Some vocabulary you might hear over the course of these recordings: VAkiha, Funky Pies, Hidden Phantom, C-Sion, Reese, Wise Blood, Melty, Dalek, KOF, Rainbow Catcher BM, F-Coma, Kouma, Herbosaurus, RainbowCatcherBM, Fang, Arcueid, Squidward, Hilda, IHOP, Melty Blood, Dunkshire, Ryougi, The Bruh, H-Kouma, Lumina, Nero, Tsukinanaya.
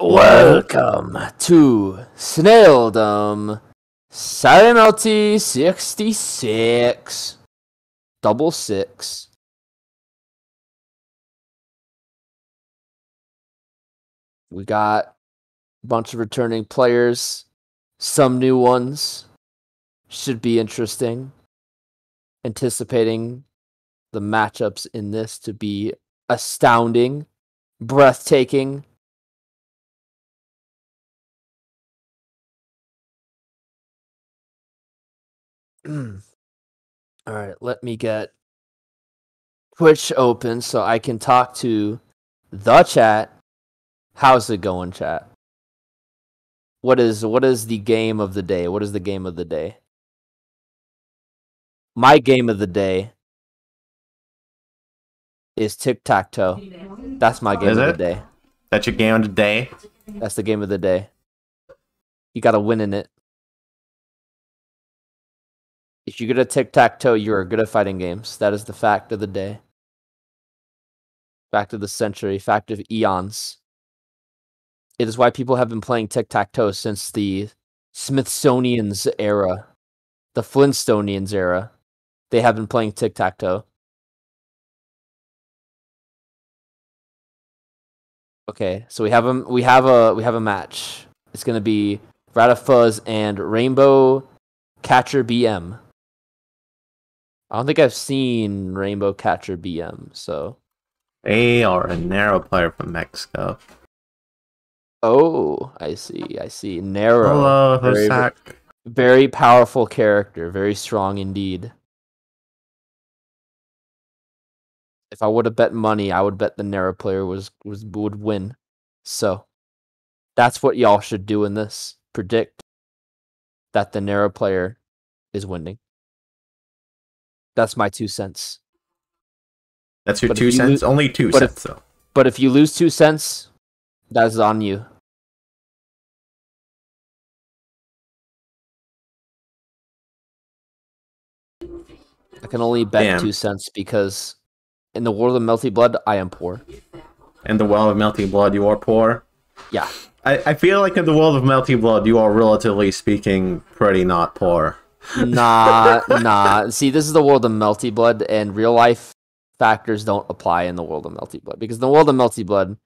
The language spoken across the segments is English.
Welcome to Snaildom, Saturday Melty 66, double six. We got a bunch of returning players, some new ones, should be interesting. Anticipating the matchups in this to be astounding, breathtaking. All right, let me get Twitch open so I can talk to the chat. How's it going, chat? What is the game of the day? What is the game of the day? My game of the day is tic-tac-toe. That's my game of the day. That's your game of the day? That's the game of the day. You gotta win in it. If you're good at tic-tac-toe, you are good at fighting games. That is the fact of the day. Fact of the century. Fact of eons. It is why people have been playing tic-tac-toe since the Smithsonian's era. The Flintstonians era. They have been playing tic-tac-toe. Okay, so we have a match. It's going to be RataFuzz and Rainbow Catcher BM. I don't think I've seen Rainbow Catcher BM, so... They are a Nero player from Mexico. Oh, I see, I see. Nero. Hello, Hosak. Very powerful character, very strong indeed. If I would have bet money, I would bet the Nero player would win. So, that's what y'all should do in this. Predict that the Nero player is winning. That's my 2 cents. That's your 2 cents? Only 2 cents, though. But if you lose 2 cents, that is on you. I can only bet 2 cents because in the world of Melty Blood, I am poor. In the world of Melty Blood, you are poor? Yeah. I feel like in the world of Melty Blood, you are, relatively speaking, pretty not poor. Nah. See, this is the world of Melty Blood, and real life factors don't apply in the world of Melty Blood. Because in the world of Melty Blood,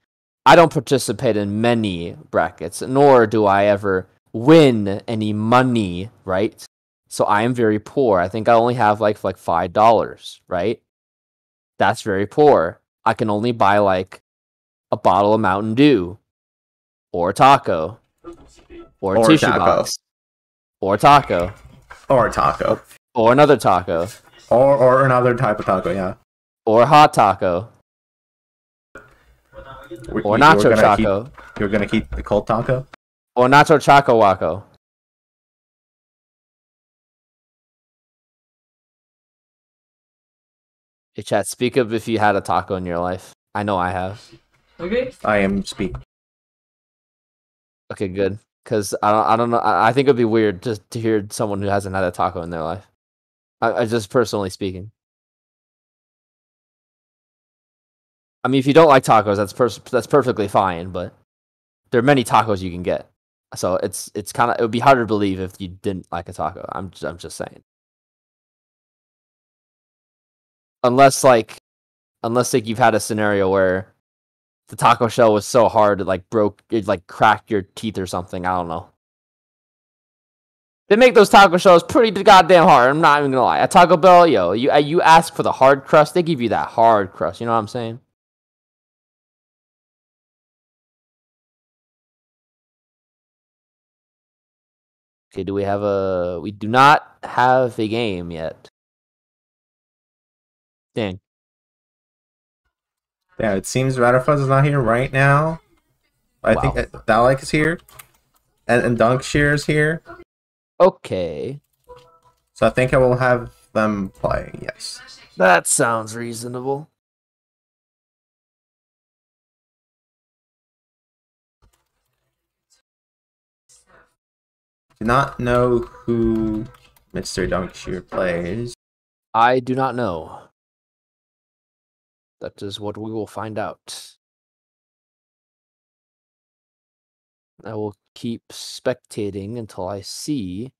I don't participate in many brackets, nor do I ever win any money, right? So I am very poor. I think I only have like $5, right? That's very poor. I can only buy like a bottle of Mountain Dew, or a taco, or a tissue box, or a taco, or a taco, or another taco, or another type of taco, yeah, or a hot taco, or nacho taco. You're gonna keep the cold taco, or nacho choco waco. Hey, chat, speak up if you had a taco in your life. I know I have. Okay. I am speaking. Okay, good. Because I don't know. I think it would be weird just to hear someone who hasn't had a taco in their life. I just personally speaking. I mean, if you don't like tacos, that's perfectly fine. But there are many tacos you can get, so it's kind of, it would be hard to believe if you didn't like a taco. I'm just saying. Unless you've had a scenario where the taco shell was so hard it cracked your teeth or something. I don't know. They make those taco shells pretty goddamn hard. I'm not even gonna lie. At Taco Bell, yo, you ask for the hard crust, they give you that hard crust. You know what I'm saying? Okay, do we have a? We do not have a game yet. Dang. Yeah, it seems RataFuzz is not here right now. I think Dalek is here. And Dunkshire is here. Okay. So I think I will have them play, yes. That sounds reasonable. Do not know who Mr. Dunkshire plays. I do not know. That is what we will find out. I will keep spectating until I see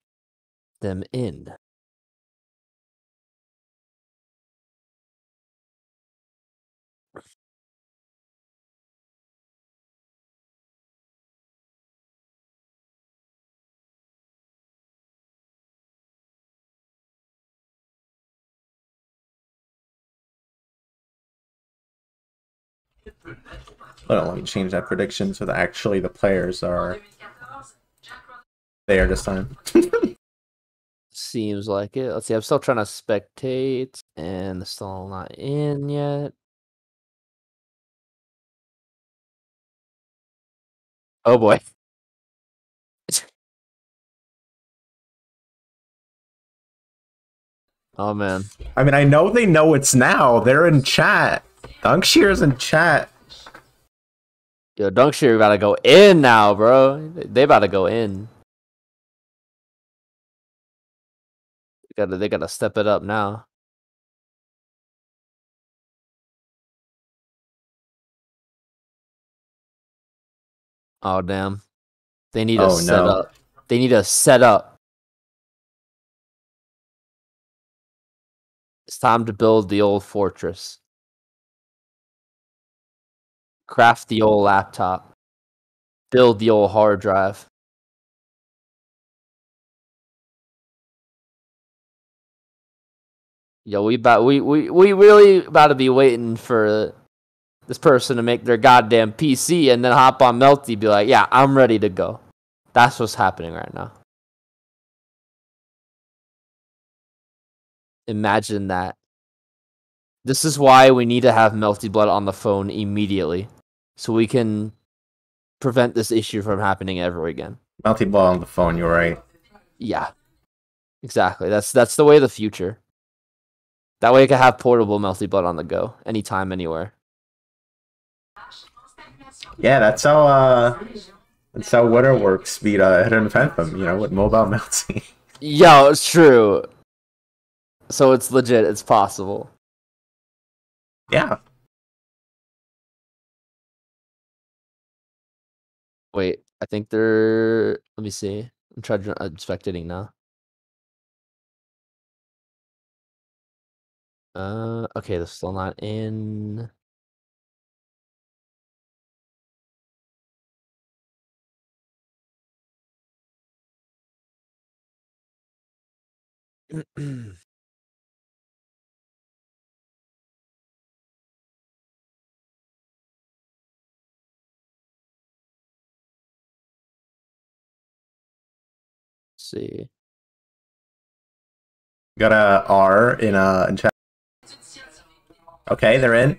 them end. Hold on, let me change that prediction so that actually the players are there this time. Seems like it. Let's see, I'm still trying to spectate, and it's still not in yet. Oh boy. Oh man. I mean, I know they know it's now. They're in chat. Dunkshear's in chat. Yo, Dunkshear about to go in now, bro. They about to go in. They gotta step it up now. Oh damn. They need a setup. No. They need a setup. It's time to build the old fortress. Craft the old laptop. Build the old hard drive. Yo, we really about to be waiting for this person to make their goddamn PC and then hop on Melty, be like, yeah, I'm ready to go. That's what's happening right now. Imagine that. This is why we need to have Melty Blood on the phone immediately, so we can prevent this issue from happening ever again. Melty Blood on the phone, you're right. Yeah, exactly. That's the way of the future. That way, I can have portable Melty Blood on the go, anytime, anywhere. Yeah, that's how Waterworks beat Hidden Phantom, you know, with mobile Melty. Yo, it's true. So it's legit. It's possible. Yeah. Wait, I think they're. Let me see. I'm spectating now. Okay, they're still not in. See. Got a R in chat. Okay, they're in.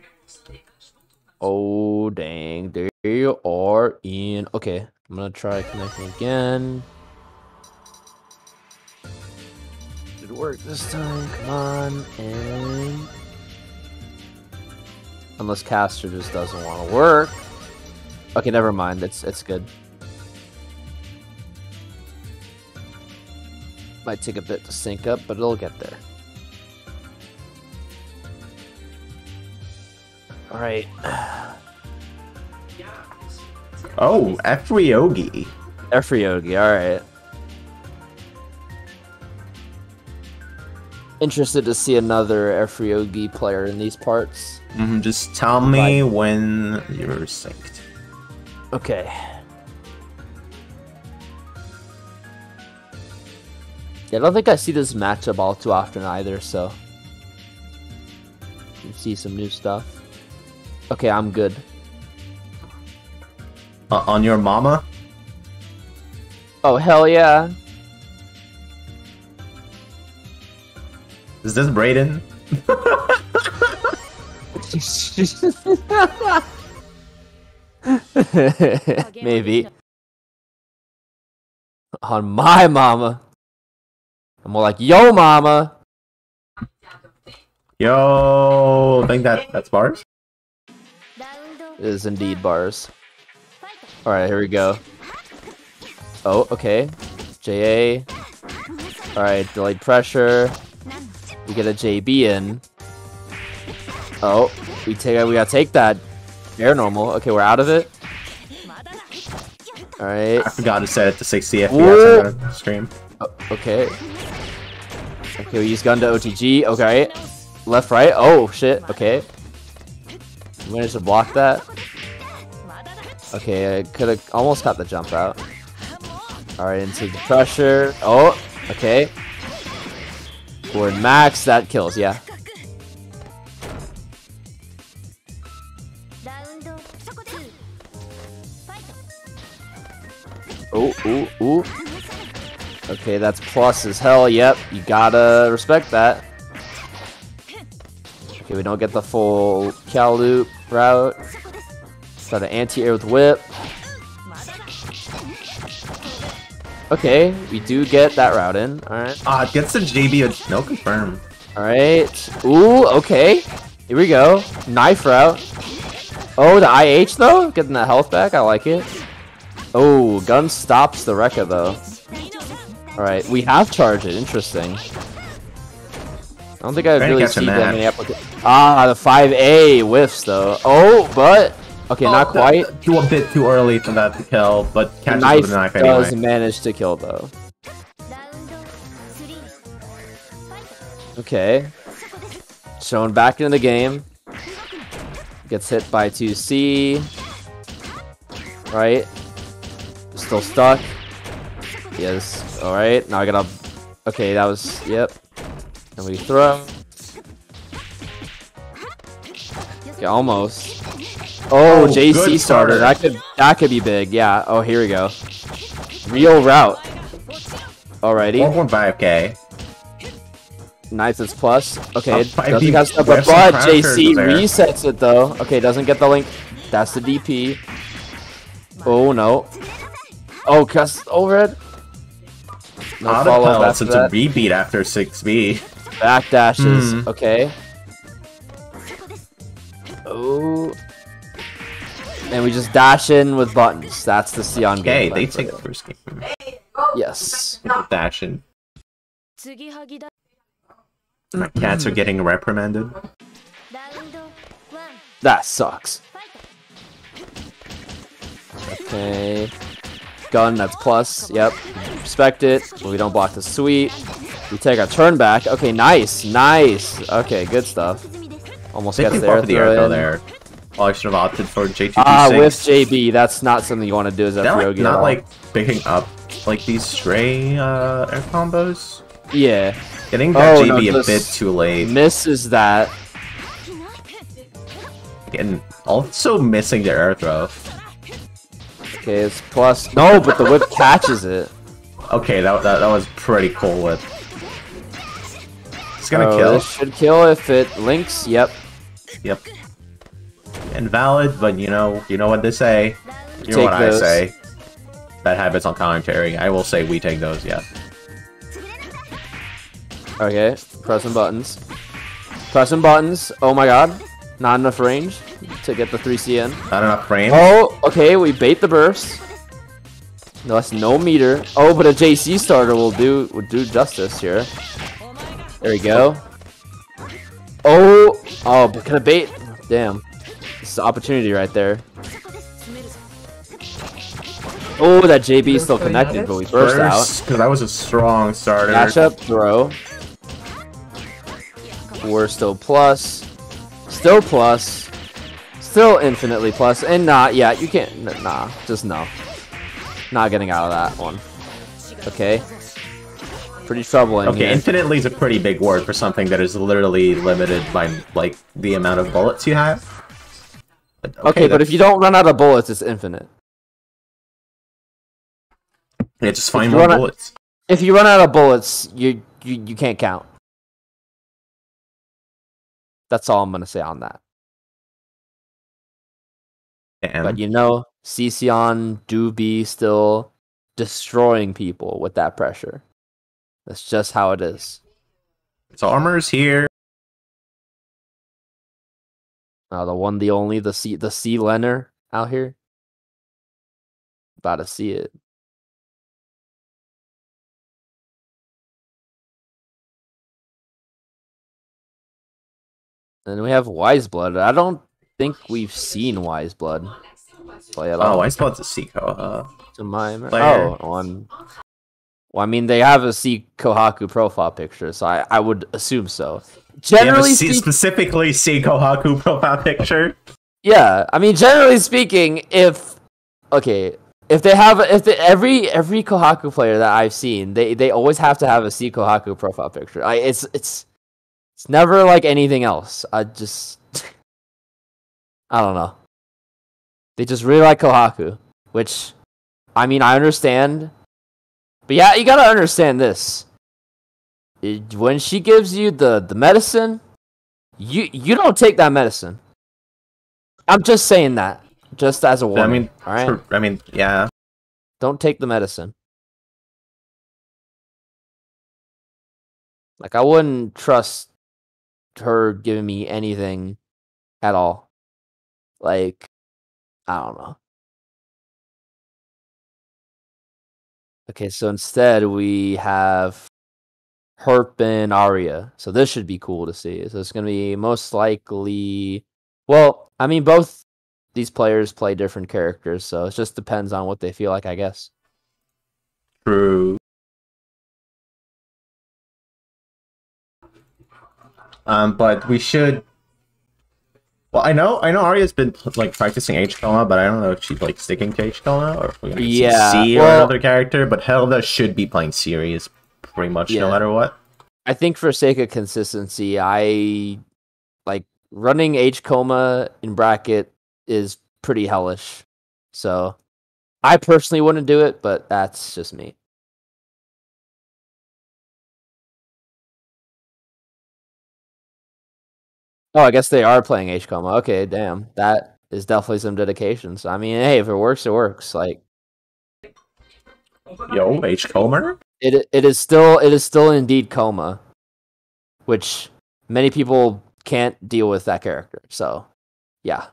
Oh, dang. They are in. Okay, I'm going to try connecting again. Did it work this time? Come on. And unless Caster just doesn't want to work. Okay, never mind. It's good. Might take a bit to sync up, but it'll get there. All right. Oh, F-Ryougi. F-Ryougi, all right. Interested to see another F-Ryougi player in these parts. Mm-hmm, just tell me when you're synced. Okay. Yeah, I don't think I see this matchup all too often either, so you can see some new stuff. Okay, I'm good. On your mama? Oh, hell yeah. Is this Brayden? Maybe. On my mama. I'm more like, yo, mama. Yo, I think that's bars. It is indeed bars. Alright, here we go. Oh, okay. JA. Alright, delayed pressure. We get a JB in. Oh, we gotta take that. Air normal. Okay, we're out of it. Alright. I forgot to set it to 60 FPS on the stream. Oh, okay. Okay, we use gun to OTG. Okay. Left, right. Oh, shit. Okay. I'm gonna just block that. Okay, I could have almost got the jump out. Alright, into the pressure. Oh, okay. Forward max, that kills, yeah. Ooh, ooh, ooh. Okay, that's plus as hell, yep. You gotta respect that. Okay, we don't get the full cow loop route. Start an anti-air with whip. Okay, we do get that route in, alright. Ah, it gets the JB, no confirm. Alright, ooh, okay. Here we go, knife route. Oh, the IH though? Getting that health back, I like it. Oh, gun stops the Rekka though. Alright, we have charged it, interesting. I don't think I've really seen that many applications. Ah, the 5A whiffs though. Oh, but... Okay, oh, not quite. A bit too early for that to kill, but catches with a knife anyway. Does manage to kill though. Okay. Shown back into the game. Gets hit by 2C. Right. Still stuck. Yes. Alright, now I gotta... Okay, that was... Yep. And we throw. Okay, almost. Oh, JC starter. That could be big, yeah. Oh, here we go. Real route. Alrighty. 1.5k. Nice, it's plus. Okay, doesn't have stuff, but JC resets it though. Okay, doesn't get the link. That's the DP. Oh no. Oh, cuss overhead. No follow up. It's a repeat after 6B. Backdashes. Okay. Oh. And we just dash in with buttons. That's the Sion game. Okay, they take the first game. Yes. Dash in. My cats are getting reprimanded. That sucks. Okay. Gun, that's plus. Yep. Respect it. We don't block the sweep. We take our turn back. Okay, nice. Nice. Okay, good stuff. Almost gets there. Throw in. Oh, I should have opted for J226. Ah, with JB, that's not something you want to do as a Ryougi. Not like picking up like these stray air combos. Yeah. Getting that JB a bit too late. Misses that. And also missing the air throw. Okay, it's plus. No, but the whip catches it. Okay, that was pretty cool whip. It's gonna kill. It should kill if it links. Yep. Yep. Invalid, but you know what they say. You know what I say. That habit's on commentary. I will say we take those, yeah. Okay, pressing buttons. Pressing buttons. Oh my god. Not enough range to get the 3C in. Not enough range. Oh, okay, we bait the burst. No, that's no meter. Oh, but a JC starter will do justice here. There we go. Oh, but can I bait? Damn. This is an opportunity right there. Oh, that JB is still connected, but we burst out. Because that was a strong starter. Dash up, throw. We're still plus. Still plus. Still infinitely plus. And not, yeah, you can't. Nah, just no. Not getting out of that one. Okay. Pretty troubling. Okay, here. Infinitely is a pretty big word for something that is literally limited by, like, the amount of bullets you have. Okay, but if you don't run out of bullets, it's infinite. Yeah, just find more bullets. If you run out of bullets, you can't count. That's all I'm gonna say on that. Damn. But C-Sion do be still destroying people with that pressure. That's just how it is. It's armor's here. The one, the only, the C Lenner out here. About to see it. Then we have Wise Blood. I don't think we've seen Wise Blood. play at all. Oh, I thought it's a C-Koha. To my player. Oh, on. Well, I mean, they have a C-Kohaku profile picture, so I would assume so. Generally, specifically C-Kohaku profile picture. Yeah, I mean, generally speaking, every Kohaku player that I've seen, they always have to have a C-Kohaku profile picture. It's never like anything else. I don't know. They just really like Kohaku, which, I mean, I understand. But yeah, you gotta understand this. When she gives you the medicine, you don't take that medicine. I'm just saying that, just as a warning. I mean, all right? Yeah. Don't take the medicine. Like, I wouldn't trust her giving me anything at all. Like, I don't know. Okay, so instead we have Herp and Aria. So this should be cool to see. So it's going to be most likely... Well, I mean, both these players play different characters, so it just depends on what they feel like, I guess. True. But we should... Well, I know Aria's been like practicing H-Kouma, but I don't know if she's like sticking to H-Kouma or if we're gonna see C or another character. But Hilda should be playing Sirius pretty much no matter what. I think for sake of consistency, I like running H-Kouma in bracket is pretty hellish. So I personally wouldn't do it, but that's just me. Oh, I guess they are playing H-Kouma. Okay, damn. That is definitely some dedication. So, I mean, hey, if it works, it works. Like, yo, H-Kouma? It is still indeed Kouma, which many people can't deal with that character. So, yeah.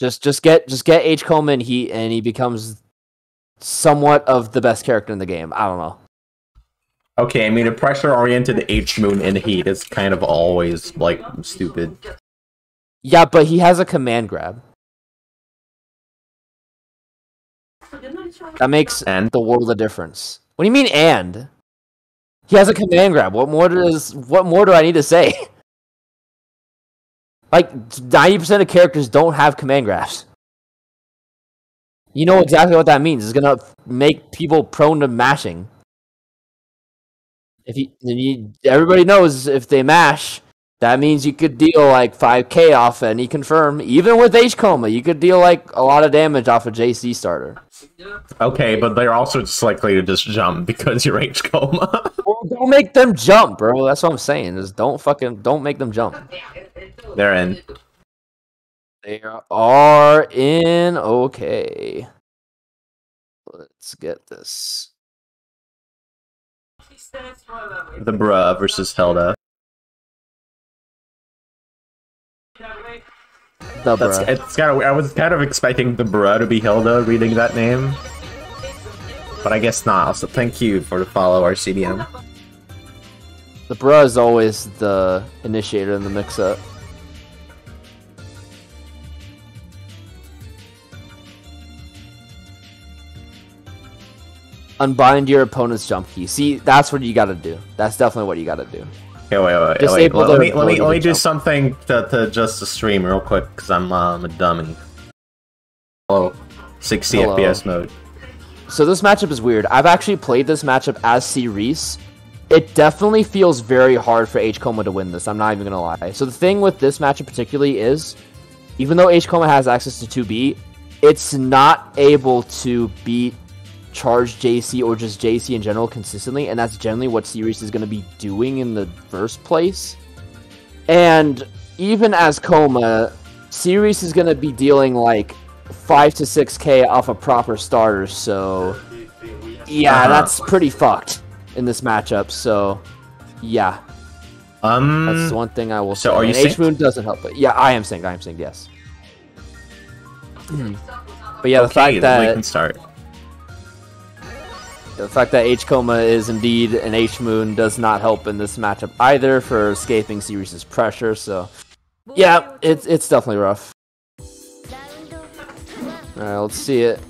Just get H-Kouma in heat, and he becomes somewhat of the best character in the game. I don't know. Okay, I mean, a pressure-oriented H-Moon in heat is kind of always, like, stupid. Yeah, but he has a command grab. That makes the world of difference. What do you mean, and? He has a command grab. What more do I need to say? Like, 90% of characters don't have command grabs. You know exactly what that means. It's gonna make people prone to mashing. Everybody knows if they mash, that means you could deal like 5k off any confirm. Even with H-Kouma, you could deal like a lot of damage off a JC starter. Okay, but they're also just likely to just jump because you're H-Kouma. Well, don't make them jump, bro. That's what I'm saying. Just don't make them jump. They're in. They are in. Okay. Let's get this. The Bruh versus Hilda. I was kind of expecting the Bruh to be Hilda reading that name, but I guess not. So thank you for the follow, our CDM. The Bruh is always the initiator in the mix-up. Unbind your opponent's jump key. See, that's what you gotta do. That's definitely what you gotta do. Yeah, wait. Let me do something to just the stream real quick, because I'm a dummy. Hello. 60 FPS mode. So this matchup is weird. I've actually played this matchup as Sirius. It definitely feels very hard for H-Kouma to win this, I'm not even gonna lie. So the thing with this matchup particularly is, even though H-Kouma has access to 2B, it's not able to beat charge JC or just JC in general consistently, and that's generally what Sirius is going to be doing in the first place. And even as Kouma, Sirius is going to be dealing like 5 to 6k off a proper starter, so yeah, that's pretty fucked in this matchup, so yeah. That's one thing I will say. So are you saying H-Moon doesn't help, but yeah, I am saying, yes. But yeah, the fact that H-Kouma is indeed an H-Moon does not help in this matchup either for escaping Sirius's pressure, so yeah, it's definitely rough. Alright, let's see it.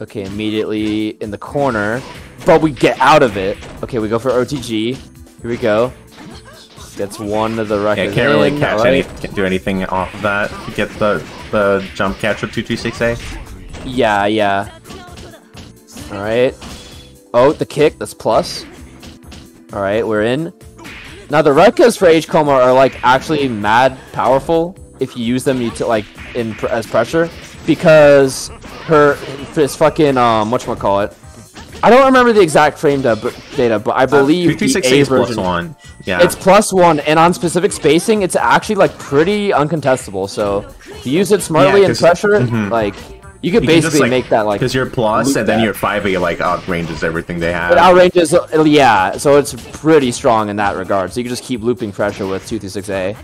Okay, immediately in the corner. But we get out of it. Okay, we go for OTG. Here we go. Gets one of the records. Yeah, can't really catch can't do anything off of that to get the jump catch of 226A. Yeah, yeah. Alright. Oh, the kick, that's plus. Alright, we're in. Now the Rekkas for H-Kouma are like actually mad powerful if you use them as pressure, because this fucking whatchamacallit. I don't remember the exact frame data, but I believe the A version, +1. Yeah, it's +1, and on specific spacing, it's actually like pretty uncontestable. So if you use it smartly and pressure, like. You could basically just, like, make that like because you're plus and then your 5A like outranges everything they have. It outranges, yeah. So it's pretty strong in that regard. So you can just keep looping pressure with 226A.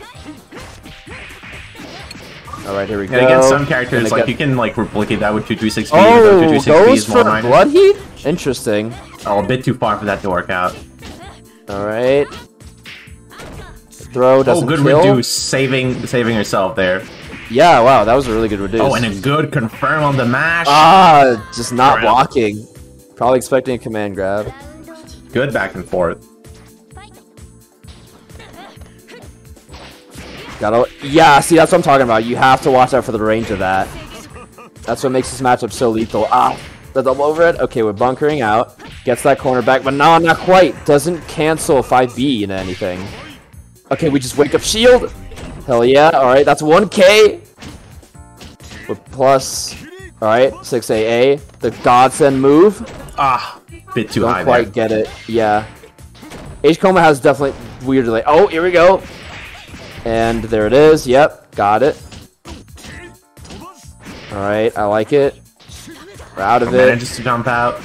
All right, here we go. And against some characters, like you can like replicate that with 226B. Oh, 226B goes for blood heat. Interesting. Oh, a bit too far for that to work out. All right. Throw doesn't kill. Oh, good reduce, saving herself there. Yeah, wow, that was a really good reduce. Oh, and a good confirm on the mash. Ah, just not blocking. Probably expecting a command grab. Good back and forth. Yeah, see, that's what I'm talking about. You have to watch out for the range of that. That's what makes this matchup so lethal. Ah, the double over it. Okay, we're bunkering out. Gets that corner back, but no, not quite. Doesn't cancel 5B into anything. Okay, we just wake up shield. Hell yeah, alright, that's 1K! With plus, alright, 6AA. The godsend move. Ah, bit too high. Don't quite get it, yeah. H-Kouma has definitely weird delay. Oh, here we go! And there it is, yep, got it. Alright, I like it. We're out of it. Manages to jump out.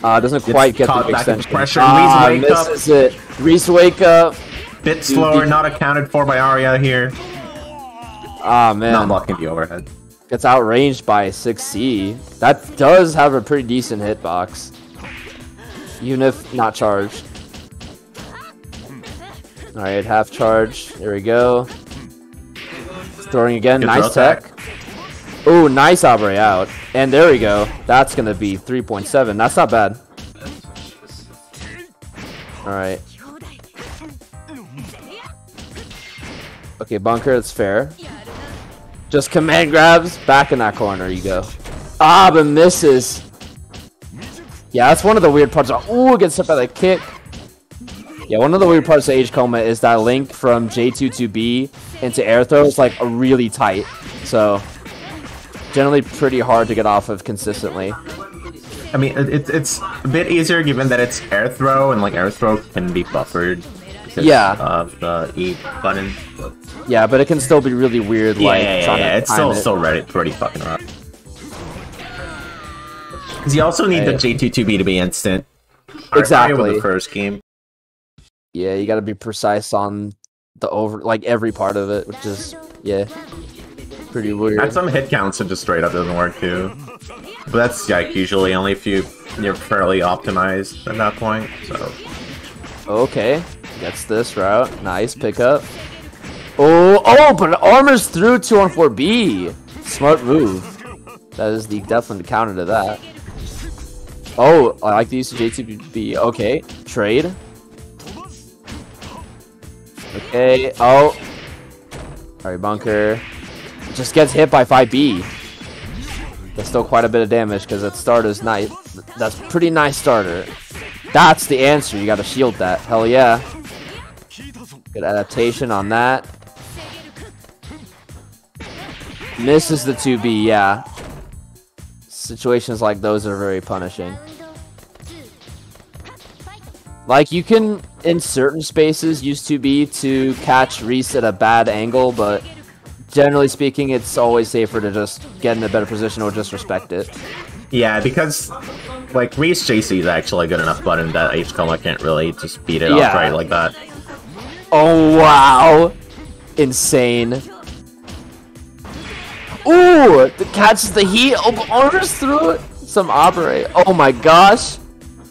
Doesn't quite get the extension. Ah, misses it. Reese wake up. Bit slower, not accounted for by Aria here. Ah, man. Not blocking the overhead. It's outranged by 6C. That does have a pretty decent hitbox. Even if not charged. Alright, half charge. There we go. Throwing again. Good nice tech. Ooh, nice Aria out. And there we go. That's going to be 3.7. That's not bad. Alright. Okay, bunker, that's fair. Just command grabs, back in that corner you go. Ah, but misses. Yeah, that's one of the weird parts. Ooh, gets hit by the kick. Yeah, one of the weird parts of H-Kouma is that link from J2 to B into air throw is like really tight. So, generally pretty hard to get off of consistently. I mean, it's a bit easier given that it's air throw, and like air throw can be buffered. Yeah. Of the E button. Yeah, but it can still be really weird. Like, yeah. It's still pretty fucking rough. Because you also need the J2-2B to be instant. Exactly. The first game. Yeah, you got to be precise on the every part of it, which is pretty weird. And some hit counts it just straight up doesn't work too. But that's like usually only if you're fairly optimized at that point. So. Okay. Gets this route. Nice pickup. Oh, but armors through 214B. Smart move. That is the definite counter to that. Oh, I like the use of J2B. Okay. Trade. Okay. Oh. Alright, bunker. Just gets hit by 5B. That's still quite a bit of damage because that starter's nice. That's pretty nice starter. That's the answer. You gotta shield that. Hell yeah. Good adaptation on that. Misses the 2B, yeah. Situations like those are very punishing. Like, you can, in certain spaces, use 2B to catch Reese at a bad angle, but generally speaking, it's always safer to just get in a better position or just respect it. Yeah, because, like, Reese JC is actually a good enough button that H-Kouma can't really just beat it off right like that. Oh, wow! Insane. Ooh! Catches the heat! Oh, armors through it! Some operate. Oh my gosh!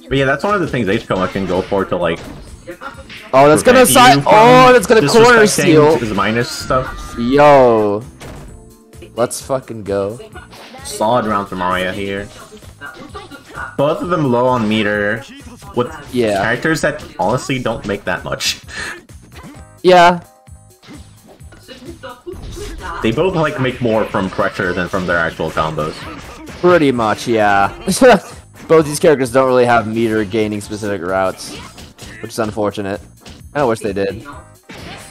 But yeah, that's one of the things H-Kouma can go for to, like... Oh, that's gonna corner steal! His minus stuff. Yo! Let's fucking go. Solid round from Aria here. Both of them low on meter with characters that honestly don't make that much. Yeah. They both like make more from pressure than from their actual combos. Pretty much, yeah. Both these characters don't really have meter gaining specific routes, which is unfortunate. I wish they did.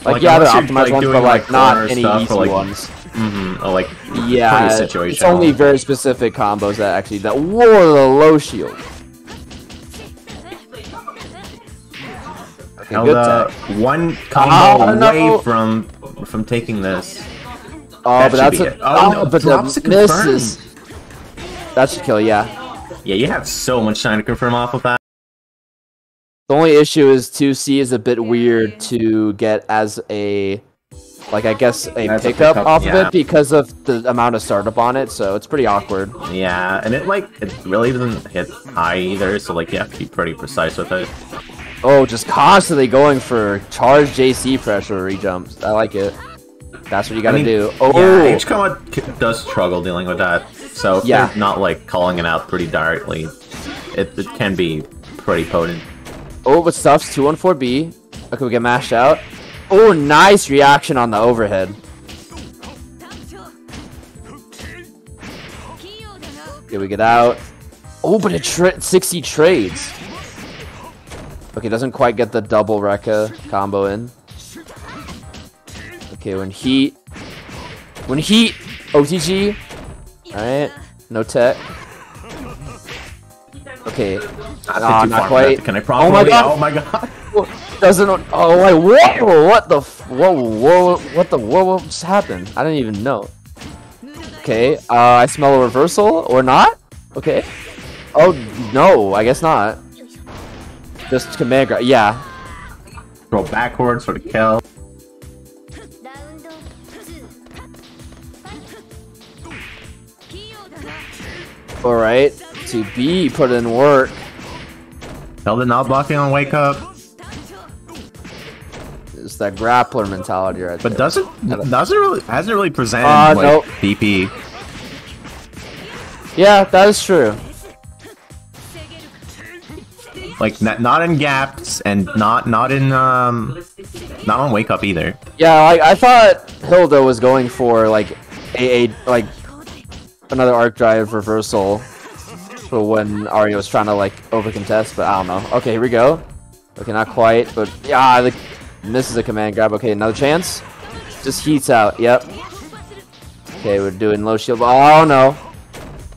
Like yeah, they're optimized ones, but like not any easy ones. Mm-hmm. Yeah, it's only very specific combos that actually that war the low shield. Okay, Hilda, one combo away from taking this. Oh, but that's a, but drops the misses. That should kill, yeah. Yeah, you have so much time to confirm off of that. The only issue is 2C is a bit weird to get as a, like, I guess a pickup off of it because of the amount of startup on it, so it's pretty awkward. Yeah, and it, like, it really doesn't hit high either, so, like, you have to be pretty precise with it. Oh, just constantly going for charge JC pressure rejumps. I like it. That's what you gotta do. Oh, yeah, H-Kouma does struggle dealing with that, so if they're not, like, calling it out pretty directly, it can be pretty potent. Oh, but stuffs 214B. Okay, we get mashed out. Oh, nice reaction on the overhead. Okay, we get out. Oh, but it 60 trades. Okay, doesn't quite get the double Rekka combo in. Okay, when heat, OTG. Alright, no tech. Okay. Not quite. Can I promise? Oh my god! Oh my god! Doesn't. Oh wait! Whoa! What the? Whoa! Whoa! What the? Whoa! What just happened? I didn't even know. Okay. I smell a reversal or not? Okay. Oh no! I guess not. Just command grab. Yeah. Roll backwards for the kill. All right. To be put in work. Hilda not blocking on wake up. It's that grappler mentality right there. But doesn't really hasn't really presented like BP. Yeah, that is true. Like not in gaps and not in not on wake up either. Yeah, I thought Hilda was going for like like another arc drive reversal. When Aria was trying to like over contest, but I don't know. Okay, here we go. Okay, not quite, but yeah, the misses a command grab. Okay, another chance. Just heats out. Yep. Okay, we're doing low shield. Oh no.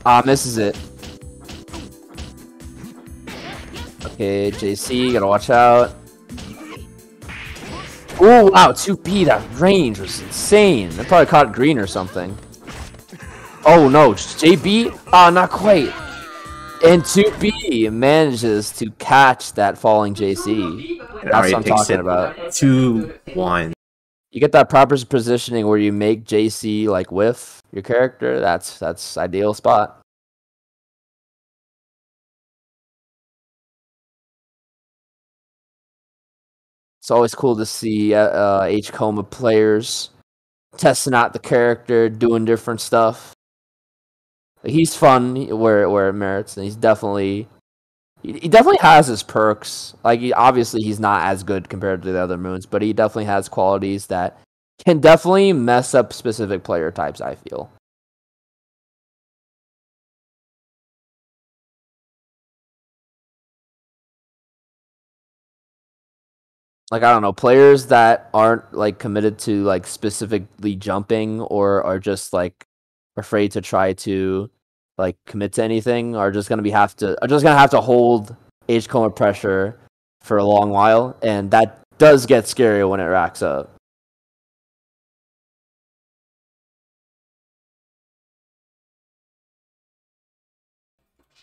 Ah, misses it. Okay, JC, gotta watch out. Oh wow, 2B. That range was insane. They probably caught green or something. Oh no, JB. Ah, not quite. And 2B manages to catch that falling JC. That's what I'm talking about. 2-1. You get that proper positioning where you make JC like whiff your character. That's ideal spot. It's always cool to see H-Kouma players testing out the character, doing different stuff. He's fun where it merits, and he's definitely he has his perks. Like obviously he's not as good compared to the other moons, but he definitely has qualities that can definitely mess up specific player types, I feel. Like I don't know, players that aren't like committed to like specifically jumping or are just like afraid to try to like commit to anything are just gonna have to hold H-Kouma pressure for a long while, and that does get scarier when it racks up.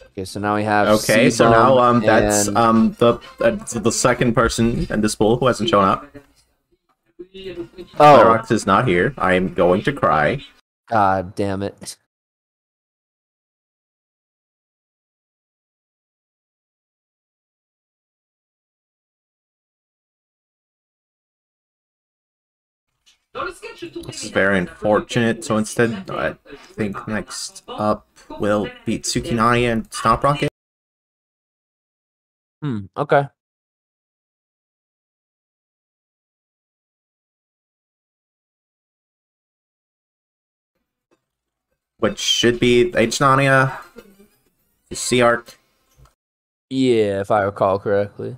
Okay, so now we have so now that's the second person in this pool who hasn't shown up. Oh, Rox is not here. I am going to cry. God damn it. This is very unfortunate, so instead I think next up will be Tsukinanaya and Stomp Rocket. Okay. Which should be H-Nania, the C-Arc. Yeah, if I recall correctly.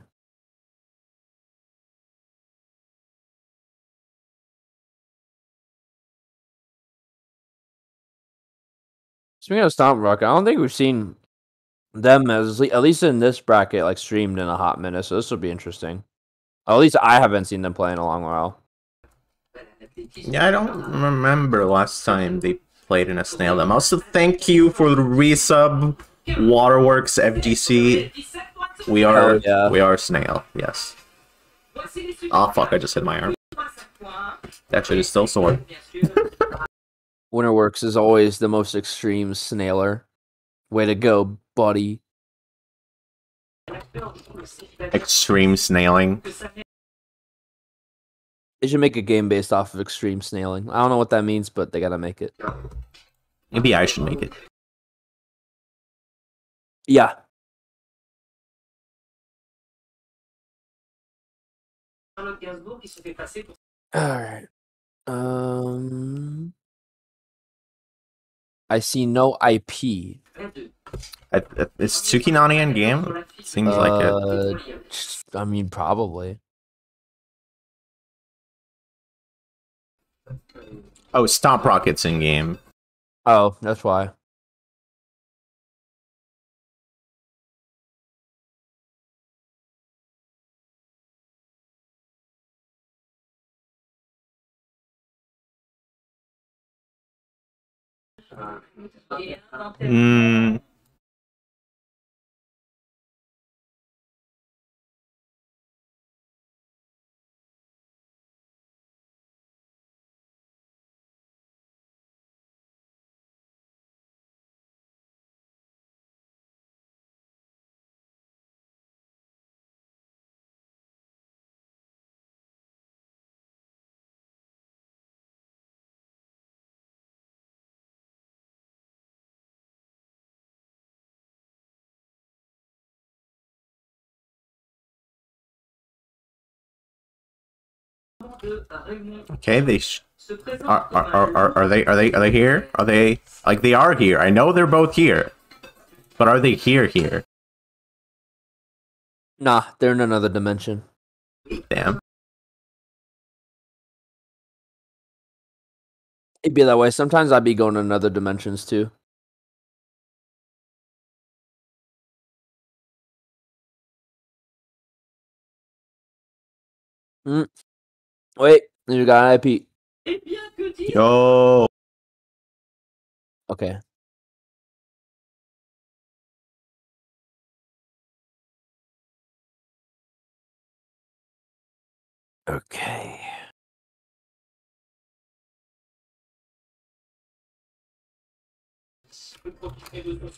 Speaking of Stomp Rocket, I don't think we've seen them, as at least in this bracket, like streamed in a hot minute, so this will be interesting. Or at least I haven't seen them play in a long while. Yeah, I don't remember last time they played in a Snaildom. Also, thank you for the resub, Waterworks, FGC. We are Snail, yes. Oh fuck, I just hit my arm. That shit is still sore. Winterworks is always the most extreme snailer. Way to go, buddy. Extreme snailing. They should make a game based off of extreme snailing. I don't know what that means, but they gotta make it. Maybe I should make it. Yeah. Alright. I see no IP. Is Tsukinanaya in game? Seems like it. I mean, probably. Oh, Stomp Rocket's in game. Oh, that's why. Okay, they are they here? Are they like they are here? I know they're both here, but are they here? Nah, they're in another dimension. Damn. It'd be that way. Sometimes I'd be going to another dimensions too. Wait, you got an IP. Yo. Okay. Okay.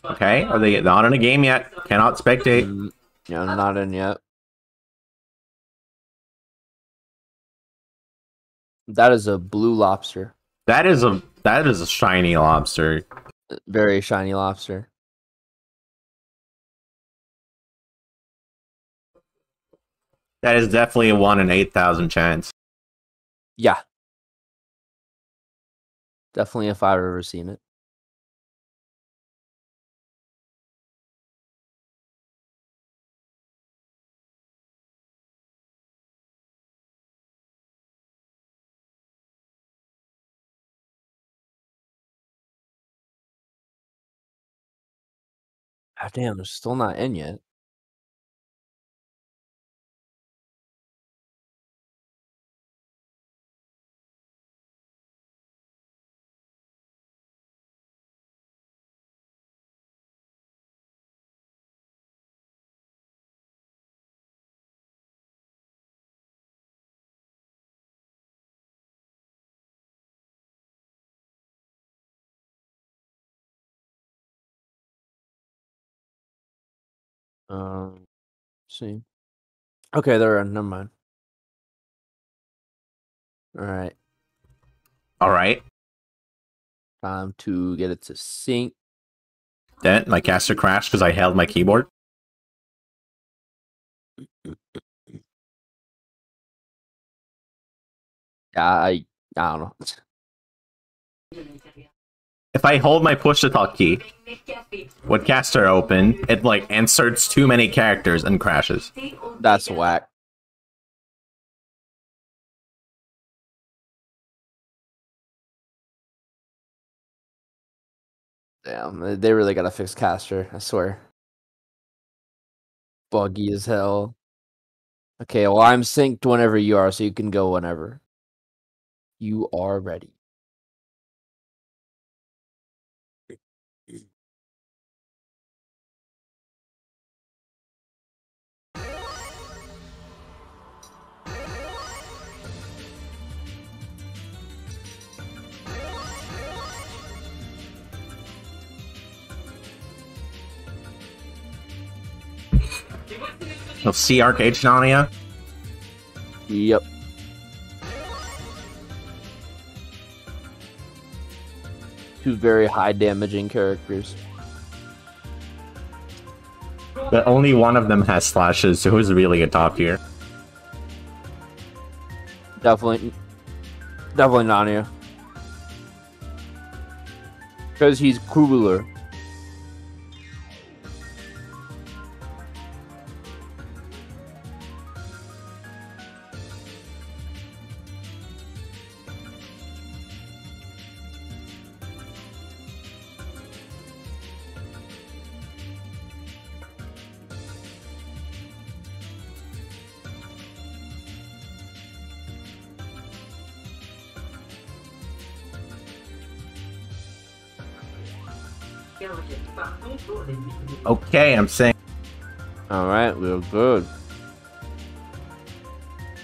Okay, are they not in a game yet? Cannot spectate. Yeah, not in yet. That is a blue lobster. That is a shiny lobster. Very shiny lobster. That is definitely a 1 in 8,000 chance. Yeah. Definitely if I've ever seen it. Oh, damn, they're still not in yet. See. Okay, they're in. Never mind. All right. All right. Time to get it to sync. Then my caster crashed because I held my keyboard. I don't know. If I hold my push to talk key, when caster open, it like inserts too many characters and crashes. That's whack. Damn, they really gotta fix caster, I swear. Buggy as hell. Okay, well, I'm synced whenever you are, so you can go whenever you are ready. Of Arcueid. Yep. Two very high damaging characters. But only one of them has slashes, so who's really a top tier? Definitely Nania. Because he's cooler. Okay, I'm saying. Alright, we're good.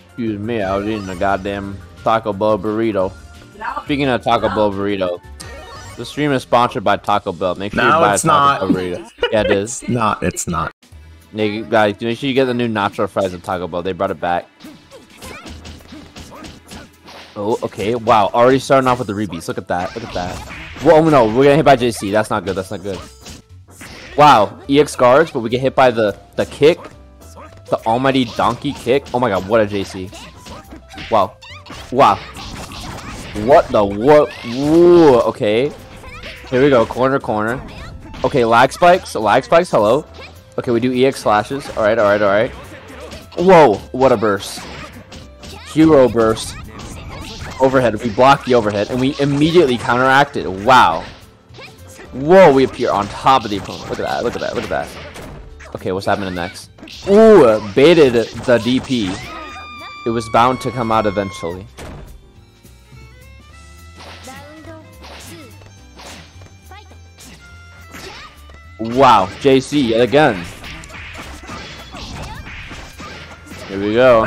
Excuse me, I was eating a goddamn Taco Bell burrito. Speaking of Taco Bell burrito, the stream is sponsored by Taco Bell. Make sure you buy a Taco Bell burrito. Yeah, it is. It's not. It's not. Guys, make sure you get the new nacho fries at Taco Bell. They brought it back. Oh, okay. Wow, already starting off with the rebeats. Look at that. Look at that. Well, oh no, we're gonna hit by JC. That's not good. That's not good. Wow, EX guards, but we get hit by the kick. The almighty donkey kick. Oh my god, what a JC. Wow. Wow. What the what? Ooh, okay. Here we go, corner, corner. Okay, lag spikes. Lag spikes, hello. Okay, we do EX slashes. Alright, alright, alright. Whoa, what a burst. Hero burst. Overhead. We block the overhead, and we immediately counteracted. Wow. Whoa, we appear on top of the opponent. Look at that, look at that, look at that. Okay, what's happening next? Ooh, baited the DP. It was bound to come out eventually. Wow, JC yet again. Here we go.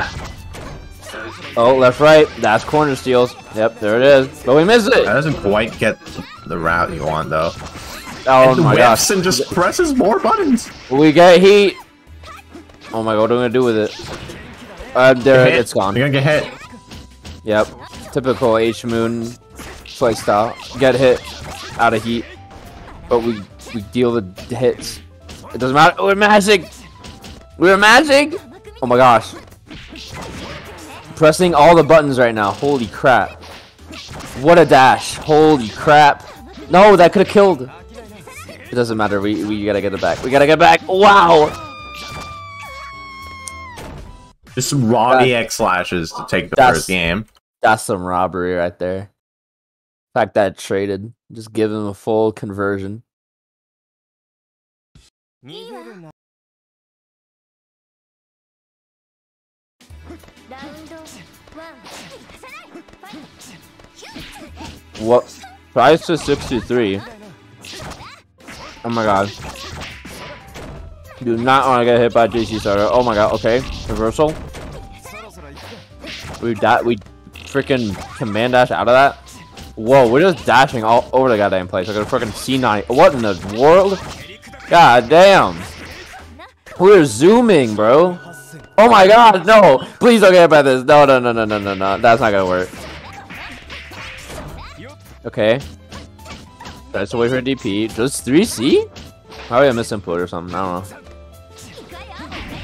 Oh, left, right. That's corner steals. Yep, there it is. But we missed it. That doesn't quite get the route you want, though. Oh my gosh! And just presses more buttons. We get heat. Oh my god, what are we gonna do with it? There, it's gone. You're gonna get hit. Yep. Typical H Moon play style. Get hit, out of heat. But we deal the hits. It doesn't matter. We're magic. We're magic. Oh my gosh. Pressing all the buttons right now. Holy crap. What a dash. Holy crap. No, that could have killed. It doesn't matter. We gotta get it back. We gotta get back. Wow. Just raw EX slashes to take the first game. That's some robbery right there. In fact, that traded. Just give him a full conversion. Yeah. What? Tries to 6-3. Oh my god. Do not want to get hit by JC Starter. Oh my god, okay. Reversal. We freaking command dash out of that. Whoa, we're just dashing all over the goddamn place. I got a freaking C90. What in the world? God damn. We're zooming, bro. Oh my god, no! Please don't get hit by this. No, no, no, no, no, no, no. That's not gonna work. Okay. Tries to wait for a DP. Does 3C? Probably a misinput or something. I don't know.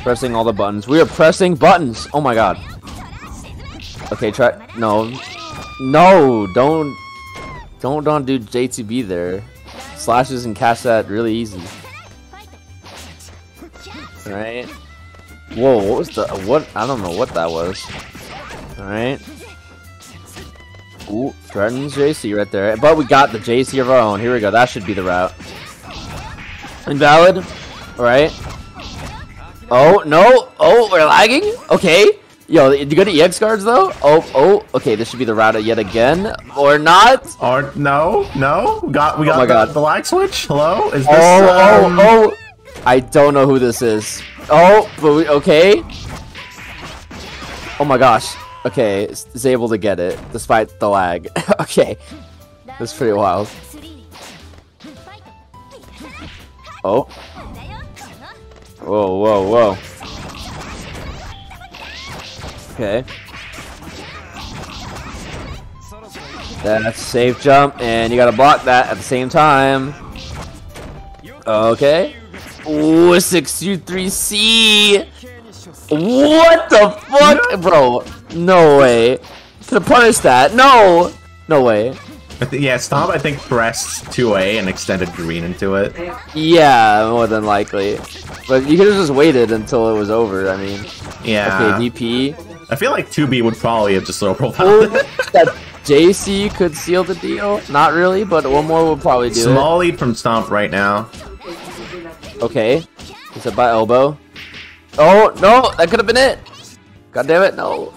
Pressing all the buttons. We are pressing buttons! Oh my god. Okay, try. No. No! Don't. Don't do JTB there. Slashes and catch that really easy. Alright. Whoa, what was the. What? I don't know what that was. Alright. Ooh, threatens JC right there. But we got the JC of our own. Here we go. That should be the route. Invalid. Alright. Oh, no. Oh, we're lagging? Okay. Yo, you go to EX guards though? Oh, oh, okay, this should be the route yet again. Or not? Or no, no. We got the lag switch? Hello? Is this oh, I don't know who this is. Oh, but we, okay. Oh my gosh. Okay, is able to get it despite the lag. Okay. That's pretty wild. Oh. Whoa, whoa, whoa. Okay. That's a safe jump, and you gotta block that at the same time. Okay. Ooh, 623C! What the fuck? Bro, no way. Could have punished that. No! No way. Yeah, Stomp, I think, pressed 2A and extended green into it. Yeah, more than likely. But you could have just waited until it was over, I mean. Yeah. Okay, DP. I feel like 2B would probably have just overpowered it. That JC could seal the deal. Not really, but one more would probably do it. Small lead from Stomp right now. Okay. Is it by elbow? Oh, no! That could have been it! God damn it, no.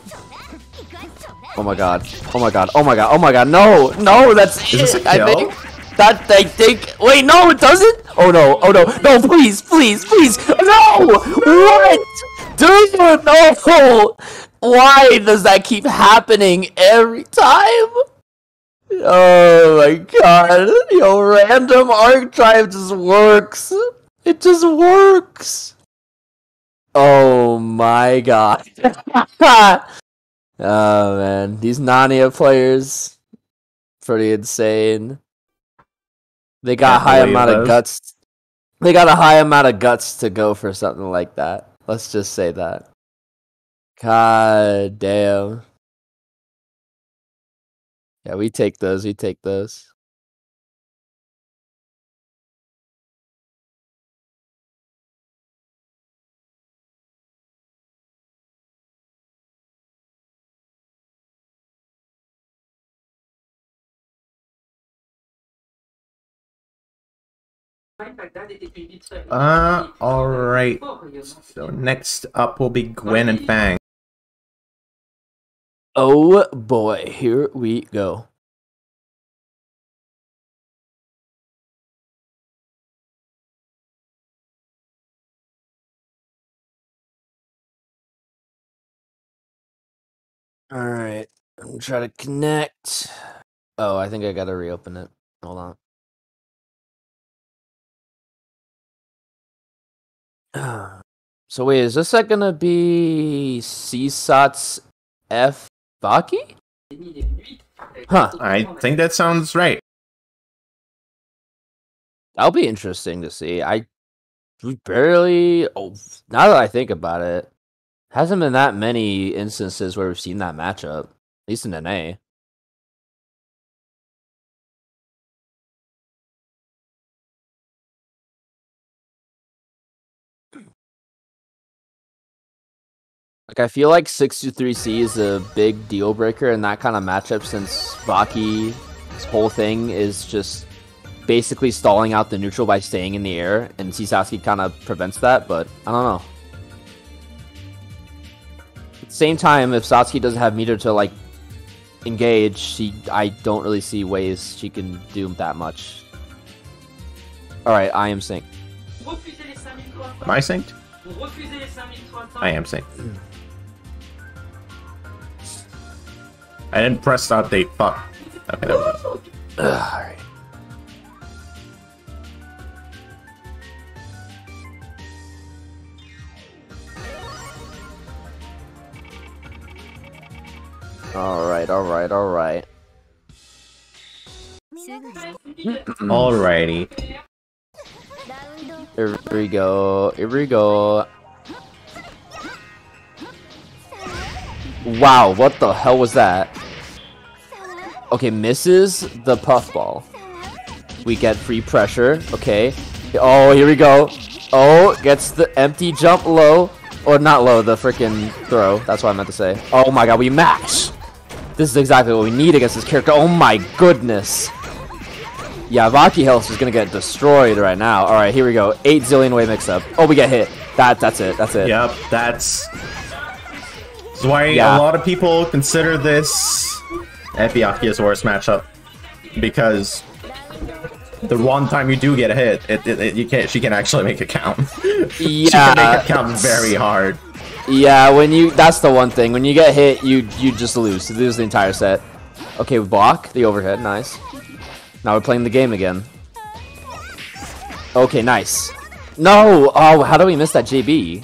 Oh my god. Oh my god. Oh my god. Oh my god. No! No, that's it! Is this a kill? I think. That, I think. Wait, no, it doesn't! Oh no. Oh no. No, please, please, please! No! What? Dude, no! Why does that keep happening every time? Oh my god. Yo, random archetype just works. It just works. Oh my god. Oh man, these Nania players, pretty insane. They got a high amount of guts. They got a high amount of guts to go for something like that. Let's just say that. God damn. Yeah, we take those. We take those. Alright. So next up will be Gwyn and Fang. Oh boy, here we go. Alright, I'm gonna try to connect. Oh, I think I gotta reopen it. Hold on. So wait, is this like gonna be C-Satsuki F-Ryougi? Huh. I think that sounds right. That'll be interesting to see. We barely. Oh, now that I think about it, hasn't been that many instances where we've seen that matchup, at least in NA. Like, I feel like 623C is a big deal breaker in that kind of matchup since Vakiha's whole thing is just basically stalling out the neutral by staying in the air, and C-Satsuki kind of prevents that, but I don't know. At the same time, if Satsuki doesn't have meter to, like, engage, I don't really see ways she can do that much. Alright, I am synced. Am I synced? I am synced. I didn't press update. Fuck. Okay, that was it. Alright. Alright. Alrighty. Here we go. Here we go. Wow, what the hell was that? Okay, misses the puffball. We get free pressure. Okay. Oh, here we go. Oh, gets the empty jump low. Or not low, the freaking throw. That's what I meant to say. Oh my god, we match! This is exactly what we need against this character. Oh my goodness. Yeah, Vaki Health is gonna get destroyed right now. Alright, here we go. 8 zillion way mix up. Oh, we get hit. That's it. That's it. Yep, that's why a lot of people consider this F-Ryougi's worst matchup. Because the one time you do get a hit, she can actually make it count. Yeah, she can make it count very hard. Yeah, that's the one thing. When you get hit, you just lose. You lose the entire set. Okay, we block the overhead. Nice. Now we're playing the game again. Okay, nice. No! Oh, how do we miss that JB?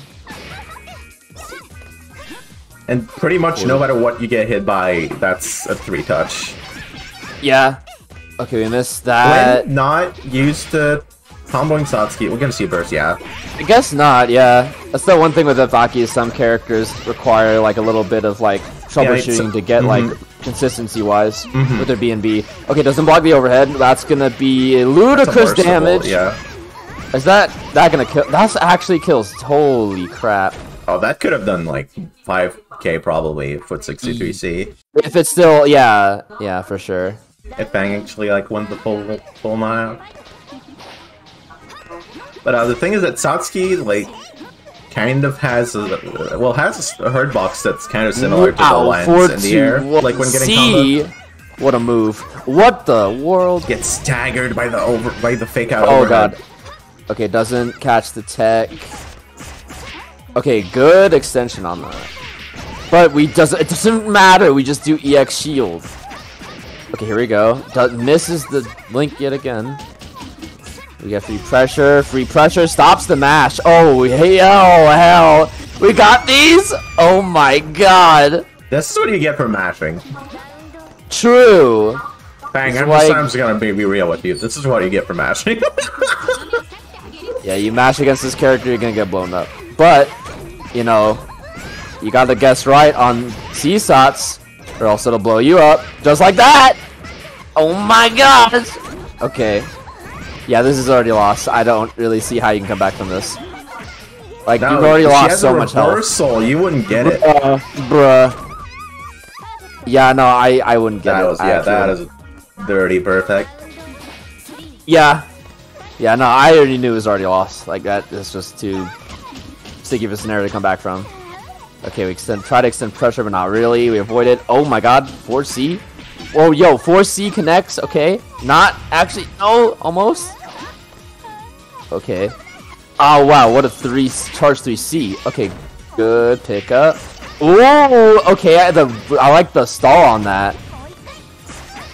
And pretty much no matter what you get hit by, that's a 3-touch. Yeah. Okay, we missed that. Gwyn not used to comboing Satsuki. We're gonna see burst, yeah. I guess not, yeah. That's the one thing with F-Ryougi is some characters require like a little bit of like troubleshooting to get like consistency-wise with their B and B. Okay, doesn't block the overhead. That's gonna be ludicrous damage. Yeah. Is that gonna kill? That's actually kills. Holy crap. Oh, that could have done like 5k probably for 63C. If it's still, yeah, for sure. If Fang actually like went the full mile. But the thing is that Satsuki like kind of has a herd box that's kind of similar to the lines in the air. Like when getting combo. What a move! What the world? Gets staggered by the fake out. Oh overhead. God! Okay, doesn't catch the tech. Okay, good extension on that. But it doesn't matter. We just do EX shield. Okay, here we go. Misses the link yet again. We get free pressure. Free pressure stops the mash. Oh, hell. We got these? Oh my god. This is what you get for mashing. True. Bang, I'm just gonna be real with you. This is what you get for mashing. Yeah, you mash against this character, you're gonna get blown up. But, you know, you gotta guess right on C-Sots, or else it'll blow you up. Just like that! Oh my gosh! Okay. Yeah, this is already lost. I don't really see how you can come back from this. Like, no, you've already lost so much health. Reversal, you wouldn't get it. Bruh. Yeah, no, I wouldn't get it. Yeah, that is dirty perfect. Yeah. Yeah, no, I already knew it was already lost. Like, that is just too sticky of a scenario to come back from. Okay, we try to extend pressure, but not really. We avoid it. Oh my god, 4C? Whoa, yo, 4C connects, okay. Not actually, no, almost. Okay. Oh wow, what a charge 3C. Okay, good pickup. Ooh, okay, I like the stall on that.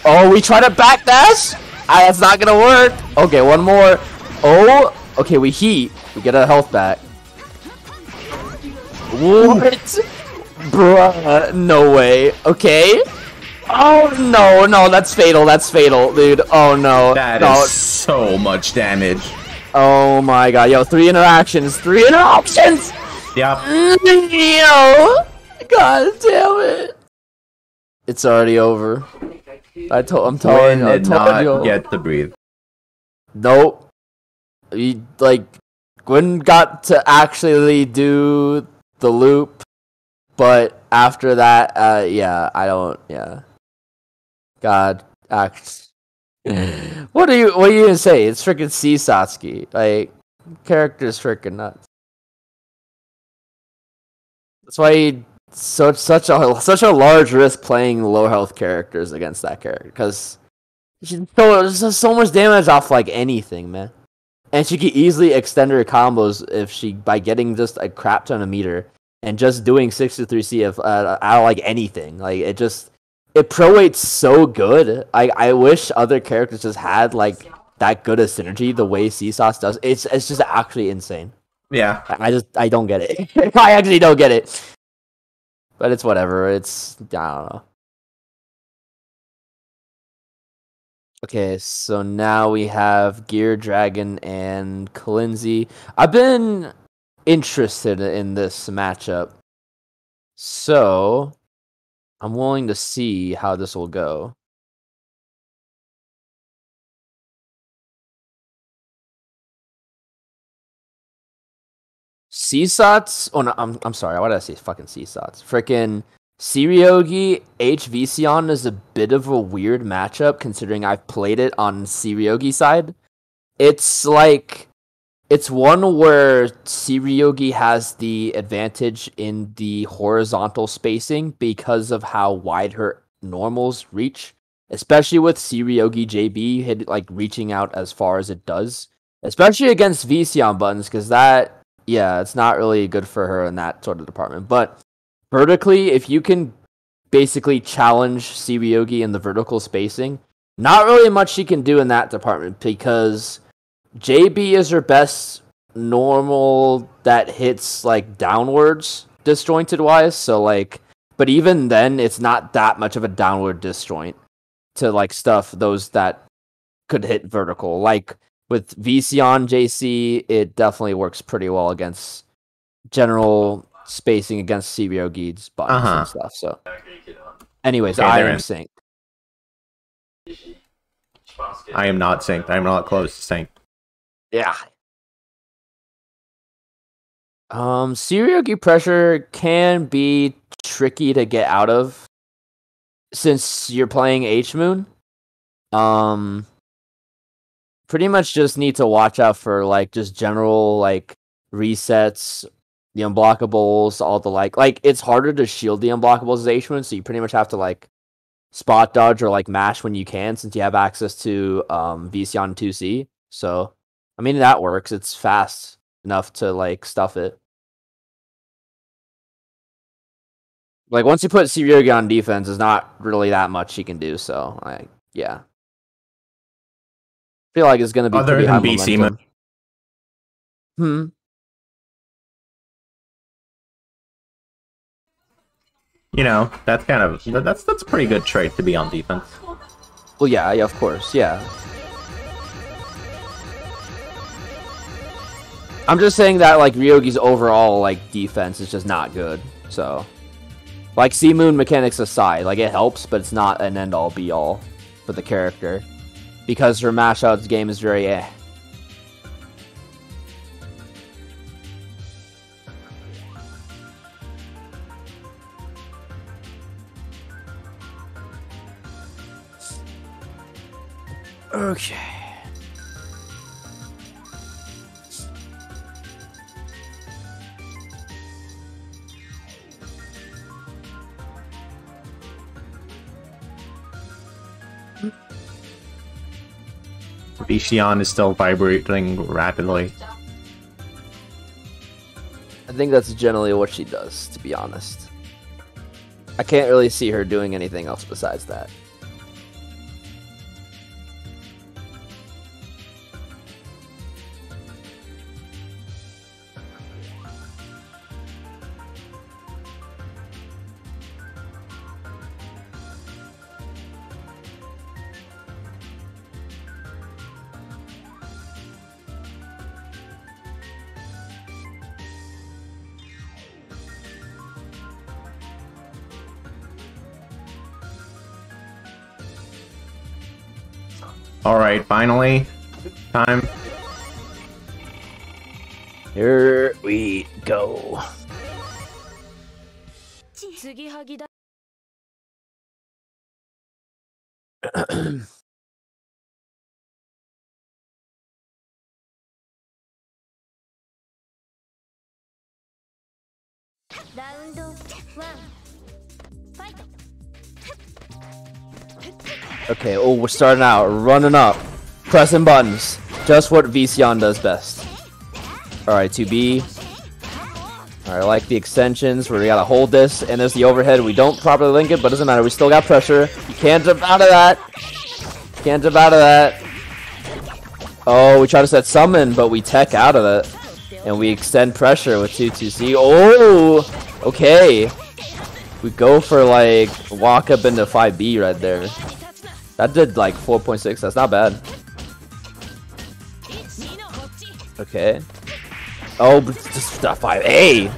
Oh, we try to backdash? That's not gonna work. Okay, one more. Oh, okay, we heat. We get our health back. What? Bruh, no way. Okay. Oh, no, that's fatal. That's fatal, dude. Oh, no. That is so much damage. Oh, my God. Yo, 3 interactions. 3 interactions! Yep. Yo! God damn it. It's already over. I'm telling you. I did not get to breathe. Nope. Gwyn got to actually do the loop, but after that, God, what do you even say? It's freaking C-Satsuki. Like, character's freaking nuts. That's why he such a large risk playing low health characters against that character, because she does so much damage off like anything, man. And she could easily extend her combos by getting just a crap ton of meter and just doing 63C out of like anything. Like it prorates so good. I wish other characters just had like that good a synergy the way C-Sauce does. It's just actually insane. Yeah. I don't get it. I actually don't get it. But it's whatever. I don't know. Okay, so now we have Gear Dragon and Klinzy. I've been interested in this matchup, so I'm willing to see how this will go. C-Sats? Oh no, I'm sorry. Why did I say fucking C-Sats? Frickin' Ryougi H-Sion is a bit of a weird matchup considering I've played it on Ryougi's side. It's like, it's one where Ryougi has the advantage in the horizontal spacing because of how wide her normals reach, especially with Ryougi JB like reaching out as far as it does, especially against V-Sion buttons, because that, yeah, it's not really good for her in that sort of department. But vertically, if you can basically challenge Ryougi in the vertical spacing, not really much she can do in that department because JB is her best normal that hits like downwards disjointed wise. So like, but even then, it's not that much of a downward disjoint to like stuff those that could hit vertical like. With V-Sion JC, it definitely works pretty well against general spacing against Ryougi's buttons and stuff. So, anyways, okay, I am synced. I am not synced. I am not close to synced. Yeah. Ryougi pressure can be tricky to get out of since you're playing H-Moon. Pretty much just need to watch out for like just general like resets, the unblockables, all the like it's harder to shield the unblockables as H-Moon, so you pretty much have to like spot dodge or like mash when you can since you have access to V-Sion 2C. So I mean that works. It's fast enough to like stuff it. Like once you put Ryougi on defense, there's not really that much she can do, so like yeah. I feel like it's going to be other than BC momentum. You know, that's kind of that's a pretty good trait to be on defense. Well, yeah, of course, yeah. I'm just saying that like Ryougi's overall like defense is just not good. So, like Sea Moon mechanics aside, like it helps, but it's not an end all be all for the character. Because her mashouts game is very eh. Okay. V-Sion is still vibrating rapidly. I think that's generally what she does, to be honest. I can't really see her doing anything else besides that. Alright, finally, time. Here we go. Round 1. Fight. Okay, oh, we're starting out, running up, pressing buttons, just what V-Sion does best. Alright, 2B. Alright, I like the extensions, where we gotta hold this, and there's the overhead, we don't properly link it, but doesn't matter, we still got pressure. You can't jump out of that! Can't jump out of that! Oh, we try to set summon, but we tech out of it, and we extend pressure with 2-2C. Oh! Okay! We go for, like, walk up into 5B right there. That did like 4.6, that's not bad. Okay. Oh, but just that 5A!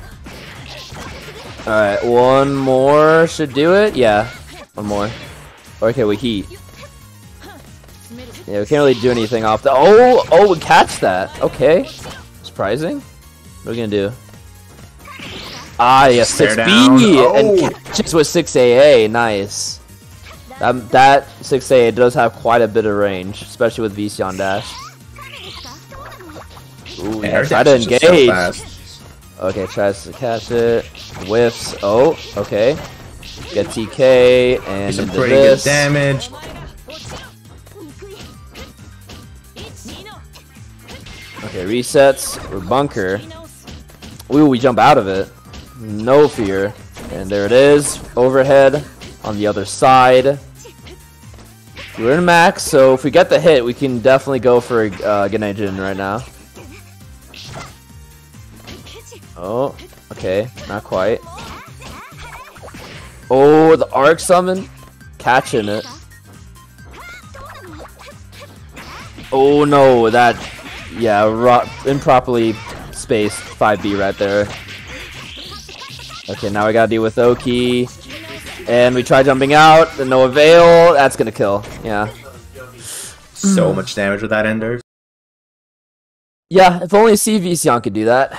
Alright, one more should do it? Yeah, one more. Okay, we heat. Yeah, we can't really do anything off the— oh! Oh, we catch that! Okay. Surprising. What are we gonna do? Ah, yeah, 6B! Oh. And catches with 6AA, nice. That 6AA does have quite a bit of range, especially with V-Sion Dash. Ooh, yeah, try to engage! So okay, tries to catch it. Whiffs. Oh, okay. Get TK, and some pretty good damage. Okay, resets. We're bunker. Ooh, we jump out of it. No fear. And there it is. Overhead on the other side. We're in max, so if we get the hit, we can definitely go for Gaijin right now. Oh, okay. Not quite. Oh, the arc summon. Catching it. Oh no, that... yeah, improperly spaced 5B right there. Okay, now we gotta deal with Oki. And we try jumping out, and no avail. That's gonna kill. Yeah. So much damage with that ender. Yeah, if only C-Sion could do that.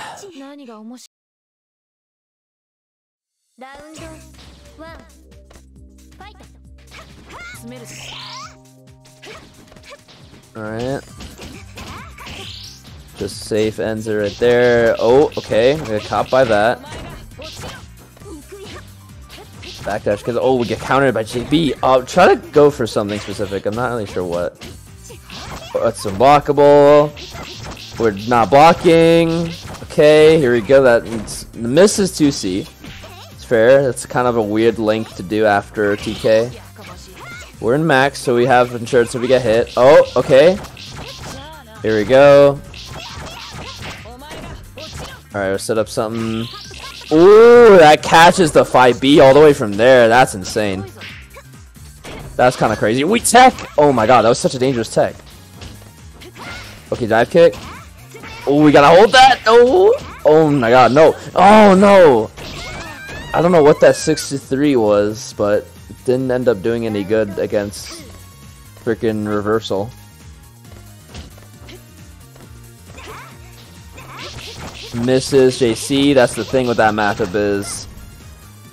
Alright. Just safe ends it right there. Oh, okay. We got caught by that. Backdash, because oh, we get countered by JB. Try to go for something specific. I'm not really sure what. That's unblockable. We're not blocking. Okay, here we go. That misses 2C. It's fair. That's kind of a weird link to do after TK. We're in max, so we have insurance if we get hit. Oh, okay. Here we go. Alright, we'll set up something. Ooh, that catches the 5B all the way from there. That's insane. That's kind of crazy. We tech! Oh my god, that was such a dangerous tech. Okay, dive kick. Oh, we gotta hold that! Oh! Oh my god, no. Oh no! I don't know what that 63 was, but it didn't end up doing any good against freaking reversal. Misses JC. That's the thing with that matchup is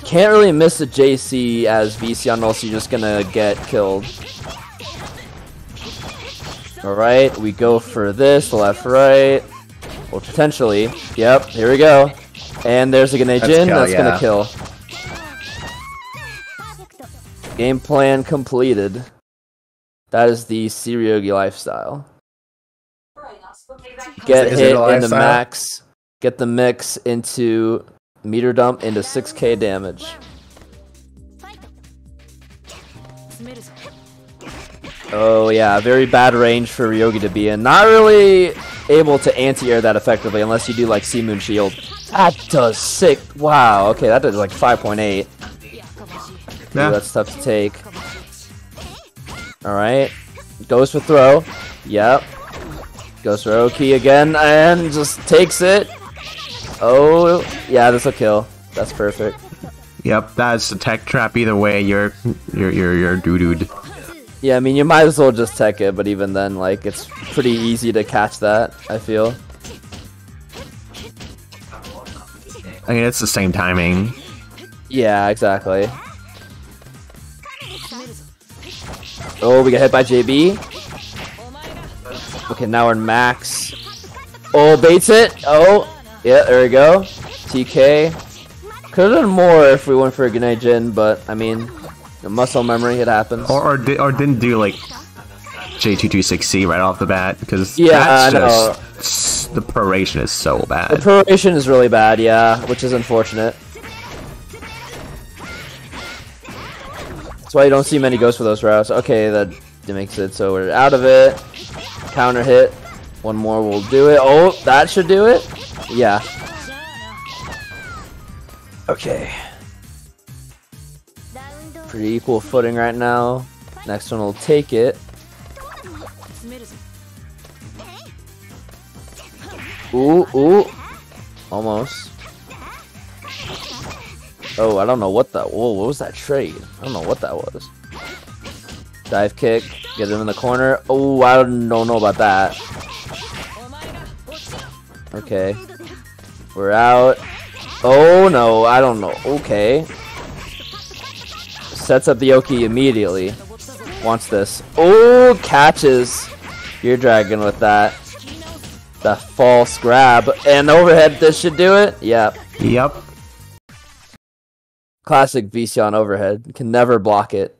can't really miss the JC as V-Sion, else you're just gonna get killed. All right, we go for this left, right, or potentially. Yep, here we go. And there's a Gaijin. That's gonna kill. Game plan completed. That is the Ryougi lifestyle. Get hit in the max. Get the mix into meter dump into 6k damage. Oh yeah, very bad range for Ryougi to be in. Not really able to anti-air that effectively unless you do like Sea Moon Shield. That does sick. Wow, okay, that does like 5.8. Nah. Ooh, that's tough to take. Alright. Goes for throw. Yep. Goes for Oki again and just takes it. Oh, yeah, this will kill. That's perfect. Yep, that's a tech trap either way. You're doo-dooed. Yeah, I mean, you might as well just tech it, but even then, like, it's pretty easy to catch that, I feel. I mean, it's the same timing. Yeah, exactly. Oh, we got hit by JB. Okay, now we're in max. Oh, baits it. Oh. Yeah, there we go. TK. Could have done more if we went for a Gaijin, but I mean, the muscle memory, it happens. Or didn't do like J226C right off the bat, because yeah, that's just, the peroration is so bad. The peroration is really bad, yeah, which is unfortunate. That's why you don't see many goes for those routes. Okay, that makes it so we're out of it. Counter hit. One more will do it. Oh, that should do it. Yeah. Okay. Pretty equal footing right now. Next one will take it. Ooh, ooh. Almost. Oh, I don't know what that... Whoa, what was that trade? I don't know what that was. Dive kick. Get him in the corner. Oh, I don't know about that. Okay. We're out. Oh, no. I don't know. Okay. Sets up the Yoki immediately. Wants this. Oh, catches Gear Dragon with that. The false grab. And overhead. This should do it. Yep. Yep. Classic V-Sion overhead. Can never block it.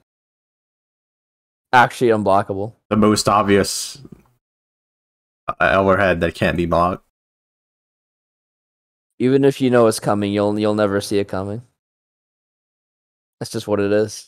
Actually unblockable. The most obvious overhead that can't be blocked. Even if you know it's coming, you'll never see it coming. That's just what it is.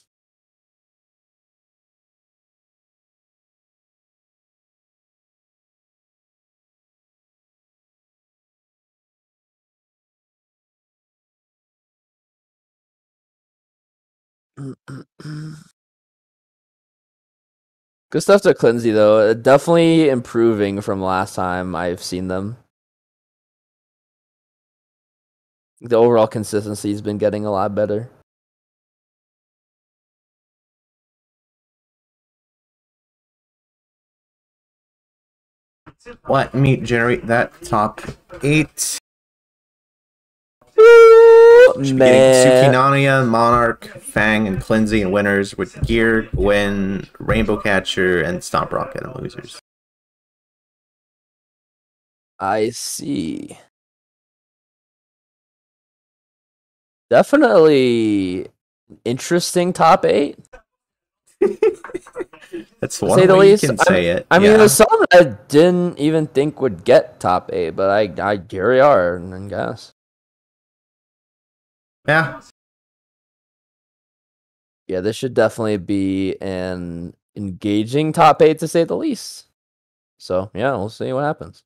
Good stuff to Klinzy though. Definitely improving from last time I've seen them. The overall consistency has been getting a lot better. Let me generate that top 8. Tsukinanaya, Monarch, Fang, and Klinzy and winners with Gear, Gwyn, Rainbow Catcher, and Stomp Rocket and losers. I see. Definitely interesting top 8. That's one way you can say it. I mean, there's some that I didn't even think would get top 8, but I here we are, I guess. Yeah, this should definitely be an engaging top 8 to say the least. So, yeah, we'll see what happens.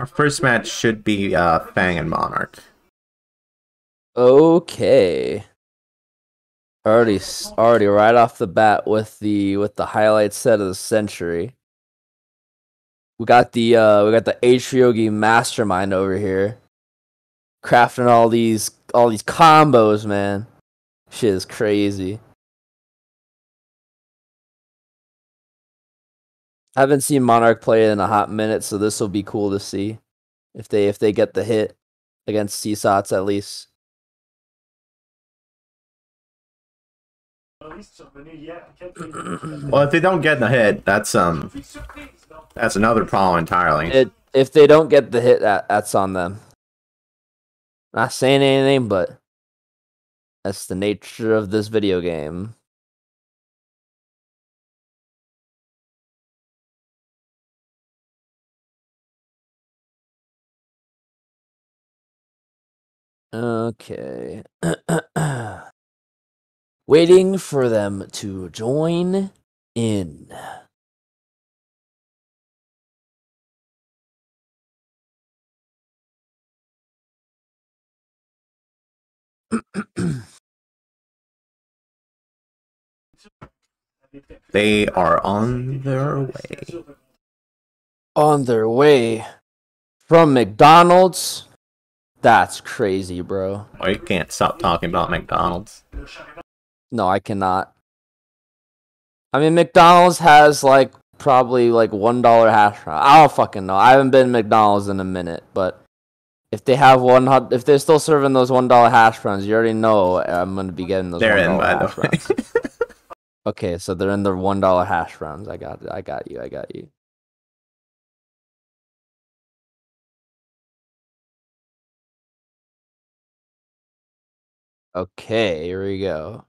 Our first match should be Fang and Monarch. Okay. Already right off the bat with the highlight set of the century. We got the H-Ryougi mastermind over here, crafting all these combos, man. Shit is crazy. I haven't seen Monarch play in a hot minute, so this will be cool to see if they get the hit against C-Sots at least. Well, if they don't get the hit, that's another problem entirely. If they don't get the hit, that's on them. Not saying anything, but that's the nature of this video game. Okay. Waiting for them to join in. They are on their way. On their way from McDonald's. That's crazy, bro. Oh, you can't stop talking about McDonald's. No, I cannot. I mean, McDonald's has, like, probably, like, $1 hash brown. I don't fucking know. I haven't been to McDonald's in a minute, but if they have if they're still serving those $1 hash browns, you already know I'm going to be getting those $1 hash browns. Okay, so they're in the $1 hash browns. I got you. Okay, here we go.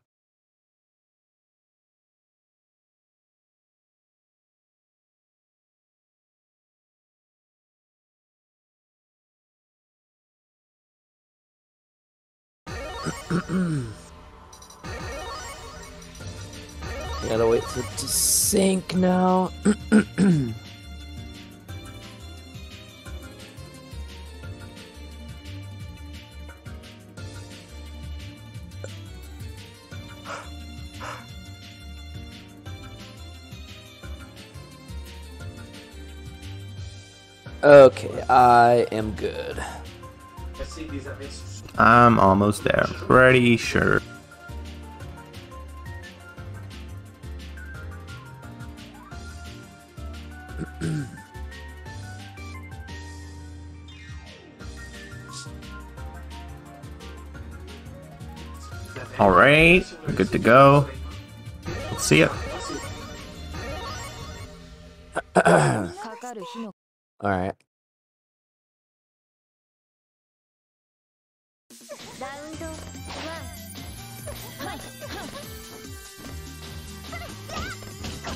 Gotta wait for it to sink now. Okay, I am good. I'm almost there. Pretty sure. All right, we're good to go. Let's see it. All right.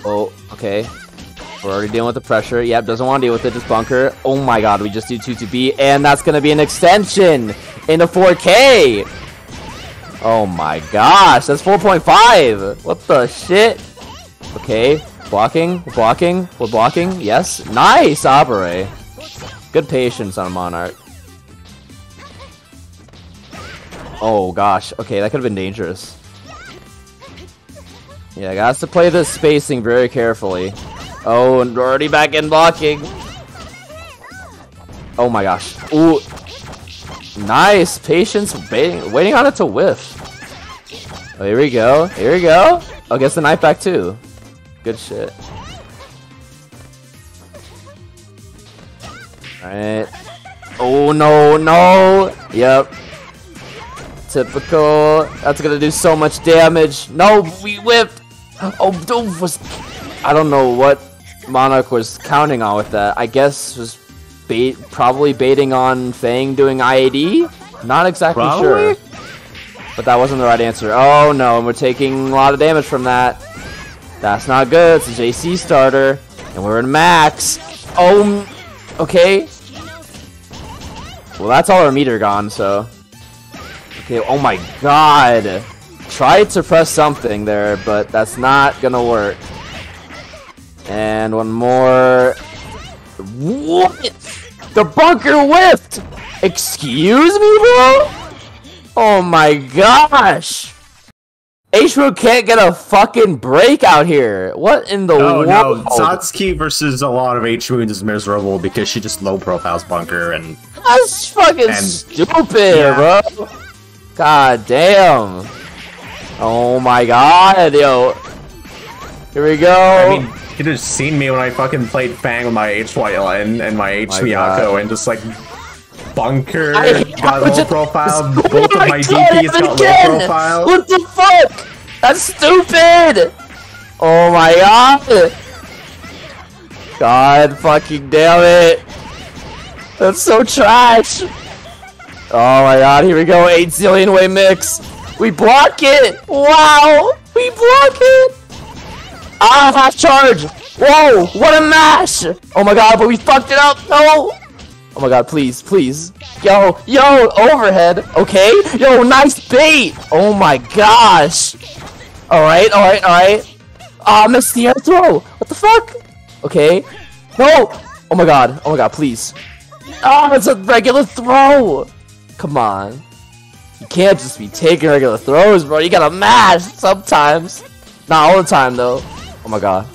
Oh, okay. We're already dealing with the pressure. Yep, doesn't want to deal with it. Just bunker. Oh my god, we just do 2-2-B, and that's going to be an extension into 4K. Oh my gosh, that's 4.5. What the shit? Okay, we're blocking. Yes, nice, Abare. Good patience on Monarch. Oh gosh, okay, that could have been dangerous. Yeah, I got to play this spacing very carefully. Oh, and we're already back in blocking. Oh my gosh. Ooh. Nice. Patience. Waiting on it to whiff. Oh, here we go. Here we go. Oh, gets the knife back too. Good shit. Alright. Oh, no, no. Yep. Typical. That's going to do so much damage. No, we whiffed. Oh, I don't know what Monarch was counting on with that. I guess was probably baiting on Fang doing IAD? Not exactly sure. But that wasn't the right answer. Oh no, and we're taking a lot of damage from that. That's not good. It's a JC starter. And we're in max. Oh, okay. Well, that's all our meter gone, so. Okay, oh my god. Tried to press something there, but that's not gonna work. And one more. What? The bunker whiffed! Excuse me, bro? Oh my gosh! H-Kouma can't get a fucking break out here! What in the world? Oh no, Satsuki versus a lot of H-Kouma is miserable because she just low profiles bunker and... That's fucking stupid, yeah. Bro! God damn! Oh my god, yo! Here we go! I mean, you could have seen me when I fucking played Fang with my HYLN and my H-Miyako and just like bunker, got low profile, both of my DPs got low profile. What the fuck? That's stupid! Oh my god! God fucking damn it! That's so trash! Oh my god, here we go, 8 zillion way mix! We block it! Wow! We block it! Ah, fast charge! Whoa! What a mash! Oh my god, but we fucked it up! No! Oh my god, please, please. Yo, yo, overhead! Okay? Yo, nice bait! Oh my gosh! Alright, alright, alright. Ah, missed the air throw! What the fuck? Okay. No! Oh my god, please. Ah, it's a regular throw! Come on. You can't just be taking regular throws, bro. You gotta mash sometimes. Not all the time, though. Oh my god.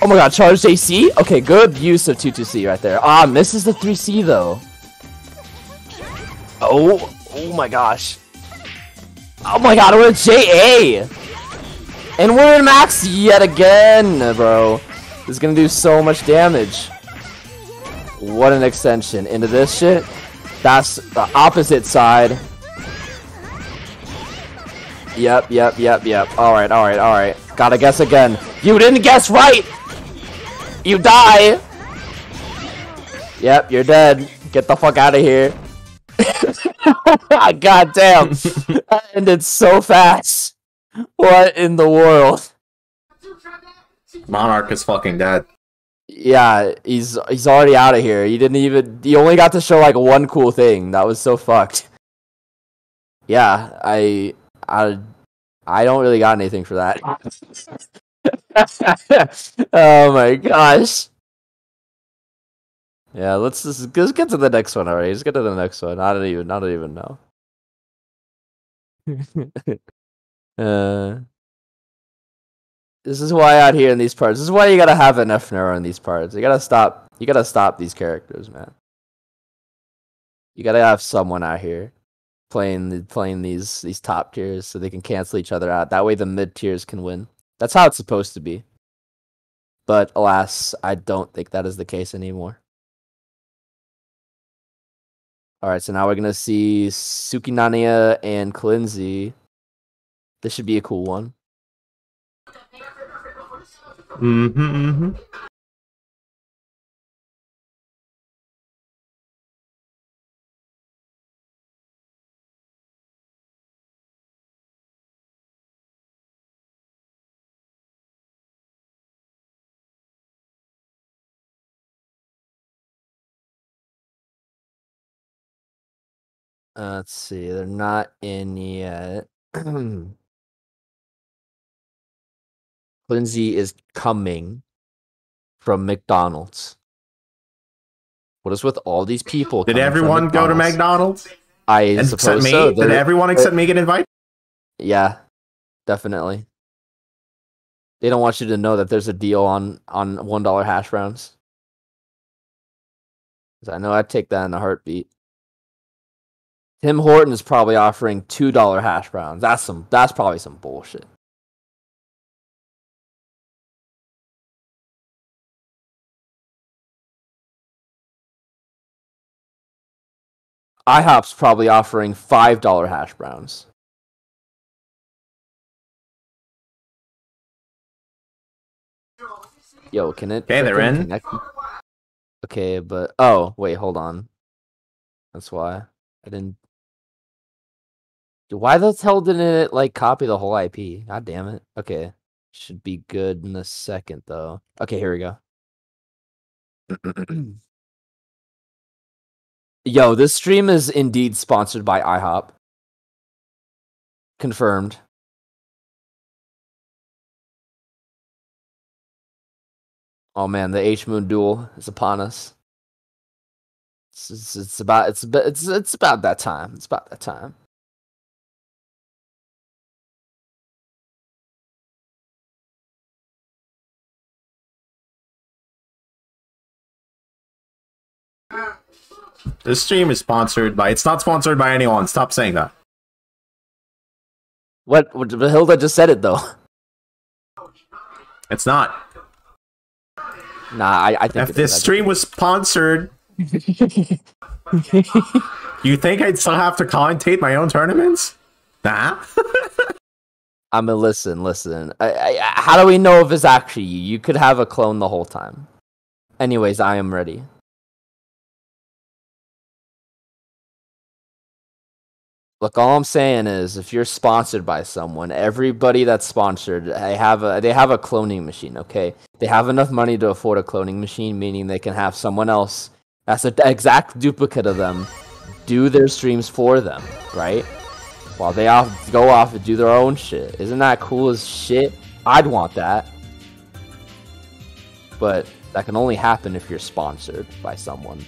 Oh my god, charge JC? Okay, good use of 2-2-C right there. Ah, misses the 3C though. Oh, oh my gosh. Oh my god, we're at JA! And we're in max yet again, bro. This is gonna do so much damage. What an extension. Into this shit. That's the opposite side. Yep, yep, yep, yep. Alright, alright, alright. Gotta guess again. You didn't guess right! You die! Yep, you're dead. Get the fuck out of here. God damn. That ended so fast. What in the world? Monarch is fucking dead. Yeah, he's already out of here. He only got to show like one cool thing. That was so fucked. Yeah, I don't really got anything for that. Oh my gosh. Yeah, let's get to the next one already. Let's get to the next one. I don't even know. This is why out here in these parts. This is why you gotta have an F-Nero in these parts. You gotta stop these characters, man. You gotta have someone out here playing these top tiers so they can cancel each other out. That way the mid tiers can win. That's how it's supposed to be. But alas, I don't think that is the case anymore. Alright, so now we're gonna see Tsukinanaya and Klinzy. This should be a cool one. Mm-hmm. Let's see. They're not in yet. Klinzy is coming from McDonald's. What is with all these people? Did everyone go to McDonald's? I suppose so. Did everyone except me get invited? Yeah, definitely. They don't want you to know that there's a deal on $1 hash browns. I know I'd take that in a heartbeat. Tim Horton is probably offering $2 hash browns. That's probably some bullshit. IHOP's probably offering $5 hash browns. Yo, can it? Okay, they're in. Okay, but oh wait, hold on. That's why I didn't. Why the hell didn't it like copy the whole IP? God damn it. Okay, should be good in a second though. Okay, here we go. Yo, this stream is indeed sponsored by IHOP. Confirmed. Oh man, the H-Moon duel is upon us. It's about that time. It's about that time. This stream is sponsored by... It's not sponsored by anyone. Stop saying that. What? Hilda just said it, though. It's not. Nah, I think... If this stream was sponsored... You think I'd still have to commentate my own tournaments? Nah. I'm a... Listen. How do we know if it's actually you? You could have a clone the whole time. Anyways, I am ready. Look, all I'm saying is, if you're sponsored by someone, everybody that's sponsored, they have a cloning machine, okay? They have enough money to afford a cloning machine, meaning they can have someone else that's an exact duplicate of them do their streams for them, right? While they go off and do their own shit. Isn't that cool as shit? I'd want that. But that can only happen if you're sponsored by someone.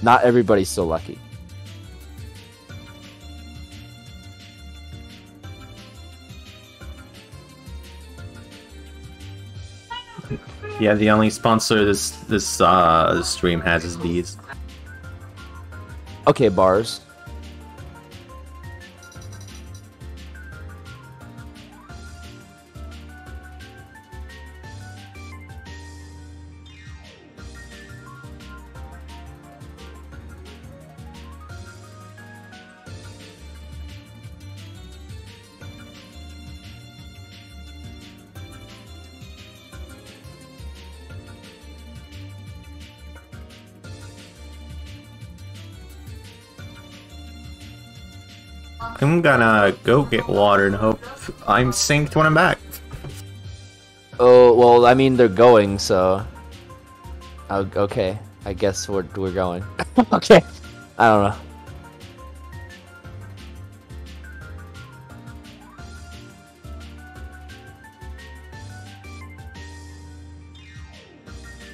Not everybody's so lucky. Yeah, the only sponsor this stream has is these. Okay, bars. I'm gonna go get water and hope I'm synced when I'm back. Oh, well, I mean, they're going, so... okay, I guess we're going. Okay, I don't know.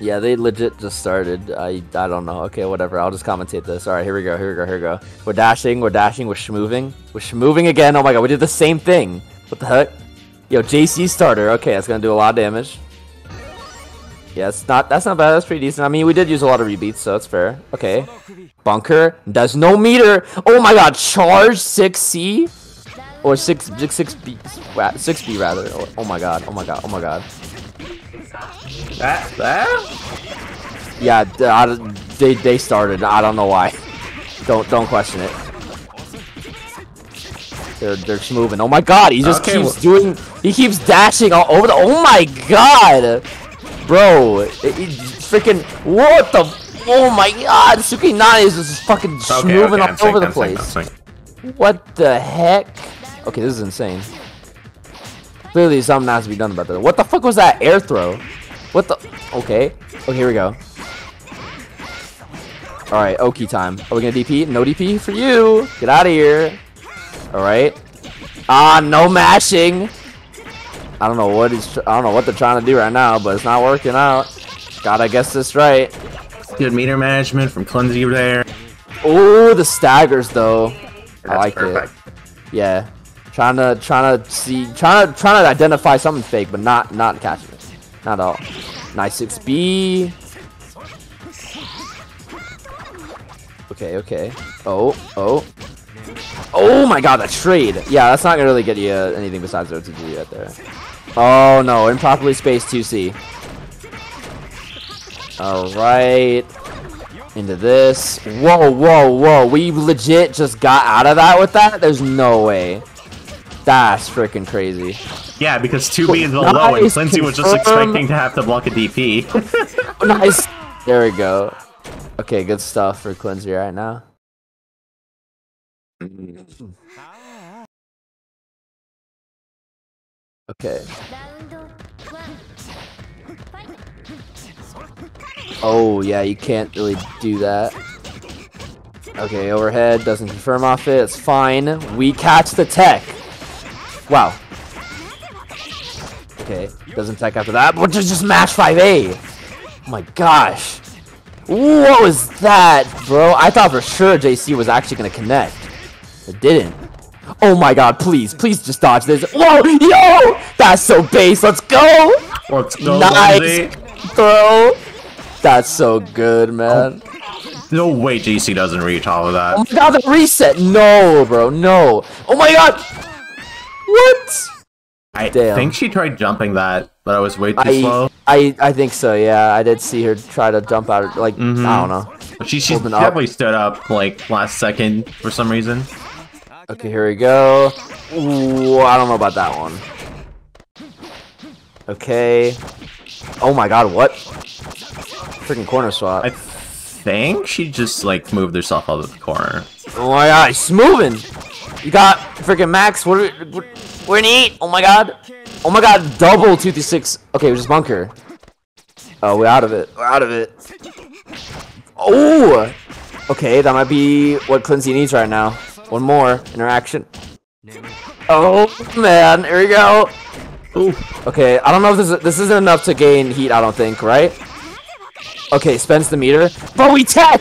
Yeah, they legit just started. I don't know. Okay, whatever. I'll just commentate this. All right, here we go. Here we go. Here we go. We're dashing. We're dashing. We're schmooving. We're schmooving again. Oh my god, we did the same thing. What the heck? Yo, JC starter. Okay, that's gonna do a lot of damage. Yeah, it's not. That's not bad. That's pretty decent. I mean, we did use a lot of rebeats, so that's fair. Okay, bunker. There's no meter. Oh my god, charge 6C or 6B rather. Oh my god. Oh my god. Oh my god. That's that? Yeah, they started. I don't know why. Don't question it. They're schmoving. Oh my god, he just keeps doing. He keeps dashing all over the. Oh my god, bro! It freaking what the? Oh my god, Tsukinanaya is just fucking schmoving all over the place. What the heck? Okay, this is insane. Clearly, something has to be done about that. What the fuck was that air throw? What the? Okay. Oh, here we go. Alright, Oki time. Are we gonna DP? No DP for you! Get out of here! Alright. Ah, no mashing! I don't know what they're trying to do right now, but it's not working out. Gotta guess this right. Good meter management from Klinzy there. Oh, the staggers though. That's I like perfect. It. Yeah. Trying to identify something fake, but not catching it. Not all. Nice 6B. Okay, okay. Oh my god, that trade! Yeah, that's not gonna really get you anything besides OTG right there. Oh no, improperly spaced 2C. Alright. Into this. Whoa, whoa, whoa. We legit just got out of that with that? There's no way. That's freaking crazy. Yeah, because 2B is nice low, and Klinzy was just expecting to have to block a DP. Nice. There we go. Okay, good stuff for Klinzy right now. Okay. Oh, yeah, you can't really do that. Okay, overhead, doesn't confirm off it, it's fine. We catch the tech. Wow. Okay, doesn't tech after that, but just mash 5A! Oh my gosh. Ooh, what was that, bro? I thought for sure JC was actually gonna connect. It didn't. Oh my god, please, please just dodge this. Whoa, yo! That's so base, let's go! Let's go, nice, bro! That's so good, man. No way JC doesn't reach all of that. Oh my god, the reset! No, bro, no! Oh my god! What? I think she tried jumping that, but I was way too slow. I think so, yeah. I did see her try to jump out, like, I don't know. But she definitely stood up, like, last second for some reason. Okay, here we go. Ooh, I don't know about that one. Okay. Oh my god, what? Freaking corner swap. I think she just, like, moved herself out of the corner. Oh my god, she's moving! You got freaking max. We're gonna eat. Oh my god. Oh my god. Double 236. Okay, we just bunker. Oh, we're out of it. We're out of it. Oh. Okay, that might be what Klinzy needs right now. One more interaction. Oh man, here we go. Ooh. Okay, I don't know if this isn't enough to gain heat. I don't think, right? Okay, spends the meter, but we tech.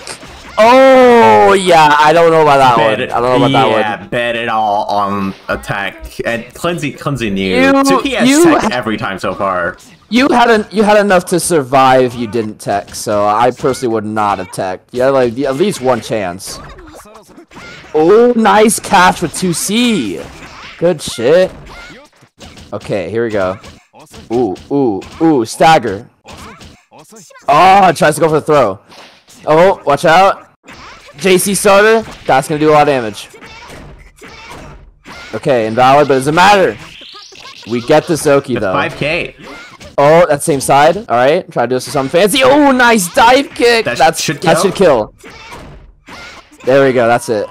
Oh yeah, I don't know about that one. I don't know about that one. Yeah, bet it all on attack. And Klinzy knew. Tsuki has tech every time so far. You had enough to survive. You didn't tech, so I personally would not have tech. You had like at least one chance. Oh, nice catch with 2C. Good shit. Okay, here we go. Ooh, ooh, ooh, stagger. Oh, tries to go for the throw. Oh, watch out. JC starter. That's going to do a lot of damage. Okay, invalid, but it doesn't matter. We get this Oki, though. 5K. Oh, that same side. All right. Try to do this with something fancy. Oh, nice dive kick. That should kill. There we go. That's it.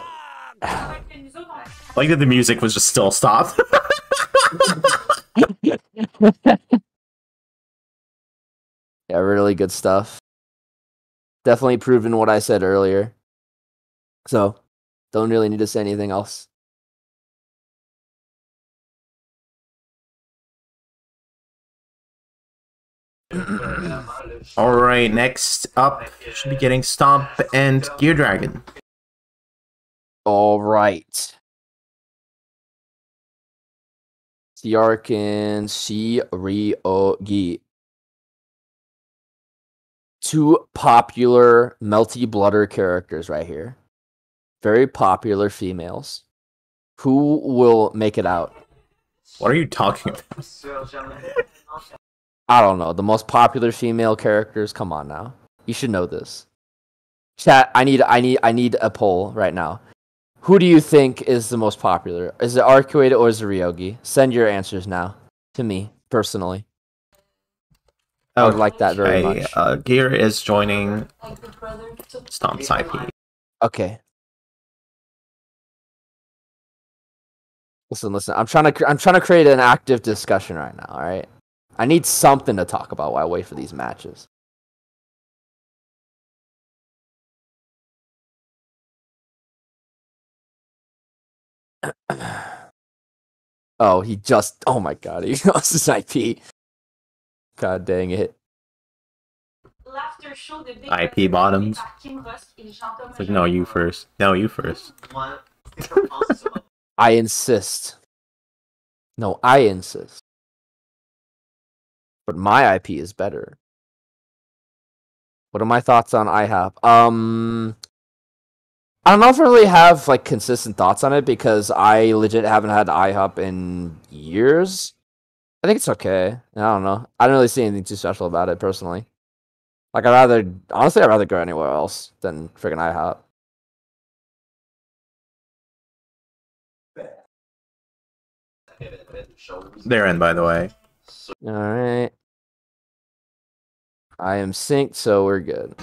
Like that the music was just still stopped. Yeah, really good stuff. Definitely proven what I said earlier. So, don't really need to say anything else. Alright, next up, should be getting Stomp and Gear Dragon. Alright. Siark and Sirius. Two popular Melty Blooder characters right here. Very popular females. Who will make it out? What are you talking about? I don't know. The most popular female characters. Come on now. You should know this. Chat, I need a poll right now. Who do you think is the most popular? Is it Arcueid or is it Ryougi? Send your answers now. To me, personally. I would like that very much. Gear is joining Stomp's IP. Okay. Listen. I'm trying to create an active discussion right now. All right. I need something to talk about while I wait for these matches. Oh, he just... Oh my god, he lost his IP. God dang it. IP bottoms. It's like, no, you first. No, you first. I insist. No, I insist. But my IP is better. What are my thoughts on IHOP? I don't know if I really have like consistent thoughts on it because I legit haven't had IHOP in years. I think it's okay. I don't know. I don't really see anything too special about it personally. Like I'd rather go anywhere else than friggin' IHOP. They're in, by the way. All right. I am synced, so we're good.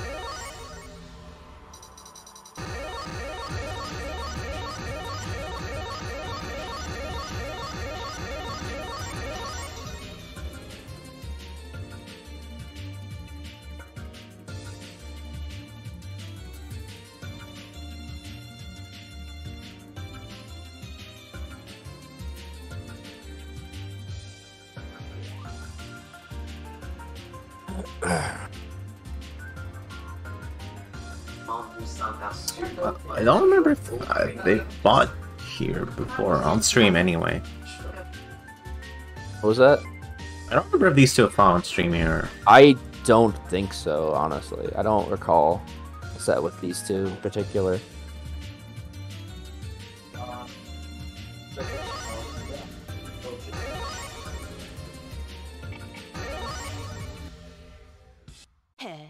I don't remember if they fought here before, on stream anyway. What was that? I don't remember if these two have fought on stream here. I don't think so, honestly. I don't recall a set with these two in particular.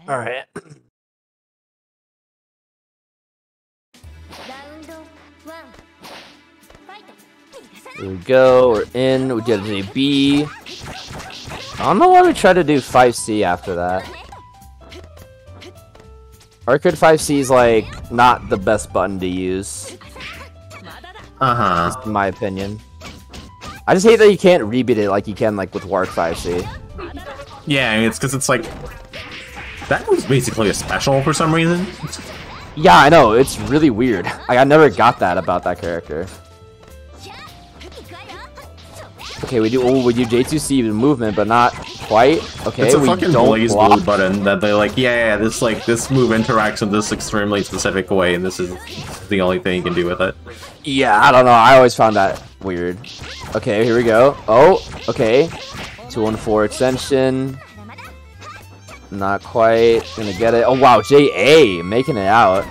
Alright. Here we go, we're in, we did a B. I don't know why we tried to do 5C after that. Arcueid 5C is like, not the best button to use. Just in my opinion. I just hate that you can't rebeat it like you can like with Warc 5C. Yeah, I mean, it's because it's like... That was basically a special for some reason. Yeah, I know. It's really weird. Like, I never got that about that character. Okay, we do. Oh, we do J2C movement, but not quite. Okay, it's a fucking Blaze Blue button that they like. Yeah, this like this move interacts in this extremely specific way, and this is the only thing you can do with it. Yeah, I don't know. I always found that weird. Okay, here we go. Oh, okay. 214 extension. Not quite gonna get it. Oh wow, JA making it out.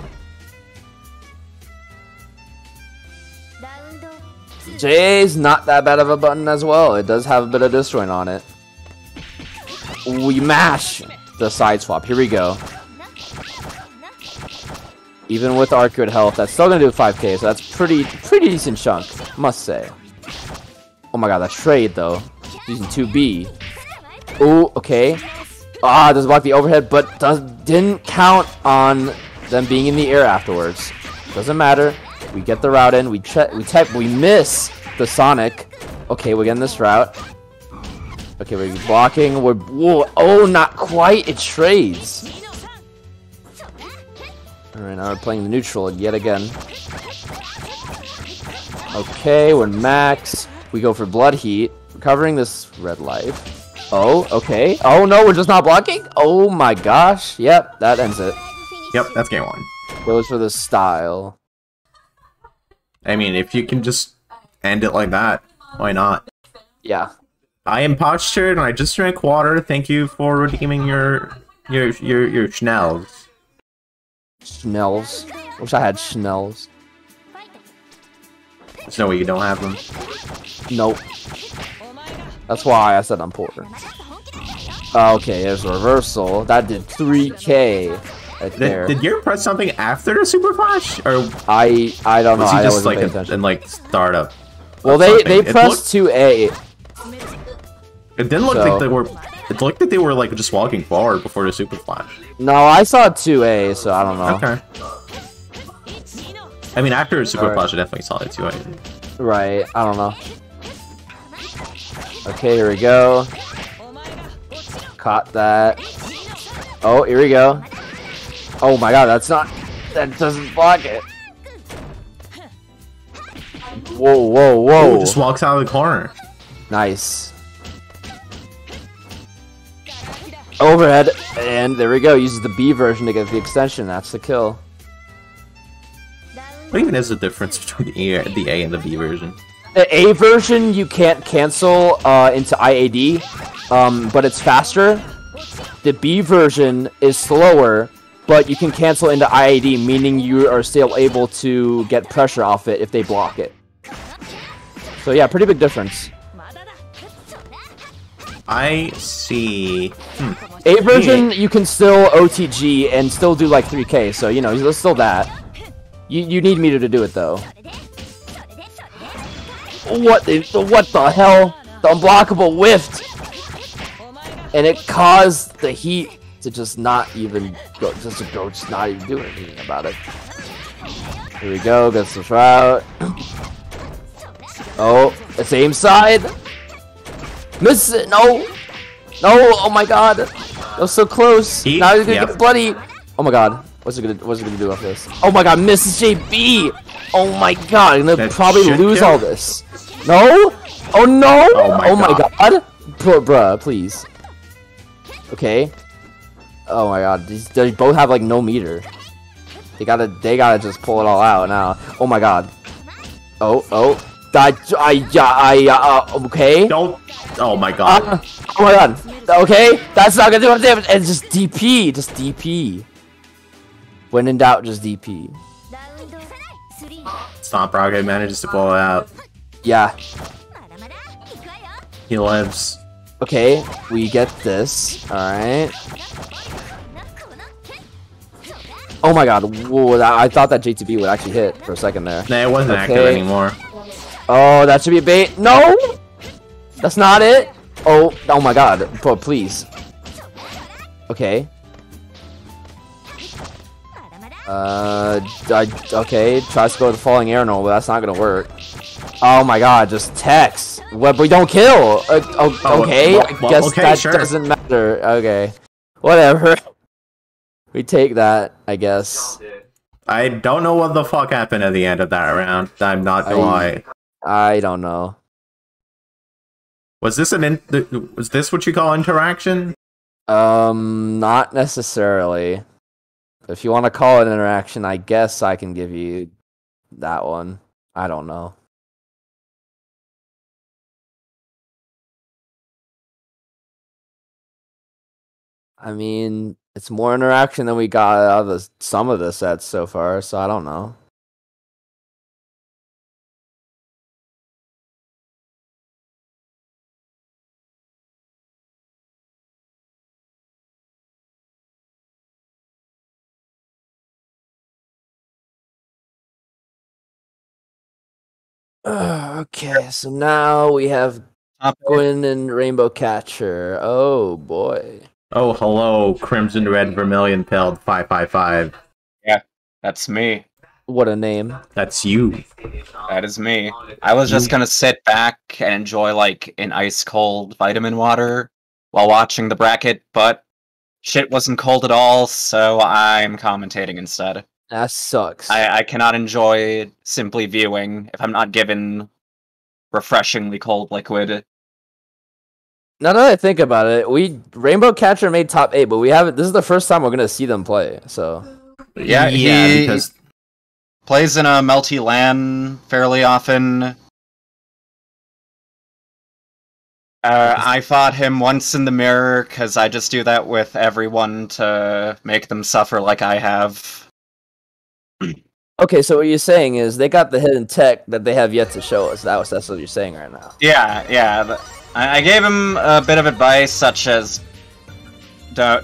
JA's not that bad of a button as well. It does have a bit of disjoint on it. We mash the side swap. Here we go. Even with Arcueid health, that's still gonna do 5k, so that's pretty decent chunk, must say. Oh my god, that trade though. Using 2B. Oh, okay. Ah, does block the overhead, but didn't count on them being in the air afterwards. Doesn't matter. We get the route in. We miss the Sonic. Okay, we're getting this route. Okay, we're blocking. We're oh, not quite. It trades. All right, now we're playing the neutral yet again. Okay, we're max. We go for blood heat, recovering this red life. Oh, okay. Oh no, we're just not blocking? Oh my gosh. Yep, that ends it. Yep, that's game one. Goes for the style. I mean, if you can just end it like that, why not? Yeah. I am postured and I just drank water. Thank you for redeeming your Schnells. Schnells. Wish I had Schnells. There's no way you don't have them. Nope. That's why I said I'm poor. Okay, there's a reversal. That did 3K. Right there. Did Gear press something after the Super Flash? Or I don't know. Was he just like in like startup? Well, they pressed 2A. It didn't look like they were. It looked like they were like just walking forward before the Super Flash. No, I saw 2A, so I don't know. Okay. I mean, after the Super Flash, I definitely saw it 2A. Right. I don't know. Okay, here we go. Caught that. Oh, here we go. Oh my god, that's not... That doesn't block it. Whoa, whoa, whoa. Ooh, just walks out of the corner. Nice. Overhead. And there we go. Uses the B version to get the extension. That's the kill. What even is the difference between the A and the B version? The A version you can't cancel into IAD, but it's faster. The B version is slower, but you can cancel into IAD, meaning you are still able to get pressure off it if they block it. So yeah, pretty big difference. I see. A version you can still OTG and still do like 3K, so you know, still that. You need meter to do it though. What the hell? The unblockable whiffed! And it caused the Heat to just not even go, just not even do anything about it. Here we go, gets the shroud. Oh, the same side! Miss it! No! No! Oh my god! That was so close! Heat? Now he's gonna get bloody! Oh my god. What's it gonna do after this? Oh my god, Mrs. JB! Oh my god, I'm gonna probably lose all this. No? Oh no! Oh my god! Bruh, please. Okay. Oh my god, they both have like no meter. They gotta just pull it all out now. Oh my god. Okay. Don't. Oh my god. Oh my god. Okay, that's not gonna do enough damage. And just DP, just DP. When in doubt, just DP. Stomp Rocket manages to blow out. Yeah. He lives. Okay, we get this. Alright. Oh my god. Whoa, I thought that JTB would actually hit for a second there. Nah, it wasn't active anymore. Oh, that should be a bait. No! That's not it. Oh my god. Bro, please. Okay. Okay, tries to go with the falling air normal, but that's not gonna work. Oh my god, just text. What, we don't kill! Okay, I guess that doesn't matter. Okay. Whatever. We take that, I guess. I don't know what the fuck happened at the end of that round. I'm not gonna lie. I don't know. Was this was this what you call interaction? Not necessarily. If you want to call it an interaction, I guess I can give you that one. I don't know. I mean, it's more interaction than we got out of some of the sets so far, so I don't know. Okay, so now we have Gwyn and Rainbow Catcher. Oh boy. Oh hello, Crimson Red Vermilion Pilled 555. Yeah, that's me. What a name. That's you. That is me. I was just gonna sit back and enjoy like an ice cold vitamin water while watching the bracket, but shit wasn't cold at all, so I'm commentating instead. That sucks. I cannot enjoy simply viewing if I'm not given refreshingly cold liquid. Now that I think about it, we Rainbow Catcher made top 8, but we haven't. This is the first time we're gonna see them play. So yeah, yeah, because plays in a Melty LAN fairly often. I fought him once in the mirror because I just do that with everyone to make them suffer like I have. Okay, so what you're saying is they got the hidden tech that they have yet to show us. That's what you're saying right now. Yeah, yeah. I gave him a bit of advice, such as don't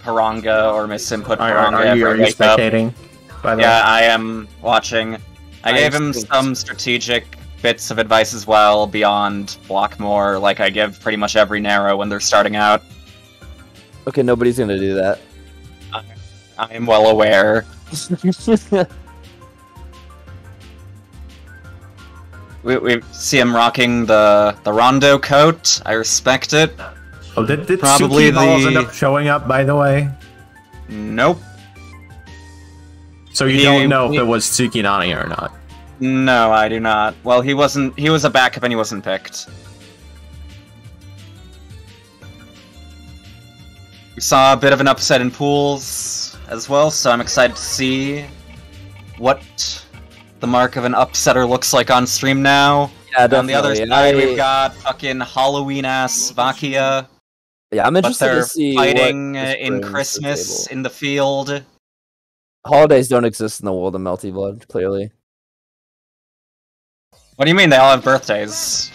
paranga or misinput paranga. Are you spectating? By the way, I am watching. I gave him some strategic bits of advice as well beyond block more, like I give pretty much every Nero when they're starting out. Okay, nobody's gonna do that. I am well aware. We see him rocking the Rondo coat. I respect it. Oh, did probably Tsuki end up showing up, by the way? Nope. So you don't know if it was Tsukinanaya or not? No, I do not. Well, he wasn't. He was a backup and he wasn't picked. We saw a bit of an upset in pools as well, so I'm excited to see what the mark of an upsetter looks like on stream now. Yeah, definitely. On the other side, we've got fucking Halloween-ass VAkiha. Yeah, I'm interested to see what fighting in Christmas in the field. Holidays don't exist in the world of Melty Blood, clearly. What do you mean they all have birthdays?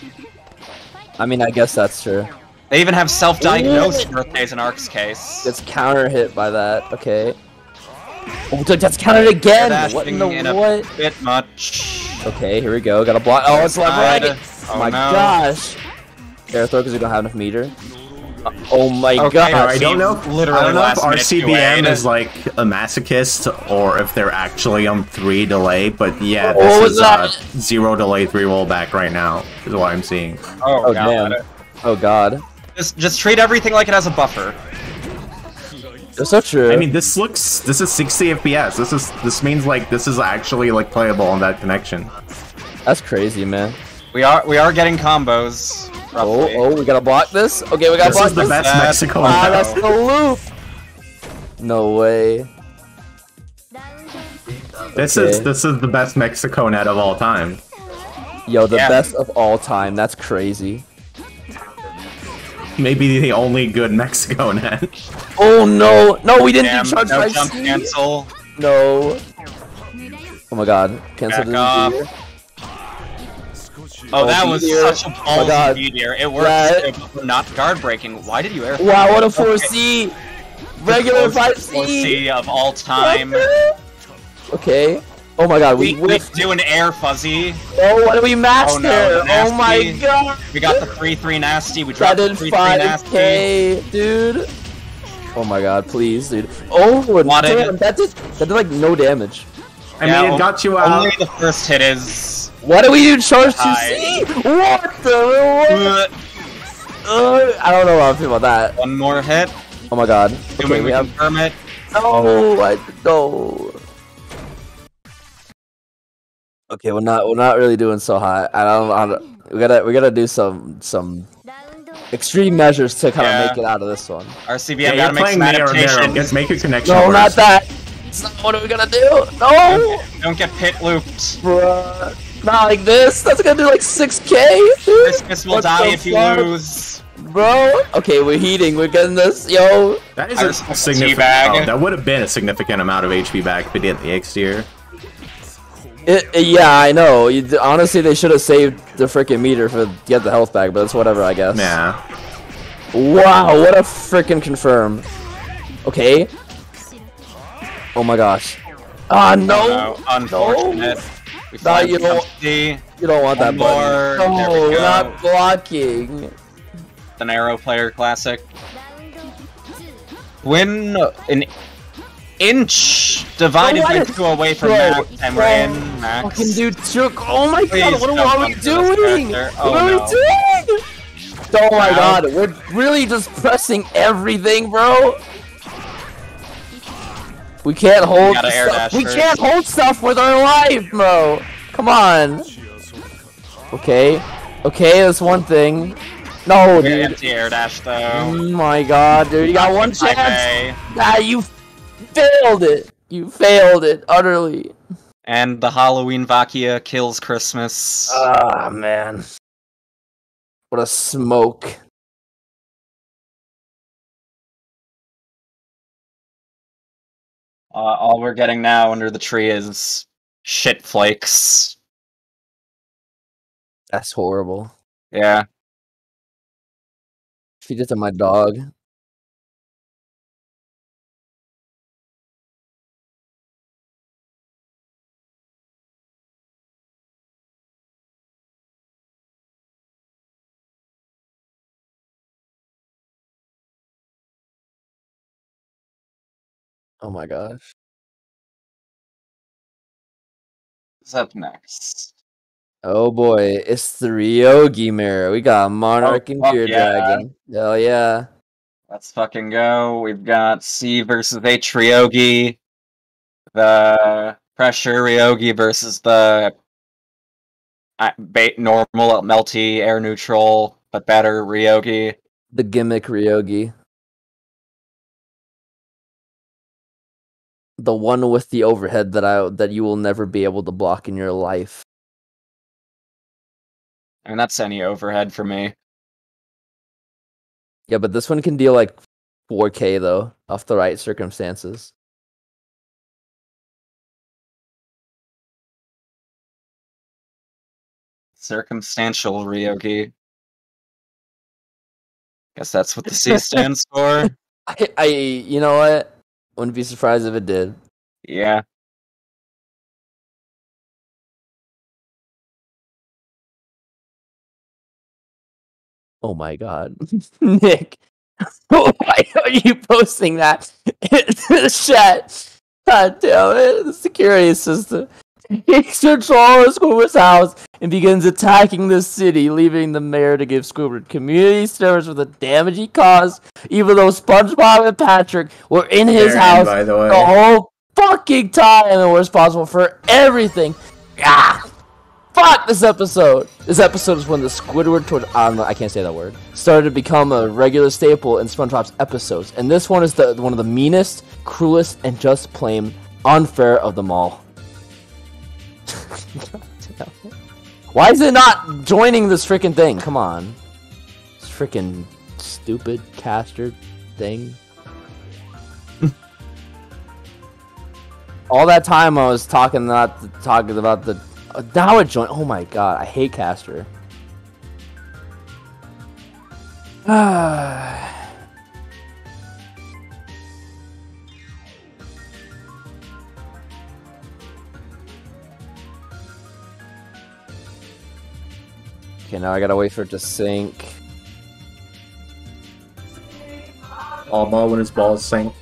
I mean, I guess that's true. They even have self-diagnosed birthdays in Ark's case. That's counter-hit by that, okay. Oh, that's countered again! What in the what? Bit much. Okay, here we go. Got a block. Oh, it's left right! Oh my gosh! Air throw because we don't have enough meter. Oh my gosh! I don't know if RCBM is like a masochist or if they're actually on 3 delay, but yeah, this is 0 delay 3 rollback right now, is what I'm seeing. Oh god. Oh god. Just treat everything like it has a buffer. That's so true. I mean, this is 60 FPS. This means like this is actually like playable on that connection. That's crazy, man. We are getting combos. Roughly. Oh, we gotta block this. Okay, we gotta block this. This is the best Mexico. Ah, that's the loop. No way. This is the best Mexico net of all time. Yo, the best of all time. That's crazy. Maybe the only good Mexico net. Oh no! No, we didn't do charge by jump cancel. No. Oh my god. Cancel the Oh, that was such a ballsy meteor. It works. Not guard breaking. Why did you air? Wow, what a 4C! Regular 5C of all time. Okay. Oh my god, we do an air fuzzy. Oh, what did we match there? Oh my god! We got the 3-3 nasty. We dropped the 3-3 nasty, dude. Oh my god, please, dude. Oh, damn, that did like no damage. I mean, it got you out. Only the first hit is. What do we do? Charge 2C? What the? I don't know how I feel about that. One more hit. Oh my god. Okay, we confirm it. No, I don't. Okay, we're not really doing so hot. I don't we gotta do some extreme measures to kind of make it out of this one. RCBM gotta make some adaptations. Just make your connection. No, not that. It's not what are we gonna do? No. Don't get pit looped. Bruh. Not like this. That's gonna do like 6K. Christmas will die if you lose. Bro. Okay, we're heating. We're getting this, yo. That is a significant. Oh, that would have been a significant amount of HP back if we did the exterior. Yeah, I know. Honestly, they should have saved the freaking meter for get the health back, but it's whatever, I guess. Yeah. Wow, what a freaking confirm. Okay. Oh my gosh. Ah, no. Unfortunate. No, you don't want that block. No, we're not blocking. The Nero player classic. Win an inch divided by 2 away from Max, and we're in Max. Fucking dude took. Oh my god, what are we doing? What are we doing? Oh my god, we're really just pressing everything, bro. We can't hold stuff. We can't hold stuff with our life, bro. Come on. Okay, that's one thing. No, dude. Empty air dash though. Oh my god, dude. You got one chance. Ah, you failed it. You failed it utterly. And the Halloween VAkiha kills Christmas. Ah, man. What a smoke. All we're getting now under the tree is shit flakes. That's horrible. Yeah. She just on my dog. Oh my gosh. What's up next? Oh boy, it's the Ryougi mirror. We got Monarch and Gear Dragon. Hell yeah. Let's fucking go. We've got C versus H Ryougi. The pressure Ryougi versus the normal Melty, air neutral, but better Ryougi. The gimmick Ryougi. The one with the overhead that you will never be able to block in your life. I mean, that's any overhead for me. Yeah, but this one can deal like 4K though, off the right circumstances. Circumstantial Ryougi. Guess that's what the C stands for. I you know what? Wouldn't be surprised if it did. Yeah. Oh my god. Nick, why are you posting that in the chat? God damn it. The security system takes control of Squidward's house and begins attacking the city, leaving the mayor to give Squidward community service for the damage he caused, even though SpongeBob and Patrick were in his house by the whole fucking time and were responsible for everything. Ah! Fuck this episode! This episode is when the Squidward toward I can't say that word. Started to become a regular staple in SpongeBob's episodes, and this one is the one of the meanest, cruelest, and just plain unfair of them all. Why is it not joining this freaking thing? Come on. This freaking stupid caster thing. All that time I was talking about the now it joined. Oh my god, I hate caster. Okay, now I gotta wait for it to sink. All when his balls sink.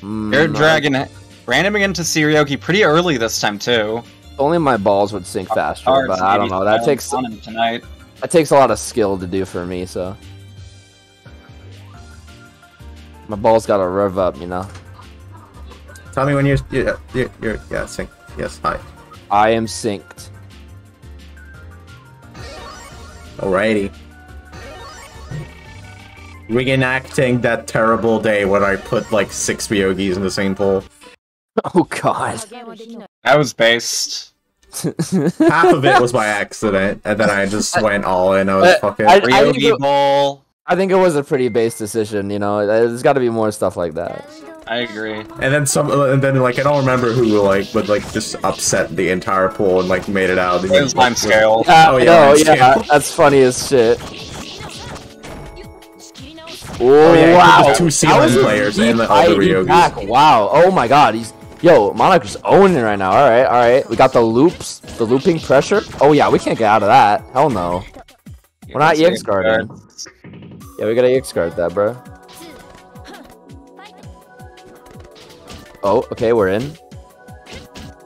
Gear Dragon ran into Ryougi pretty early this time too. Only my balls would sink faster, but I don't know. That takes a lot of skill to do for me, so my balls gotta rev up, you know. Tell me when you're sink. Yes, hi. I am synced. Alrighty. Reenacting that terrible day when I put like 6 Ryougi's in the same pool. Oh god. I was based. Half of it was by accident, and then I just went all in. I was fucking Ryougi ball. I think it was a pretty based decision, you know. There's got to be more stuff like that. I agree. And then some, and then like I don't remember who would just upset the entire pool and like made it out. It was Lime Scale. Oh yeah, no, yeah, that's funny as shit. Oh yeah, wow, 2 Sealand players and the other Ryougi. Wow, oh my god, he's Monarch is owning right now. All right, all right, we got the loops, the looping pressure. Oh yeah, we can't get out of that. Hell no, we're not EX guarding. Yeah, we gotta EX guard that, bro. Oh, okay, we're in.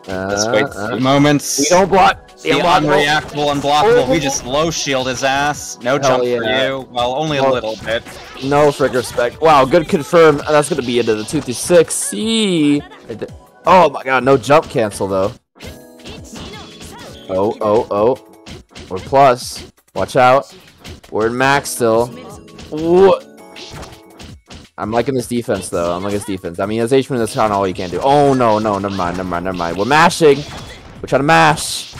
Let's wait moments. We don't block. The unreactable, unblockable. We just low shield his ass. No jump for you. Well, only a little bit. No frick respect. Wow, good confirm. That's gonna be into the 2-6. See. Oh my god, no jump cancel though. Oh. Or plus. Watch out. We're in max still. Ooh. I'm liking this defense, though. I'm liking this defense. I mean, as H-Kouma, that's not all you can do. Oh, no, no. Never mind, never mind, never mind. We're mashing. We're trying to mash.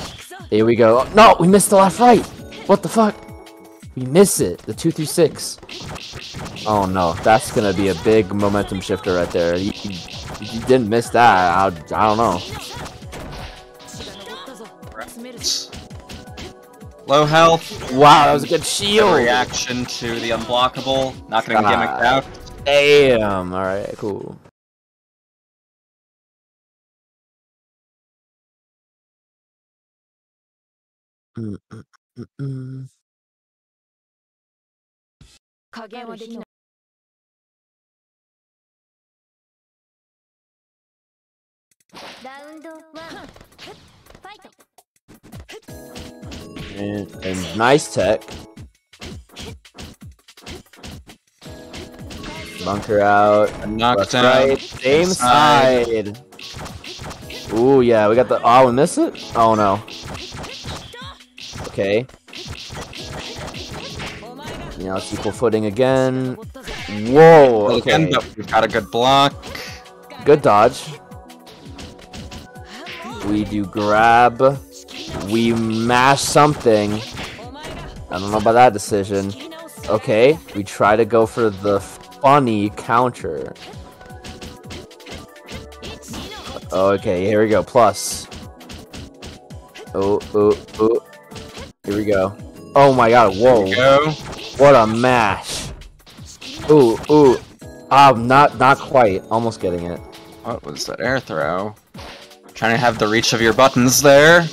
Here we go. Oh, no, we missed the left right. What the fuck? We miss it. The 2-3-6. Oh, no. That's going to be a big momentum shifter right there. You didn't miss that. I don't know. Low health. Wow, that was a good shield. Reaction to the unblockable. Not going to gimmick out. Damn. All right, cool. And nice tech. Bunker out. Knocked out. Right. Same side. Ooh, yeah, we got the. Oh, we miss it? Oh, no. Okay. You know, it's equal footing again. Whoa. Okay. We've got a good block. Good dodge. We do grab. We mash something. I don't know about that decision. Okay, we try to go for the funny counter. Okay, here we go. Plus. Oh, oh, oh. Here we go. Oh my god, whoa. What a mash. Ooh, ooh. I'm not quite. Almost getting it. What was that air throw? Trying to have the reach of your buttons there.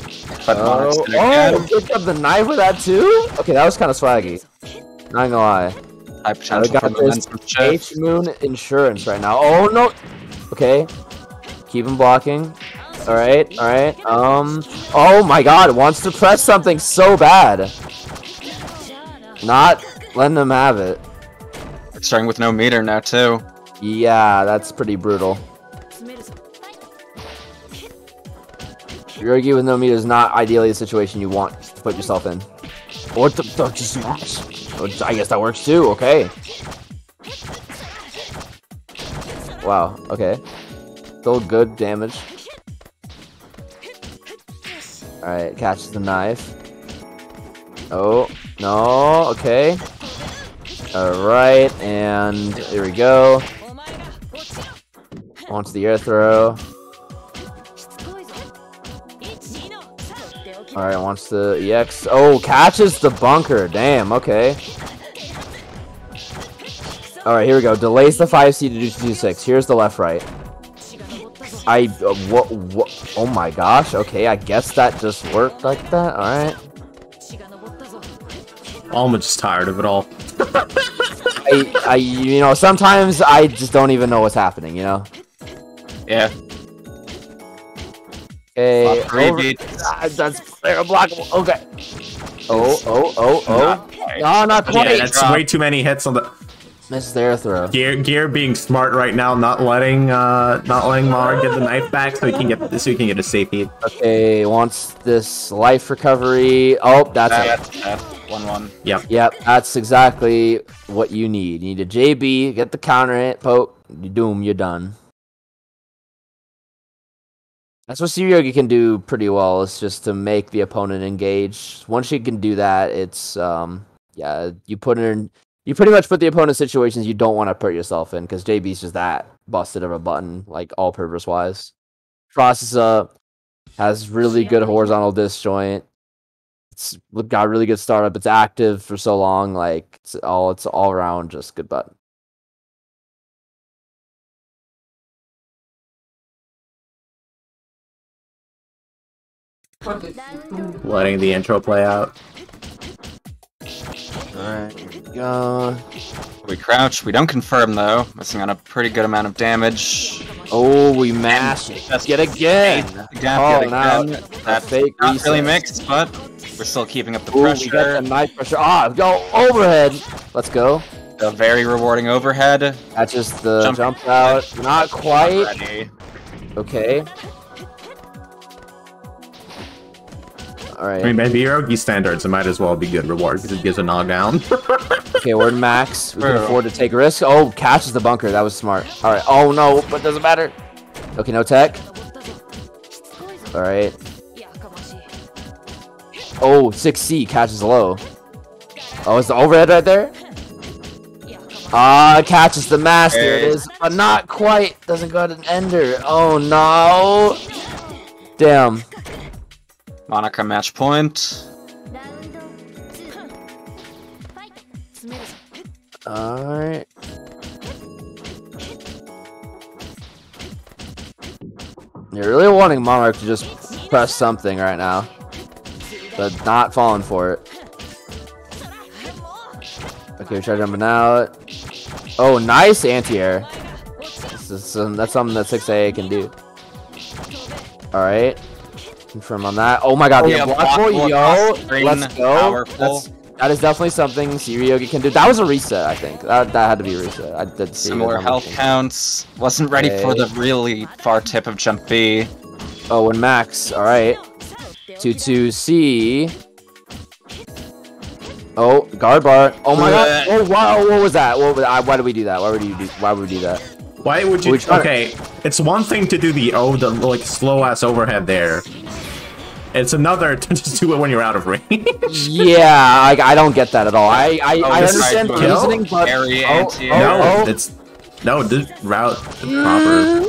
But oh, oh, picked up the knife with that too? Okay, that was kind of swaggy. Not gonna lie. I got this H-Moon insurance right now. Oh no! Okay. Keep him blocking. Alright, alright. Oh my god, wants to press something so bad. Not letting him have it. Starting with no meter now too. Yeah, that's pretty brutal. Ryougi with no meter is not ideally the situation you want to put yourself in. What the fuck is that? I guess that works too, okay. Wow, okay. Still good damage. Alright, catches the knife. Oh, no, okay. Alright, and here we go. Onto the air throw. Alright, wants the EX. Oh, catches the bunker. Damn, okay. Alright, here we go. Delays the 5C to do 2-6. Here's the left right. What? Oh my gosh. Okay, I guess that just worked like that. Alright. I'm just tired of it all. I, you know, sometimes I just don't even know what's happening, you know? Yeah. Hey, that's unblockable. Okay. Oh, oh, oh, oh. No, not quite. Yeah, that's way too many hits on the. Missed their throw. Gear being smart right now, not letting Monarch get the knife back so he can get a safe hit. Okay, wants this life recovery. Oh, that's it. That's 1-1. Yep. Yep. That's exactly what you need. You need a JB. Get the counter hit. Poke. You doom. You're done. That's what Sirius can do pretty well, is just to make the opponent engage. Once you can do that, it's, yeah, you pretty much put the opponent in situations you don't want to put yourself in, because JB's just that busted of a button, like, all-purpose-wise. Crosses up, has really good horizontal disjoint. It's got a really good startup, it's active for so long, like, it's all around just good button. Letting the intro play out. Alright, here we go. We crouch, we don't confirm though. Missing on a pretty good amount of damage. Oh, we mash it. Yet again! That fake not reset. Really mixed, but we're still keeping up the pressure. We got the knife pressure. Ah, go overhead! Let's go. A very rewarding overhead. That's just the jump out. Not quite. Okay. Alright. I mean, by the Ryougi standards, it might as well be good reward because it gives a knockdown. Okay, we're max. We can afford to take risk. Oh, catches the bunker. That was smart. Alright. Oh, no. But it doesn't matter. Okay, no tech. Alright. Oh, 6C catches low. Oh, it's the overhead right there? Ah, catches the master. Hey. It is. But not quite. Doesn't go to an ender. Oh, no. Damn. Monarch match point. Alright. You're really wanting Monarch to just press something right now. But not falling for it. Okay, we try jumping out. Oh, nice anti-air. That's something that 6AA can do. Alright. Confirm on that. Oh my god, the unblockable, yo! Let's go. That is definitely something C-Ryougi can do. That was a reset, I think. That had to be a reset. I did see similar health counts. Wasn't ready for the really far tip of jump B. Oh, and max. Alright. 2-2-C. Oh, guard bar. Oh my god. Oh, wow. What was that? Why did we do that? Why would we do that? Why would you? Okay, it's one thing to do the like slow ass overhead there. It's another to just do it when you're out of range. Yeah, I don't get that at all. I understand reasoning, but it's no this route proper.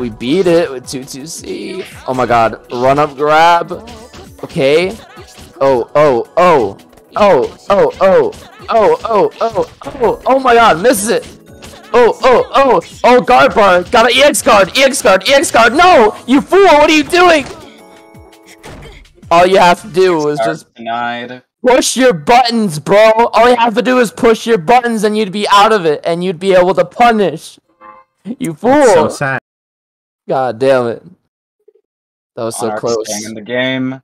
We beat it with 2-2-C. Oh my god, run up grab. Okay. Oh my god, misses it. Oh, guard bar. Got an EX guard. No, you fool, what are you doing? All you have to do is just denied. Push your buttons, bro. All you have to do is push your buttons and you'd be out of it and you'd be able to punish. You fool. That's so sad. God damn it. That was Monarch's so close. Staying in the game.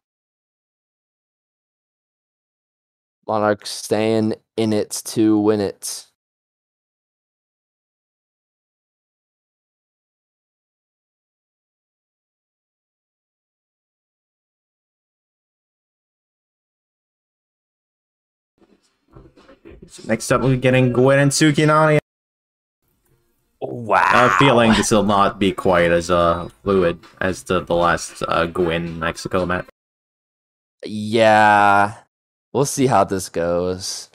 Monarch staying in it to win it. Next up, we're getting Gwyn and Tsukinanaya. Wow. I have a feeling this will not be quite as fluid as the last Gwyn Mexico match. Yeah. We'll see how this goes.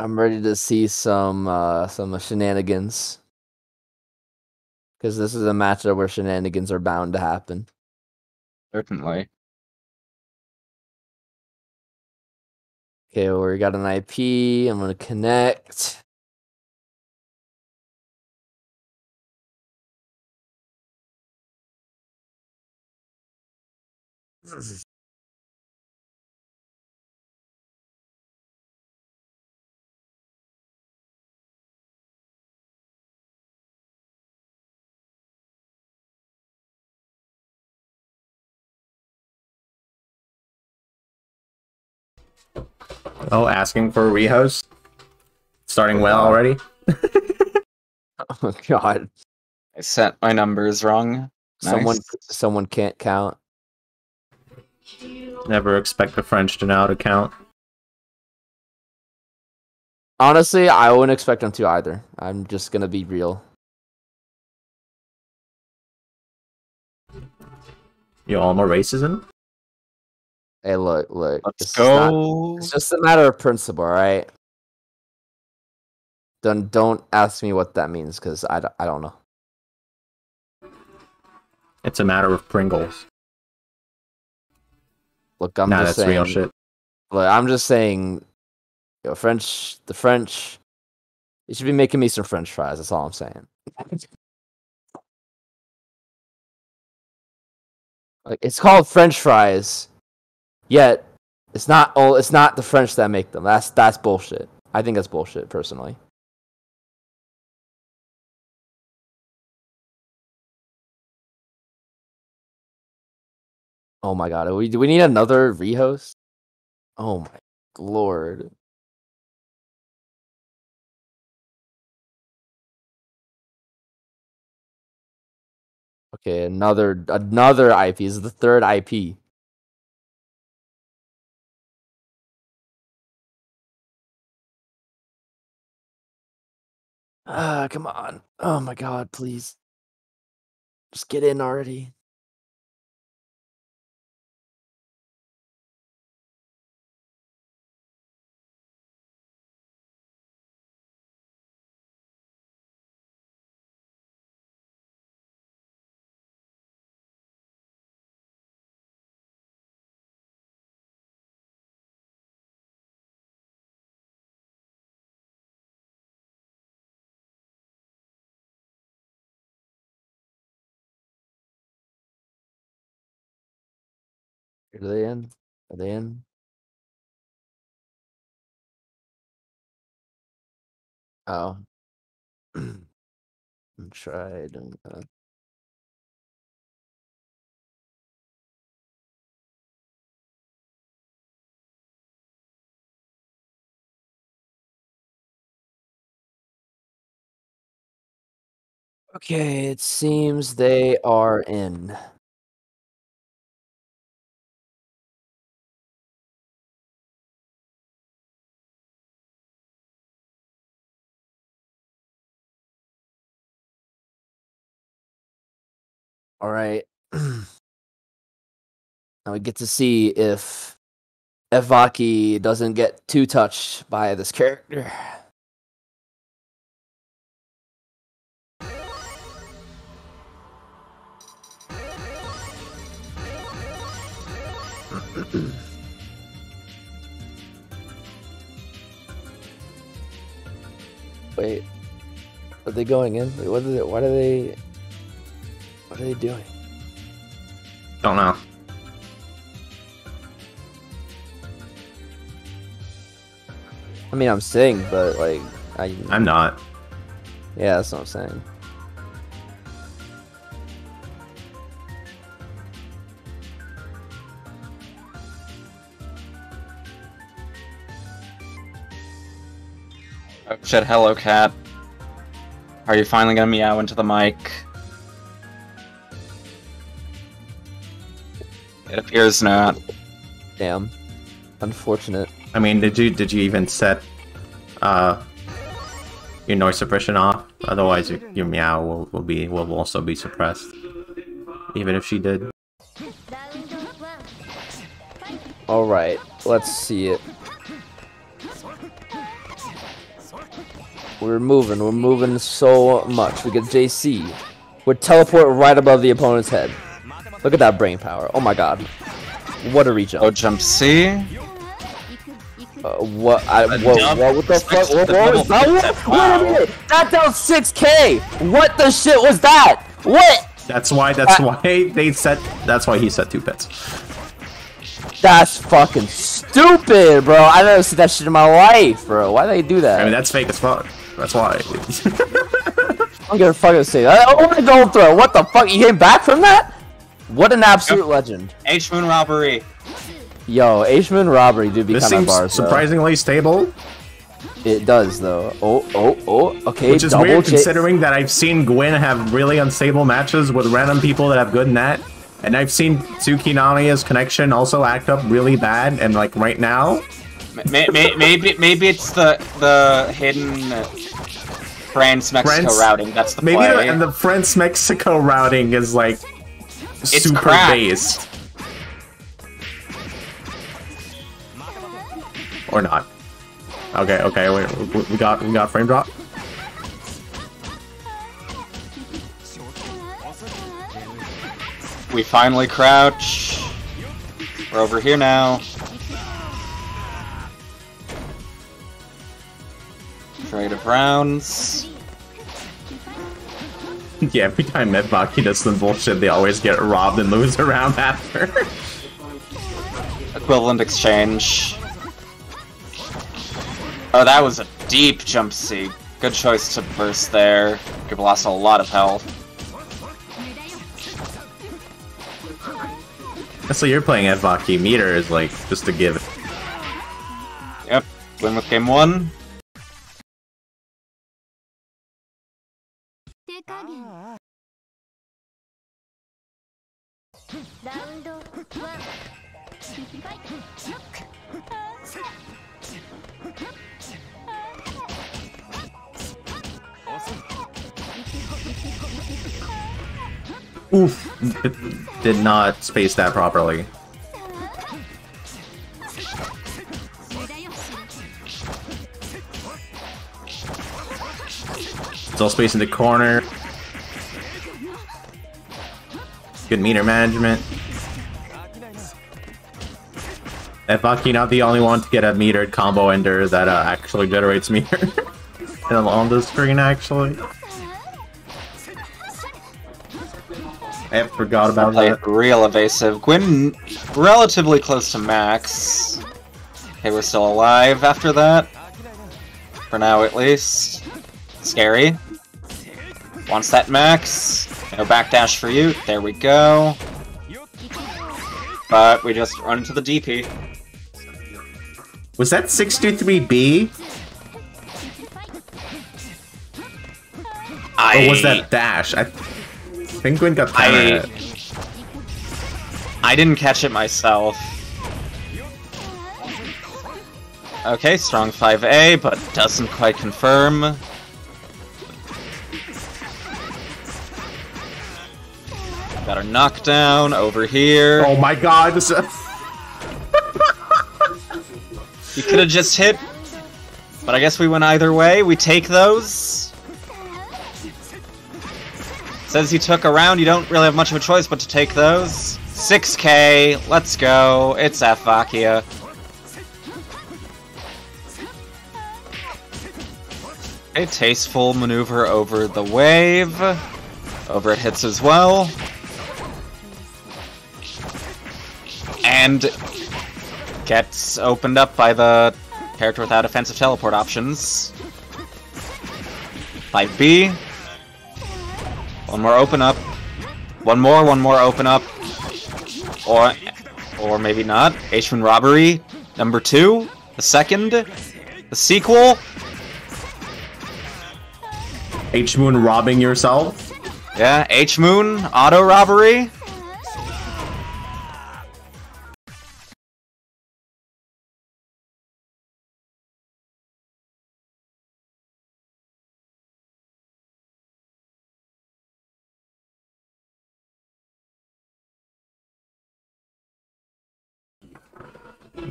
I'm ready to see some shenanigans. Because this is a matchup where shenanigans are bound to happen. Certainly. Okay, well, we got an IP. I'm gonna connect. Oh, asking for a rehost? Starting well already? Oh god. I set my numbers wrong. Nice. Someone can't count. Never expect the French to know how to count. Honestly, I wouldn't expect them to either. I'm just gonna be real. You all more racism? Hey, look. Let's go. It's just a matter of principle, right? Don't ask me what that means, because I don't know. It's a matter of Pringles. Look, I'm just saying. Nah, that's real shit. Look, I'm just saying, yo, the French, you should be making me some French fries. That's all I'm saying. Like, it's called French fries. Yet, it's not the French that make them. That's bullshit. I think that's bullshit, personally. Oh my god, do we need another rehost? Oh my lord. Okay, another IP. This is the third IP. Ah, come on. Oh my god, please. Just get in already. Are they in? Are they in? Oh. I'm tried. Okay, it seems they are in. All right. Now we get to see if VAkiha doesn't get too touched by this character. Wait. Are they going in? Wait, what is it? Why do they... What are they doing? Don't know. I mean, I'm saying, but like, I'm not. Yeah, that's what I'm saying. Oh shit! Hello, cat. Are you finally gonna meow into the mic? It appears not. Damn. Unfortunate. I mean, did you even set your noise suppression off? Otherwise, your meow will also be suppressed. Even if she did. All right, let's see it. We're moving so much. We get JC. We teleport right above the opponent's head. Look at that brain power. Oh my god. What a re-jump. Oh, jump C. What the fuck? What was that? Wow. Wait a minute! That dealt 6K! What the shit was that? What? That's why he set two pets. That's fucking stupid, bro. I never seen that shit in my life, bro. Why did they do that? I mean, that's fake as fuck. That's why. I'm gonna fucking say that. Oh, my gold throw. What the fuck? You came back from that? What an absolute legend. H-Moon Robbery. Yo, H-Moon Robbery do be kind of bars, surprisingly stable. It does, though. Oh. Okay, which is weird, considering that I've seen Gwyn have really unstable matches with random people that have good net. And I've seen Tsukinanaya's connection also act up really bad, and, like, right now... maybe it's the hidden... France-Mexico routing. That's the play. Maybe, and the France-Mexico routing is, like... It's super cracked. Based. Or not. Okay, wait, we got frame drop. We finally crouch. We're over here now. Trade of rounds. Yeah, every time VAkiha does some bullshit, they always get robbed and lose a round after. Equivalent exchange. Oh, that was a deep jump C. Good choice to burst there. Could have lost a lot of health. So you're playing VAkiha meter is like, just to give it. Yep, win with game one. Oof, it did not space that properly. It's all spaced in the corner. Good meter management. Vakiha not the only one to get a metered combo ender that actually generates meter on the screen, actually. I forgot about that. Real evasive. Gwyn, relatively close to max. Okay, we're still alive after that. For now, at least. Scary. Wants that max. No backdash for you. There we go. But we just run into the DP. Was that 623B? Or was that dash? I think Gwyn got tired. I didn't catch it myself. Okay, strong 5A, but doesn't quite confirm. Got a knockdown over here. Oh my god, this is... You could have just hit, but I guess we went either way. We take those. Says he took a round, you don't really have much of a choice but to take those. 6K, let's go, it's F-Vakiha. A tasteful maneuver over the wave. Over it hits as well. And gets opened up by the character without offensive teleport options. 5B. One more open up. One more open up. Or maybe not. H-Kouma Robbery, number 2. The second. The sequel. H-Kouma robbing yourself? Yeah, H-Kouma auto robbery.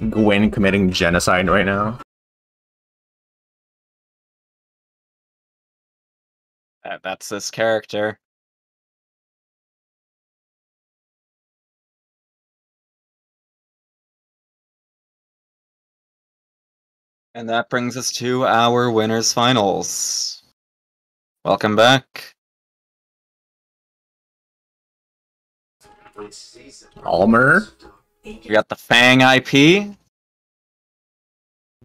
Gwyn committing genocide right now. That's this character. And that brings us to our winners finals. Welcome back. Almer? We got the Fang IP.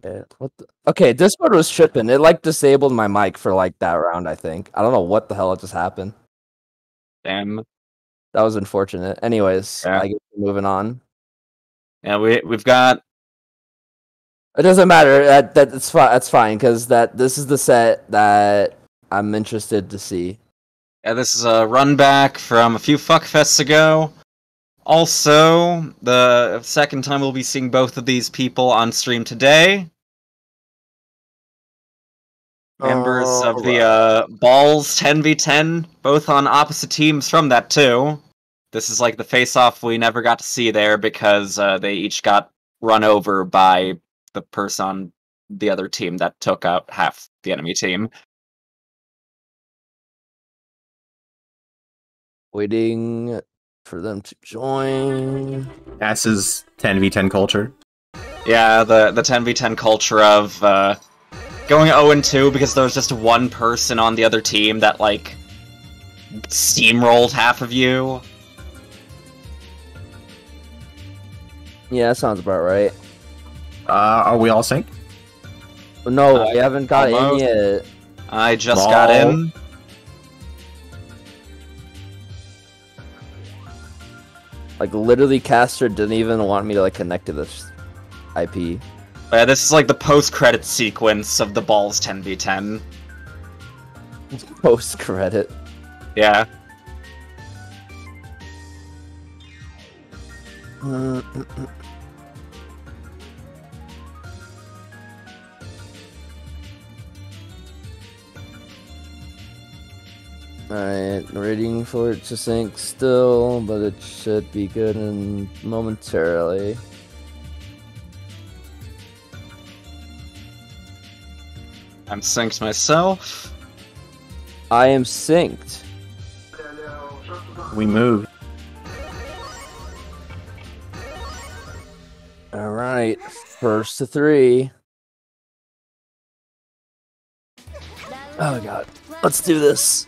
Yeah, what the... Okay, Discord was tripping. It like disabled my mic for like that round, I think. I don't know what the hell just happened. Damn. That was unfortunate. Anyways, yeah. I guess we're moving on. Yeah, we've got... It doesn't matter. That's fine, because this is the set that I'm interested to see. Yeah, this is a run back from a few fuckfests ago. Also, the second time we'll be seeing both of these people on stream today. Members of the Balls 10v10, both on opposite teams from that too. This is like the face-off we never got to see there because they each got run over by the person on the other team that took out half the enemy team. Waiting... for them to join. That's his 10v10 culture. Yeah, the 10v10 culture of going 0-2 because there was just one person on the other team that, like, steamrolled half of you. Yeah, that sounds about right. Are we all synced? No, I haven't got in yet. I just got in. Like, literally, Caster didn't even want me to, like, connect to this IP. Yeah, this is, like, the post-credit sequence of the Balls 10v10. Post-credit? Yeah. Alright, waiting for it to sink still, but it should be good in momentarily. I'm synced myself. I am synced. We moved. Alright, first to three. Oh god, let's do this.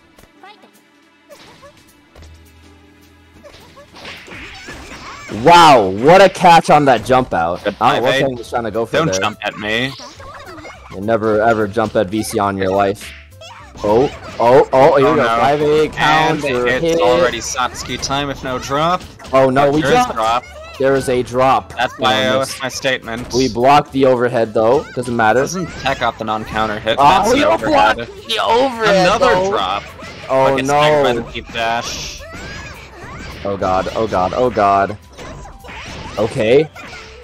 Wow, what a catch on that jump out. I was trying to go for it. Don't jump at me. You never ever jump at V-Sion in your life. Oh, oh, oh, here we go. 5-8 count. It's already Satsuki time if no drop. Oh no, we dropped. There is a drop. That's why I was my statement. We blocked the overhead though. Doesn't matter. Doesn't tech out the non-counter hit. Oh, we don't block the overhead. Another drop. Oh no. By the deep dash. Oh god. Oh god. Oh god. Okay.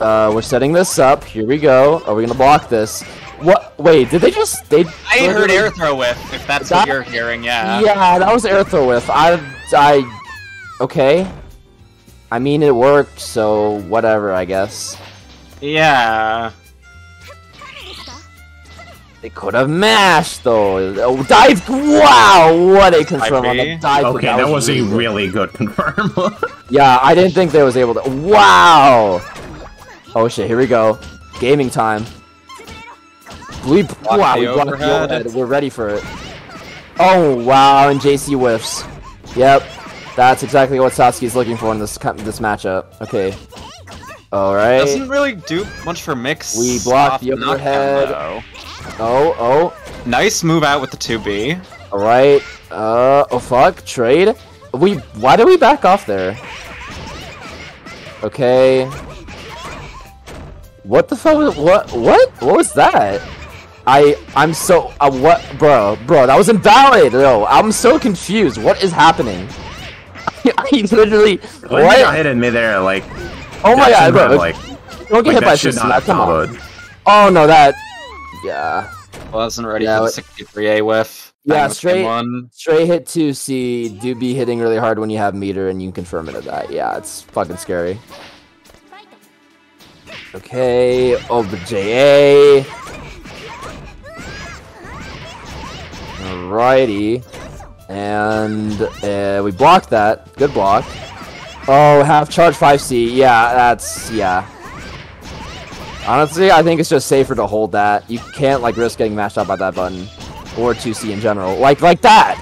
We're setting this up. Here we go. Are we gonna block this? What? Wait, did they just? I heard air throw whiff. If that's what you're hearing, yeah. Yeah, that was air throw whiff. Okay. I mean, it worked, so whatever, I guess. Yeah. They could have mashed though. Oh, dive! Wow, what a confirm on the dive. Okay, that was a really good confirm. Yeah, I didn't think they was able to. Wow. Oh shit! Here we go. Gaming time. We blocked the overhead. We're ready for it. Oh wow, and JC whiffs. Yep, that's exactly what Satsuki's looking for in this matchup. Okay. All right. Doesn't really do much for mix. We blocked the overhead. Oh, oh. Nice move out with the 2B. All right. Oh fuck, trade. Why did we back off there? Okay. What the fuck? What was that? I'm so what, bro, that was invalid. No, I'm so confused. What is happening? I literally what? You got hit in midair like. Oh my god, bro! Like, don't get hit by this. Come on. Oh no, that. Yeah. Wasn't ready for 63A whiff. Yeah, straight hit 2C. Do be hitting really hard when you have meter and you confirm it at that. Yeah, it's fucking scary. Okay. Oh, the JA. Alrighty, and we blocked that. Good block. Oh, half charge 5C. Yeah, that's yeah. Honestly, I think it's just safer to hold that. You can't like risk getting mashed out by that button or 2C in general. Like that.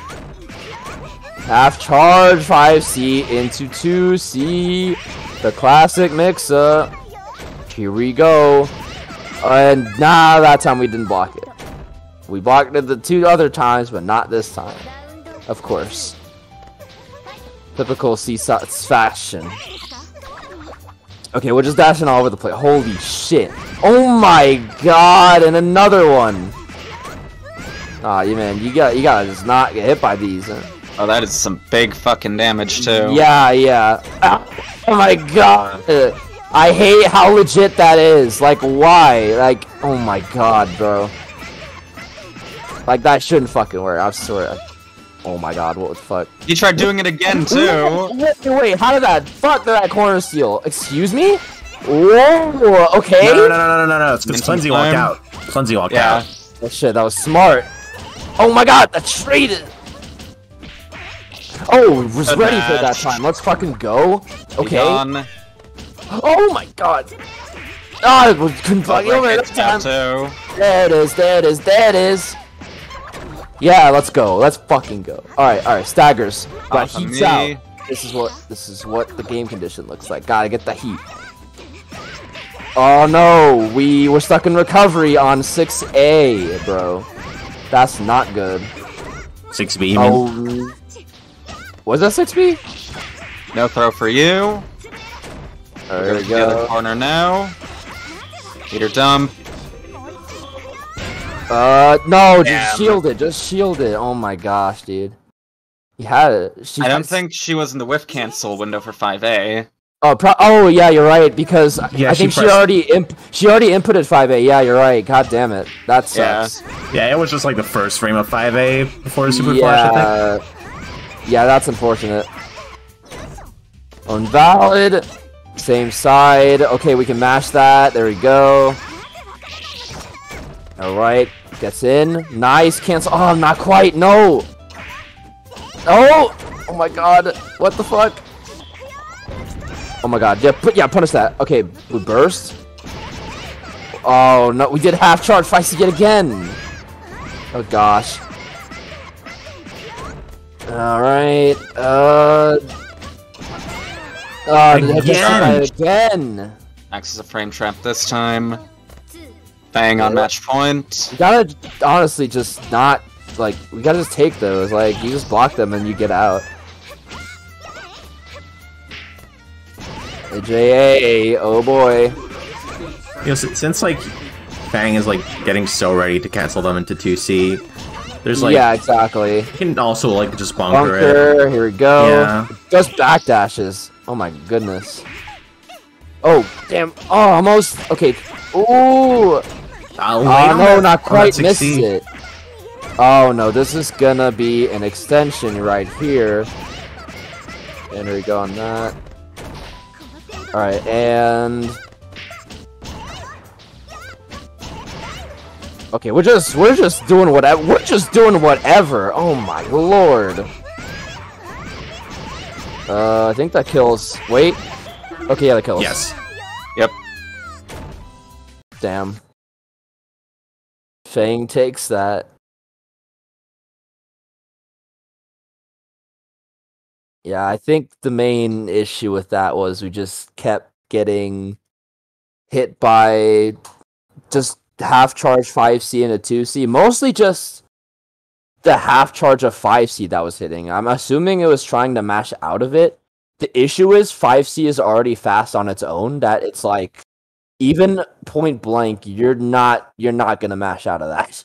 Half charge 5C into 2C. The classic mix-up. Here we go. And nah, that time we didn't block it. We blocked it the two other times, but not this time. Of course. Typical C-Satsuki fashion. Okay, we're just dashing all over the place. Holy shit. Oh my god, and another one. Aw, you man, you gotta just not get hit by these. Oh, that is some big fucking damage, too. Yeah, yeah. Ow. Oh my god. I hate how legit that is. Like, why? Like, oh my god, bro. Like, that shouldn't fucking work, I swear. Oh my god, what the fuck? You tried doing it again, too! Wait, how did that? Fuck that corner steal! Excuse me? Whoa, okay? No, it's because Klinzy walked out. Klinzy walked out. Oh shit, that was smart. Oh my god, that traded! Oh, was Good ready match. For that time, let's fucking go. Okay. Oh my god! Ah, oh, couldn't fucking over it that time. There it is. Yeah, let's go. Let's fucking go. All right. Staggers. Got heats out. This is what the game condition looks like. Gotta get the heat. Oh no, we were stuck in recovery on 6A, bro. That's not good. 6B. Oh, was that 6B? No throw for you. There we go. The other corner now. Peter dump. No, just shield it, oh my gosh, dude. He had it. I don't think she was in the whiff cancel window for 5A. Oh, yeah, you're right, because yeah, I think she already inputted 5A, yeah, you're right, god damn it. That sucks. Yeah, it was just like the first frame of 5A before the super flash, I think. Yeah, that's unfortunate. Invalid. Same side. Okay, we can mash that. There we go. Alright. Gets in. Nice. Cancel. Oh, not quite. No. Oh! Oh my god. What the fuck? Oh my god. Yeah, punish that. Okay, we burst. Oh no, we did half charge feisty yet again. Oh gosh. Alright. Again! Acts as a frame trap this time. Bang on match point. You gotta honestly just not, like, we gotta just take those. Like, you just block them and you get out. AJA, oh boy. You know, since, like, Fang is, like, getting so ready to cancel them into 2C, there's, like... Yeah, exactly. You can also, like, just bunker it. Here we go. Yeah. Just backdashes. Oh my goodness. Oh, damn. Oh, almost. Okay. Ooh. No, not quite. Missed it. Oh, no. This is gonna be an extension right here. And here we go on that. Alright, and... Okay, we're just doing whatever. We're just doing whatever. Oh my lord. I think that kills. Wait. Okay, yeah, that kills. Yes. Yep. Damn. Fang takes that. Yeah, I think the main issue with that was we just kept getting hit by just half charge 5C and a 2C, mostly just the half charge of 5C that was hitting. I'm assuming it was trying to mash out of it. The issue is 5C is already fast on its own, that it's like, even point blank, you're not gonna mash out of that.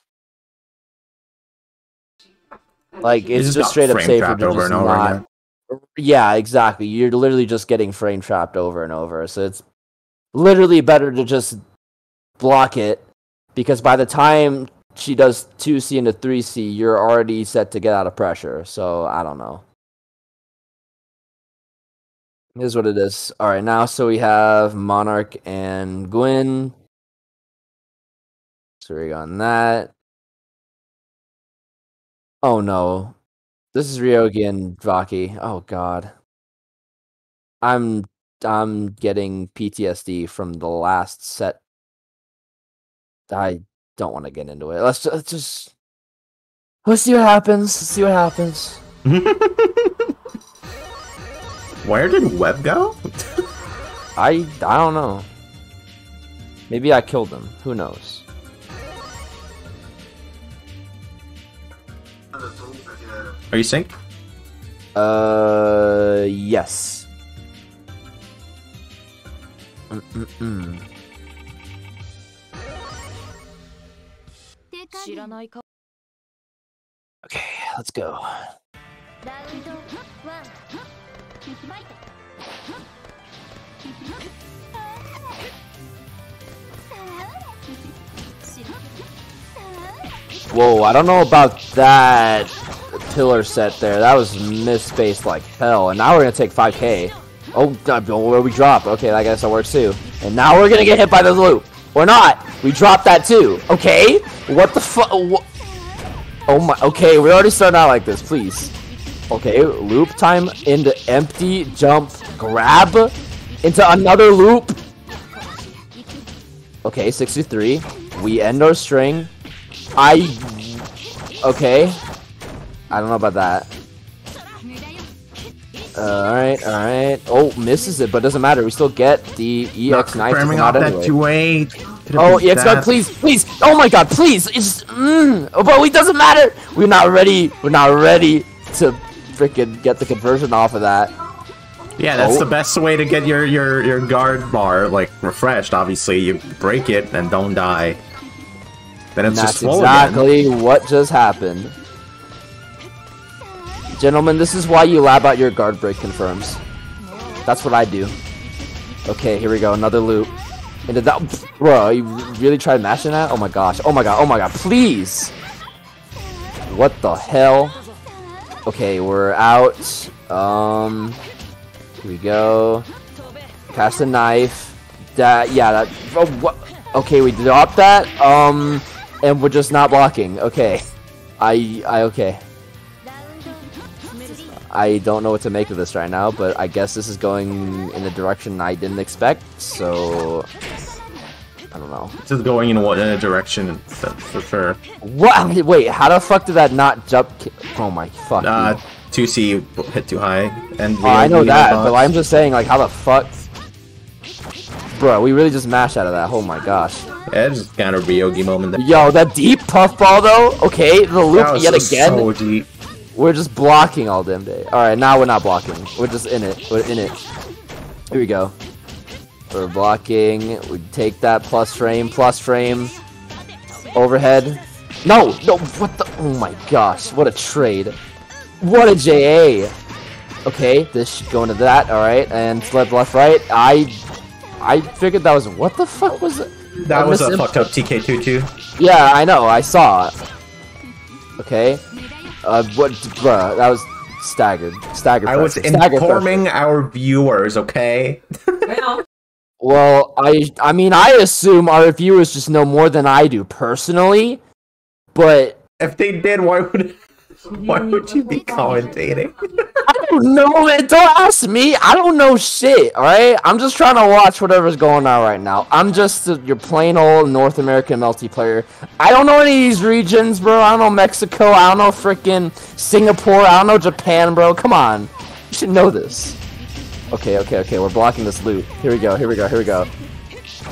Like, it's just straight up safer to just not. Yeah, exactly. You're literally just getting frame trapped over and over, so it's literally better to just block it. Because by the time she does 2C into 3C, you're already set to get out of pressure. So, I don't know. It is what it is. Alright, now, so we have Monarch and Gwyn. So we got that. Oh, no. This is Ryougi and VAkiha. Oh, God. I'm getting PTSD from the last set. I don't want to get into it. Let's see what happens. Let's see what happens. Where did Web go? I don't know. Maybe I killed him. Who knows? Are you synced? Yes. Okay, let's go. Whoa, I don't know about that pillar set there. That was misspaced like hell. And now we're gonna take 5K. Oh, where we drop. Okay, I guess that works too. And now we're gonna get hit by the loop. Or not! We dropped that too! Okay? What the fuck? Oh my- Okay, we already started out like this, please. Okay, loop time into empty, jump, grab, into another loop! Okay, 63. We end our string. Okay. I don't know about that. Alright. Oh, misses it, but doesn't matter. We still get the EX knife. Oh, EX guard, please. Oh my god, please. It's. But it doesn't matter. We're not ready. We're not ready to freaking get the conversion off of that. Yeah, that's the best way to get your guard bar, like, refreshed. Obviously, you break it and don't die. Then it's just swollen. That's exactly what just happened. Gentlemen, this is why you lab out your guard break confirms. That's what I do. Okay, here we go, another loop. Into that, bro, you really tried mashing that? Oh my gosh, oh my god, please! What the hell? Okay, we're out. Here we go. Cast a knife. That, yeah, that, oh, what? Okay, we dropped that, and we're just not blocking. Okay. Okay. I don't know what to make of this right now, but I guess this is going in a direction I didn't expect, so... I don't know. This is going in what in a direction, for sure. What? Wait, how the fuck did that not jump? Oh my fuck. 2C hit too high. And I know that, but I'm just saying, like, how the fuck... Bro, we really just mashed out of that. Oh my gosh. Yeah, just kind of Ryougi moment there. Yo, that deep puffball though? Okay, the loop yet again. So deep. We're just blocking all damn day. Alright, now we're not blocking. We're just in it. We're in it. Here we go. We're blocking. We take that plus frame, Overhead. No! No! What the? Oh my gosh. What a trade. What a JA. Okay, this going to that. Alright, and left, right. I figured that was- what the fuck was it? That was a fucked up TK2 too. Yeah, I know, I saw it. Okay. What- bruh, that was staggered. Staggered. I was informing our viewers, okay? Well, I mean, I assume our viewers just know more than I do, personally. But- if they did, why would you be commentating? I don't know, man. Don't ask me. I don't know shit, alright? I'm just trying to watch whatever's going on right now. I'm just your plain old North American Melty player. I don't know any of these regions, bro. I don't know Mexico. I don't know freaking Singapore. I don't know Japan, bro. Come on. You should know this. Okay, okay, okay. We're blocking this loop. Here we go, here we go, here we go.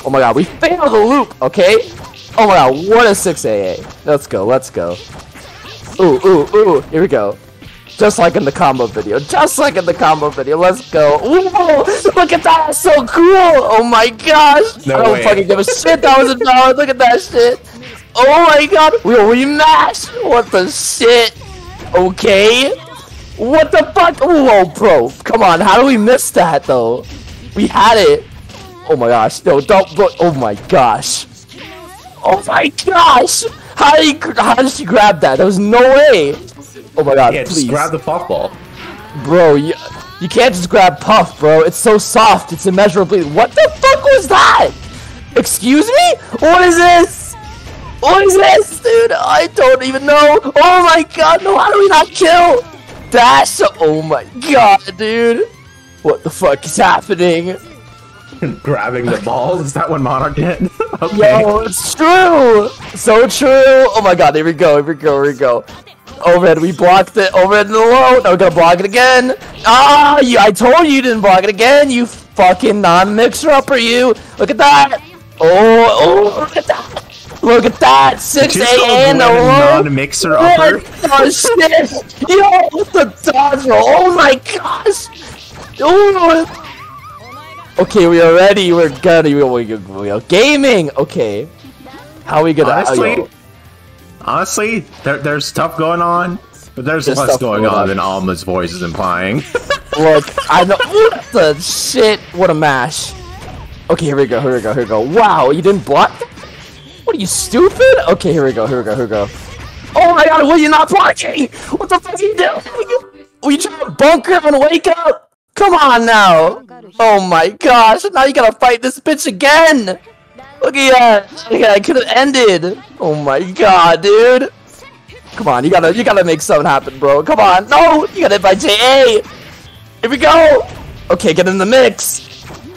Oh my god, we failed the loop, okay? Oh my god, what a 6AA. Let's go, let's go. Ooh, ooh, ooh. Here we go. Just like in the combo video. Just like in the combo video. Let's go. Whoa! Look at that. That's so cool. Oh my gosh. No I don't way. Fucking give a shit. That was a dog. Look at that shit. Oh my god. We are rematched. What the shit? Okay. What the fuck? Whoa, bro. Come on. How do we miss that though? We had it. Oh my gosh. No, don't look. Oh my gosh. Oh my gosh. How did she grab that? There was no way. Oh my god, yeah, please. Just grab the puffball. Bro, you can't just grab puff, bro. It's so soft. It's immeasurably... What the fuck was that? Excuse me? What is this? What is this, dude? I don't even know. Oh my god, no. How do we not kill? Dash. Oh my god, dude. What the fuck is happening? Grabbing the balls? Is that what Monarch did? Okay. Yo, it's true! So true! Oh my god, here we go, here we go, here we go. Overhead, we blocked it. Overhead and low. Now we're gonna block it again. Ah, I told you you didn't block it again, you fucking non-mixer upper, you. Look at that. Oh, oh, look at that. Look at that. 6AA in the row. Non-mixer upper. Oh shit. Yo, what the dodge roll? Oh my gosh. Oh. Okay, we are ready. We're gonna. We are gaming. Okay, how are we gonna? Honestly, there's stuff going on, but there's less going on than Alma's voice is implying. Look, I know. What the shit? What a mash. Okay, here we go. Here we go. Here we go. Wow, you didn't block. What are you stupid? Okay, here we go. Here we go. Here we go. Oh my god, what are you not blocking? What the fuck are you doing? Were you trying to bunker him and wake up? Come on now! Oh my gosh, now you gotta fight this bitch again! Look at that! Look at that, I could've ended! Oh my god, dude! Come on, you gotta make something happen, bro. Come on! No! You got hit by JA! Here we go! Okay, get in the mix!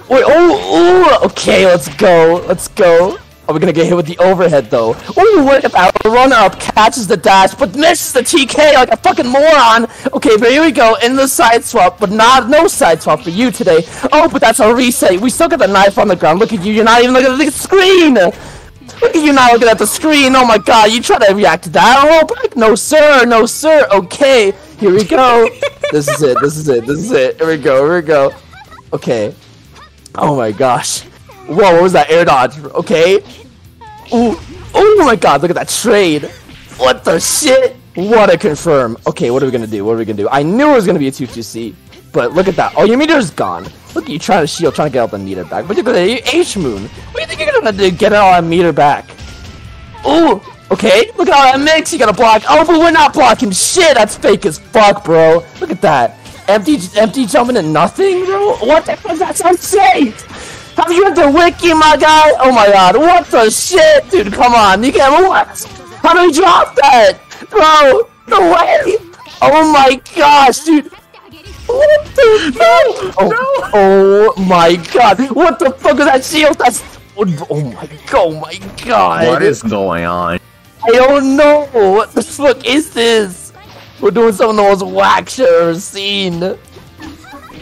Wait, oh, ooh! Okay, let's go, let's go! Are we gonna get hit with the overhead, though? Ooh, look at that! Runner-up catches the dash, but misses the TK like a fucking moron! Okay, but here we go, in the side swap, but no side swap for you today. Oh, but that's a reset. We still got the knife on the ground. Look at you, you're not even looking at the screen! Look at you not looking at the screen! Oh my god, you try to react to that? Oh, back. No sir, no sir! Okay, here we go. This is it, this is it, this is it. Here we go, here we go. Okay. Oh my gosh. Whoa, what was that? Air dodge. Okay. Ooh. Oh my god, look at that trade. What the shit? What a confirm. Okay, what are we gonna do? What are we gonna do? I knew it was gonna be a 2-2C, but look at that. Oh, your meter's gone. Look at you trying to shield, trying to get all the meter back. But you're gonna H-Moon. What do you think you're gonna do to get all that meter back? Ooh. Okay, look at all that mix, you gotta block. Oh, but we're not blocking shit, that's fake as fuck, bro. Look at that. Empty jumping to nothing, bro? What the fuck, that's unsafe! How do you have the wiki, my guy? Oh my god, what the shit? Dude, come on, you can't relax. How do you drop that? Bro, no way! Oh my gosh, dude! What the fuck? No, oh, no. Oh my god, what the fuck is that shield? That's... Oh my god! What is going on? I don't know! What the fuck is this? We're doing some of the most whack shit I've ever seen.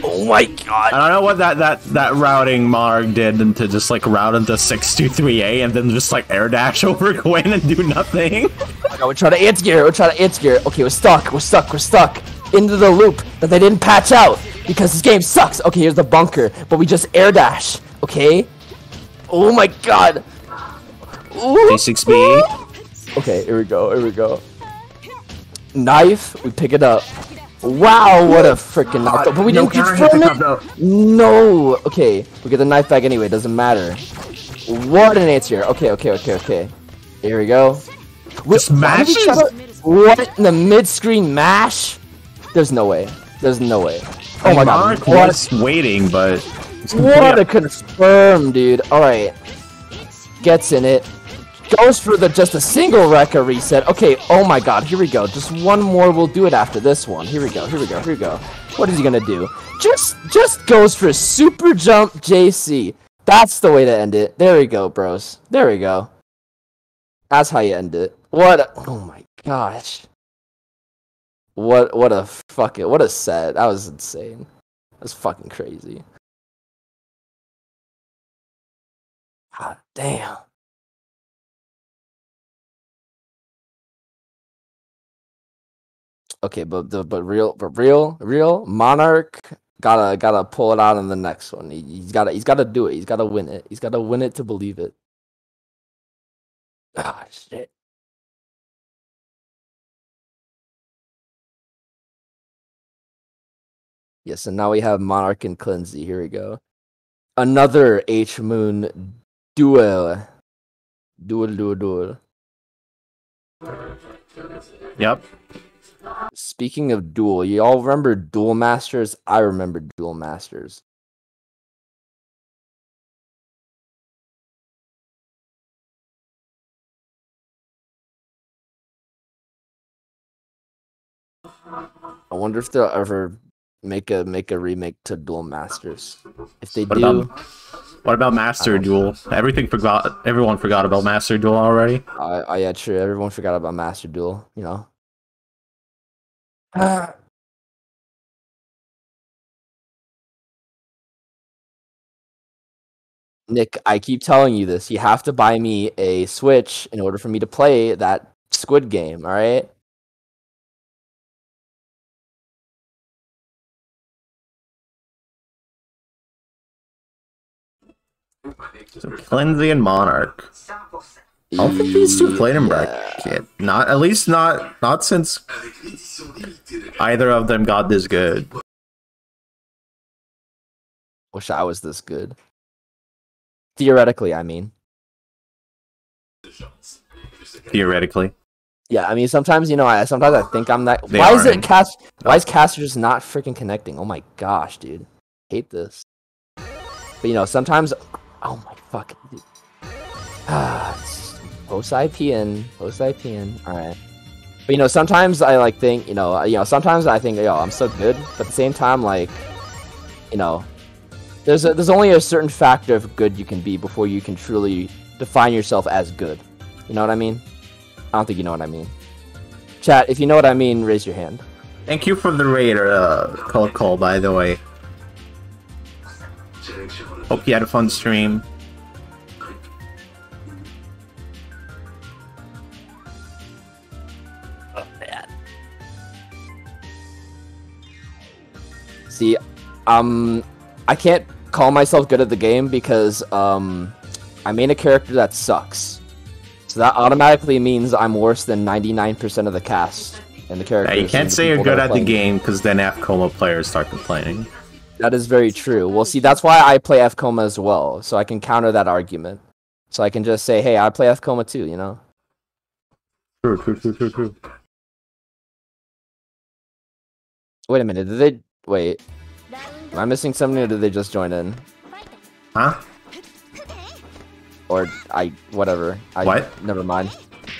Oh my god! I don't know what that routing Monarch did into just like route into 623A and then just like air dash over Gwyn and do nothing. No, we're trying to anti-gear, Okay, we're stuck. Into the loop that they didn't patch out because this game sucks. Okay, here's the bunker, but we just air dash, okay? Oh my god! B6B. Okay, here we go. Knife, we pick it up. Wow, what a freaking knockout. But we didn't keep throwing it. No! Okay, we get the knife back anyway, doesn't matter. What an answer. Okay. Here we go. Which mash? What in the mid-screen mash? There's no way. Oh my god. What waiting, but... What a confirm, dude. Alright. Gets in it. Goes for just a single Rekka reset. Okay, oh my god, here we go. Just one more, we'll do it after this one. Here we go. What is he gonna do? Just goes for a super jump JC. That's the way to end it. There we go, bros. There we go. That's how you end it. What a, oh my gosh. What a fuck it. What a set. That was insane. That was fucking crazy. God damn. Okay, but real Monarch gotta pull it out in the next one. He's gotta do it. He's gotta win it. He's gotta win it to believe it. Ah shit. Yes, and now we have Monarch and Klinzy. Here we go. Another H Moon duel. Duel. Yep. Speaking of duel, you all remember Duel Masters? I remember Duel Masters. I wonder if they'll ever make a remake to Duel Masters. If they what about Master Duel? Everyone forgot about Master Duel already. Yeah, true. Everyone forgot about Master Duel. You know. Nick, I keep telling you this. You have to buy me a Switch in order for me to play that Squid Game, all right? So Klinzy and Monarch. I don't think these two played in bracket. Not at least not since either of them got this good. Wish I was this good. Theoretically, I mean. Theoretically. Yeah, I mean sometimes you know sometimes I think I'm that. Why is it cast? Why is Caster just not freaking connecting? Oh my gosh, dude, I hate this. But you know sometimes. Oh my fucking dude. Post IPN. All right, but you know, sometimes I like think, sometimes I think, yo, I'm so good, but at the same time, like, you know, there's only a certain factor of good you can be before you can truly define yourself as good. You know what I mean? I don't think you know what I mean. Chat, if you know what I mean, raise your hand. Thank you for the raid, call, by the way. Hope you had a fun stream. See, I can't call myself good at the game because I made a character that sucks. So that automatically means I'm worse than 99% of the cast and the characters. Yeah, you can't say you're good at the game because then F-Coma players start complaining. That is very true. Well, see, that's why I play F-Coma as well, so I can counter that argument. So I can just say, hey, I play F-Coma too, you know? True. Wait a minute, did they... Wait. Am I missing something, or did they just join in? Huh? Or I... Whatever. What? Never mind.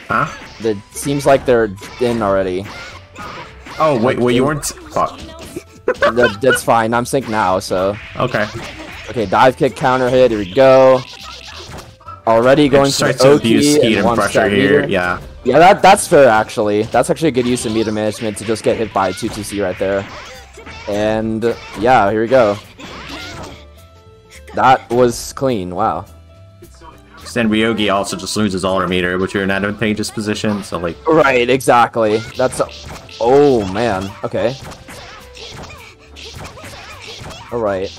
Huh? It seems like they're in already. Oh, wait, you weren't... Fuck. That's fine, I'm synced now, so... Okay. Okay, dive kick, counter hit, here we go. Already going to the Oki and pressure here, yeah. Yeah, that's fair, actually. That's actually a good use of meter management to just get hit by 2-2-C right there. And, yeah, here we go. That was clean, wow. Then Ryougi also just loses all her meter, which you're in an advantageous position, so like... Right, exactly. That's... Oh, man. Okay. Alright.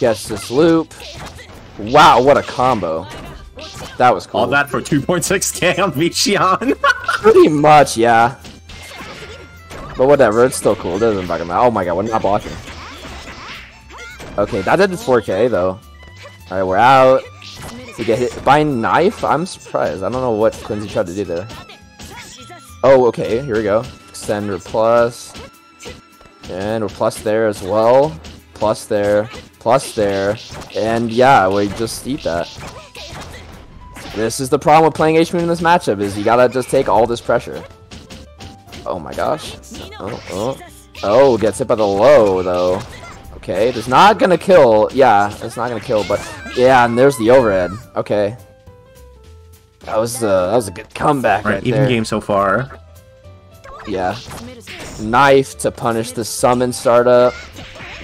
Gets this loop. Wow, what a combo. That was cool. All that for 2.6k on V-Sion. Pretty much, yeah. But whatever, it's still cool. It doesn't fucking matter. Oh my god, we're not blocking. Okay, that did 4k though. Alright, we're out. We get hit by knife? I'm surprised. I don't know what Klinzy tried to do there. Oh, okay, here we go. Extend or plus. And we're plus there as well. Plus there. Plus there. And yeah, we just eat that. This is the problem with playing H-Moon in this matchup, is you gotta just take all this pressure. Oh my gosh. Oh, gets hit by the low, though. Okay, it's not gonna kill. Yeah, it's not gonna kill, but... Yeah, and there's the overhead. Okay. That was a good comeback right there. Even game so far. Yeah. Knife to punish the summon startup.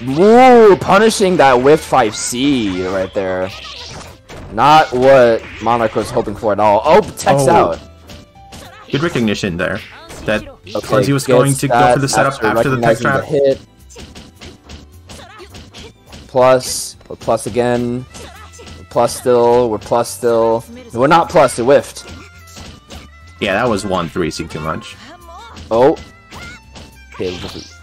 Woo! Punishing that whiff 5C right there. Not what Monarch was hoping for at all. Oh, tech's out. Good recognition there. That Klinzy was going to go for the setup after the tech trap. Hit. Plus, we're plus again. We're plus still. We're plus still. No, we're not plus. It whiffed. Yeah, that was 1-3C too much. Oh. Okay.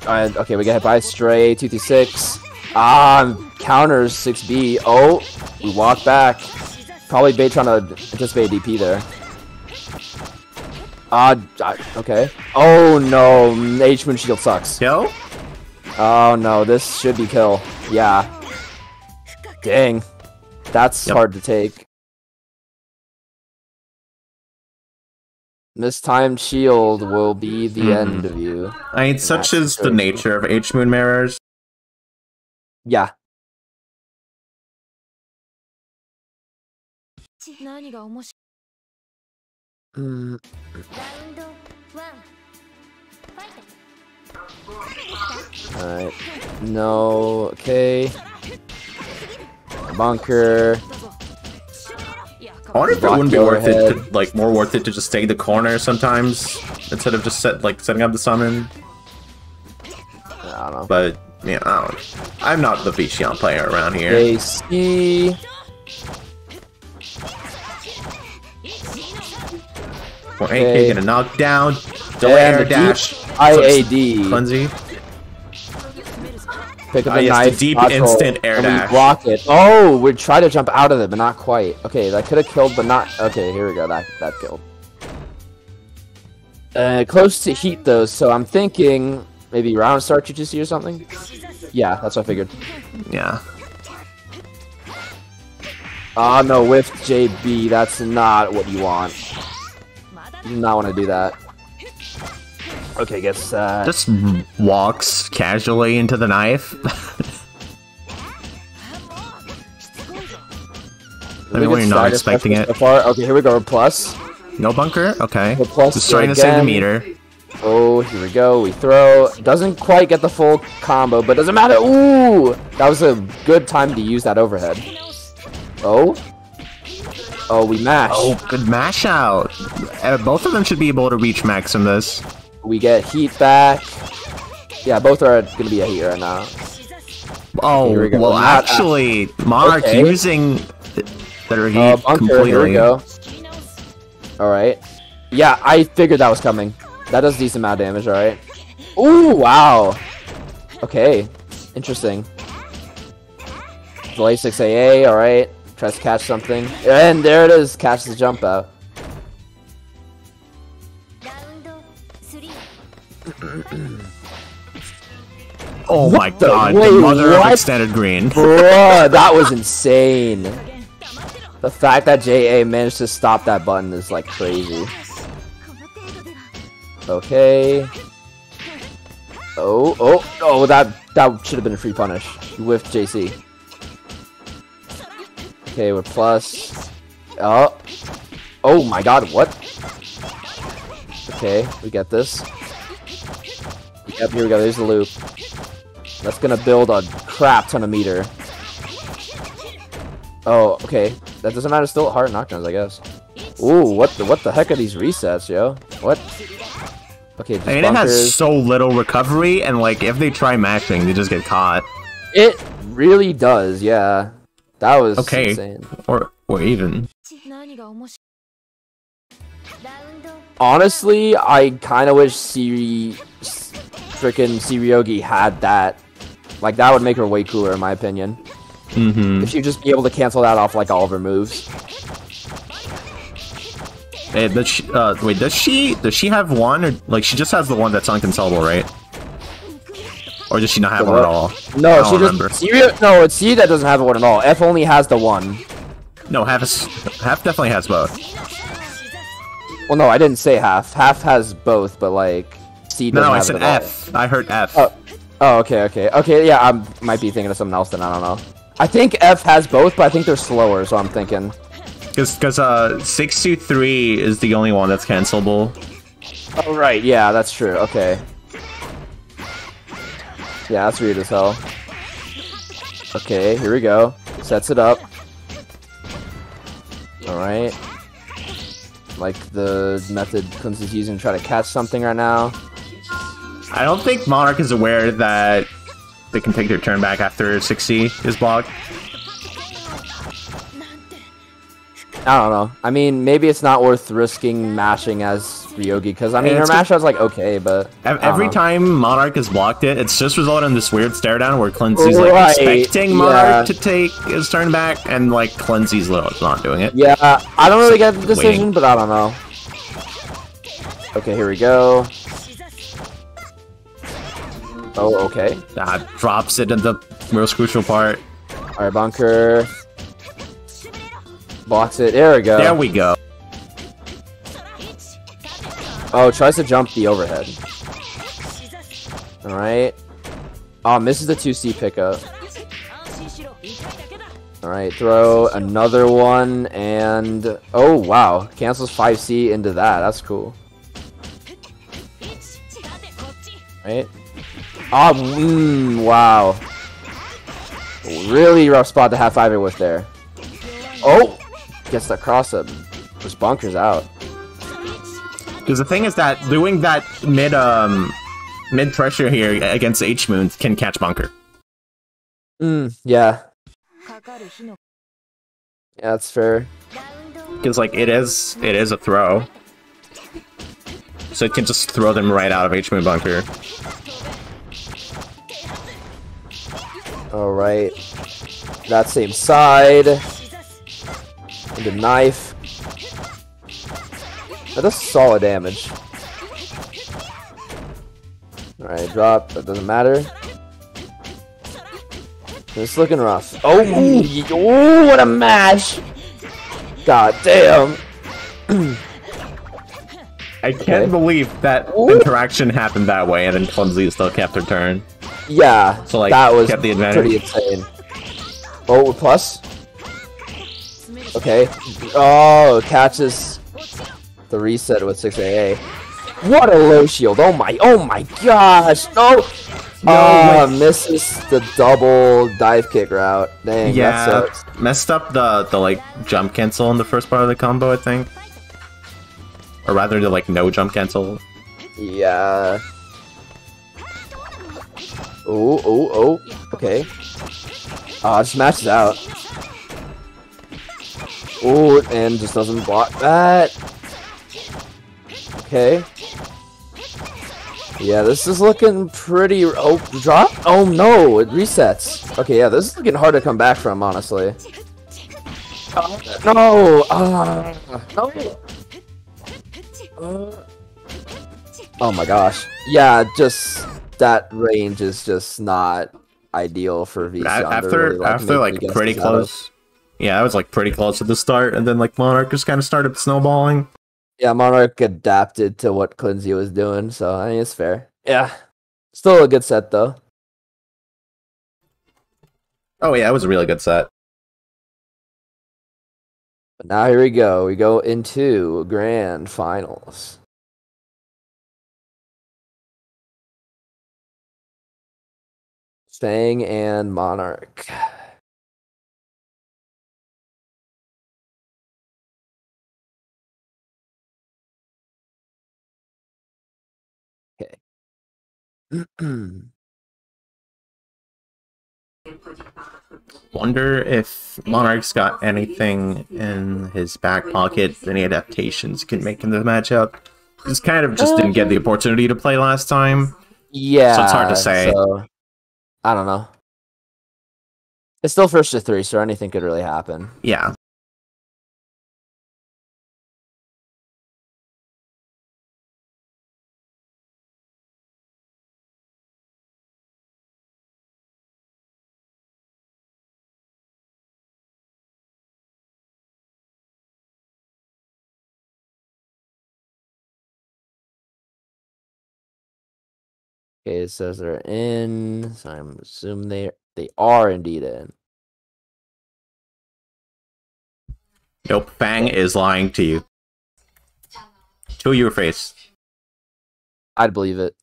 Alright. Okay, we got hit by stray 2-3-6. Ah, counters 6B. Oh, we walk back. Probably bait trying to anticipate DP there. Okay. Oh no, H-Moon shield sucks. Kill? Oh no, this should be kill. Yeah. Dang. That's hard to take. Mistimed shield will be the end of you. I mean, such is the nature of H-Moon mirrors. Yeah. Alright. No. Okay. Bunker. I wonder if it wouldn't be worth it to, like, more worth it to just stay the corner sometimes instead of just setting up the summon. I don't know. But yeah, I don't know. I'm not the V-Sion player around here. AC. Or AK gonna knock down. Delay or dash. IAD. Klinzy. Pick up a knife. Deep instant air dash. Block it. Oh, we try to jump out of it, but not quite. Okay, that could have killed, but not. Okay, here we go. That killed. Close to heat though, so I'm thinking maybe round start GGC or something. Yeah, that's what I figured. Yeah. Ah, no, with JB, that's not what you want. You do not want to do that. Okay, guess just walks casually into the knife. I mean, we're not expecting it. So far. Okay, here we go. Plus. No bunker. Okay. Plus. Just trying to save the meter. Oh, here we go. We throw. Doesn't quite get the full combo, but doesn't matter. Ooh, that was a good time to use that overhead. Oh. Oh, we mash. Oh, good mash out. Both of them should be able to reach max in this. We get heat back. Yeah, both are gonna be a heat right now. Oh, we well, actually, Monarch using their heat completely. Here we go. All right. Yeah, I figured that was coming. That does a decent amount of damage. All right. Ooh, wow. Okay, interesting. Delay 6AA. All right. Tries to catch something. And there it is. Catches the jump out. Oh what my god, the mother of extended green. Bruh, that was insane. The fact that JA managed to stop that button is like crazy. Okay. Oh, oh, oh, that should have been a free punish. He whiffed JC. Okay, we're plus. Oh. Oh my god, what? Okay, we get this. Yep, here we go, there's the loop. That's gonna build a crap ton of meter. Oh, okay. That doesn't matter, still hard knockdowns, I guess. Ooh, what the heck are these resets, yo? What? Okay, just I mean, bunkers. It has so little recovery, and like, if they try mashing, they just get caught. It really does, yeah. That was okay. Insane. Or even. Honestly, I kinda wish Sirius had that. Like, that would make her way cooler, in my opinion. Mm-hmm. If she'd just be able to cancel that off, like, all of her moves. Hey, does she, wait, does she have one, or, like, she just has the one that's unconsolable, right? Or does she not have one at all? No, she just, no, it's C that doesn't have one at all. F only has the one. No, half definitely has both. Well, no, I didn't say half. Half has both, but, like, C doesn't have it at all. No, I said F. I heard F. Oh, okay, okay. Okay, yeah, I might be thinking of something else, then I don't know. I think F has both, but I think they're slower, so I'm thinking. Because 623 is the only one that's cancelable. Oh, right, yeah, that's true, okay. Yeah, that's weird as hell. Okay, here we go. Sets it up. Alright. Like the method Klinzy's using to try to catch something right now. I don't think Monarch is aware that they can take their turn back after 6C is blocked. I don't know. I mean, maybe it's not worth risking mashing as Ryougi, because, I mean, her mash out's like, okay, but... Every time Monarch has blocked it, it's just resulted in this weird stare down where Klinzy's, like, expecting Monarch to take his turn back, and, like, Klinzy's not doing it. Yeah, I don't really get the decision, but I don't know. Okay, here we go. Oh, okay. That drops it in the most crucial part. Alright, bunker. Blocks it. There we go. There we go. Oh, tries to jump the overhead. Alright. Oh, misses the 2C pickup. Alright, throw another one, and... Oh, wow. Cancels 5C into that. That's cool. Alright. Oh, wow. Really rough spot to have 5 it with there. Oh! Gets that cross-up. Just bunkers out. Because the thing is that doing that mid pressure here against H-Moon can catch bunker. Yeah. Yeah, that's fair. Because, like, it is a throw. So it can just throw them right out of H-Moon bunker. Alright. That same side. And the knife. That does solid damage. Alright, drop. That doesn't matter. It's looking rough. Oh, ooh, what a match! God damn! I can't believe that interaction happened that way, and then Klinzy still kept her turn. Yeah, so, like, that was pretty insane. Oh, plus? Okay. Oh, catches the reset with 6AA. What a low shield. Oh my gosh. No. No, misses the double dive kick route. Dang, yeah, that sucks. Messed up the like, jump cancel in the first part of the combo, I think. Or rather, the, like, no jump cancel. Yeah. Oh, okay. Just smashes out. Oh, and just doesn't block that. Okay. Yeah, this is looking pretty... Oh, drop? Oh, no, it resets. Okay, yeah, this is looking hard to come back from, honestly. No! No! Oh my gosh. Yeah, just that range is just not ideal for V-Sion. After pretty close. Yeah, I was like pretty close at the start, and then like Monarch just kind of started snowballing. Yeah, Monarch adapted to what Klinzy was doing, so I mean, it's fair. Yeah. Still a good set though. Oh yeah, it was a really good set. But now here we go. We go into grand finals. Fang and Monarch. Okay. Wonder if Monarch's got anything in his back pocket, any adaptations can make in the matchup. He's kind of just didn't get the opportunity to play last time. Yeah. So it's hard to say. So... I don't know. It's still 1-3, so anything could really happen. Yeah. Okay, it says they're in, so I'm assuming they are indeed in. Nope, Fang is lying to you. To your face. I'd believe it.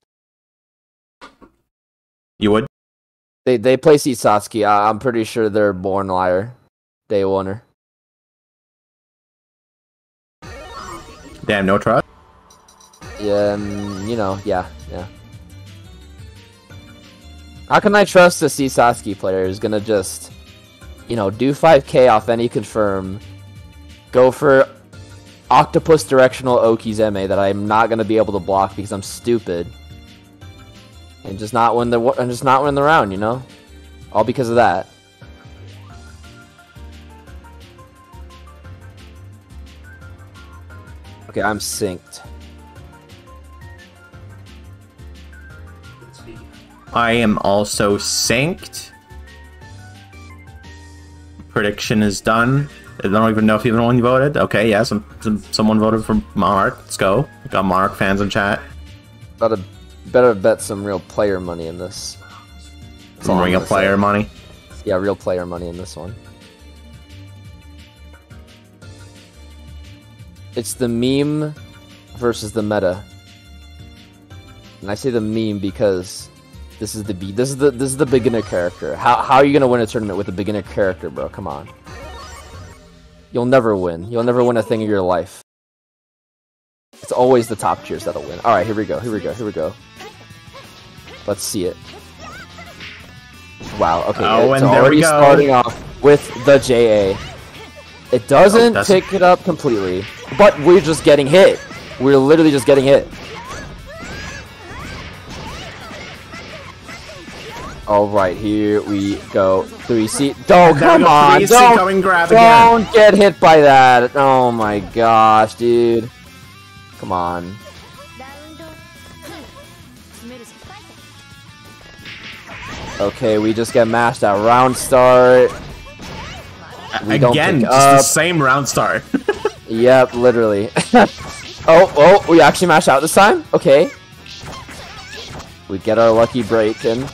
You would? They play C-Satsuki. I'm pretty sure they're born liar. Day oneer. Damn, no trust? Yeah, you know, yeah. How can I trust a C-Satsuki player who's gonna just, you know, do 5k off any confirm, go for octopus directional Oki's MA that I'm not gonna be able to block because I'm stupid, and just not win the round, you know, all because of that. Okay, I'm synced. I am also synced. Prediction is done. I don't even know if anyone voted. Okay, yeah, someone voted for Monarch. Let's go. We got Monarch fans in chat. Better bet some real player money in this. Some real player money? Yeah, real player money in this one. It's the meme versus the meta. And I say the meme because... This is the beginner character. How are you gonna win a tournament with a beginner character, bro? Come on. You'll never win. You'll never win a thing in your life. It's always the top tiers that'll win. Alright, here we go, here we go, here we go. Let's see it. Wow, okay. Oh, it's and there already we go. Starting off with the JA. It doesn't pick it up completely. But we're just getting hit. We're literally just getting hit. All right, here we go. 3C. Oh, come on! Don't get hit by that. Oh my gosh, dude! Come on. Okay, we just get mashed at round start. Again, just the same round start. Yep, literally. Oh, we actually mashed out this time. Okay. We get our lucky break in.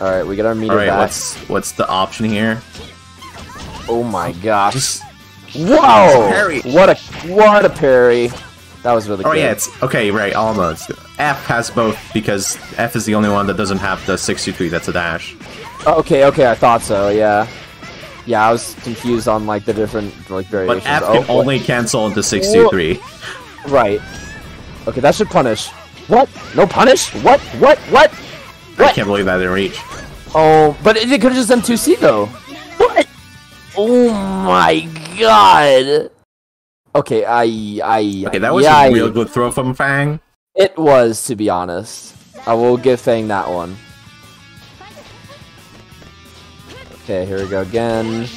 Alright, we get our meter back. What's the option here? Oh my gosh. Whoa! What a parry. That was really good. Oh yeah, it's okay, right, almost. F has both because F is the only one that doesn't have the 623, that's a dash. Oh, okay, I thought so, yeah. Yeah, I was confused on like the different like variations. But F can only cancel into 623. Right. Okay, that should punish. What? No punish? What? I can't believe that didn't reach. Oh, but it could have just done 2C though. What? Oh my god. Okay, okay, that was a real good throw from Fang. It was, to be honest. I will give Fang that one. Okay, here we go again.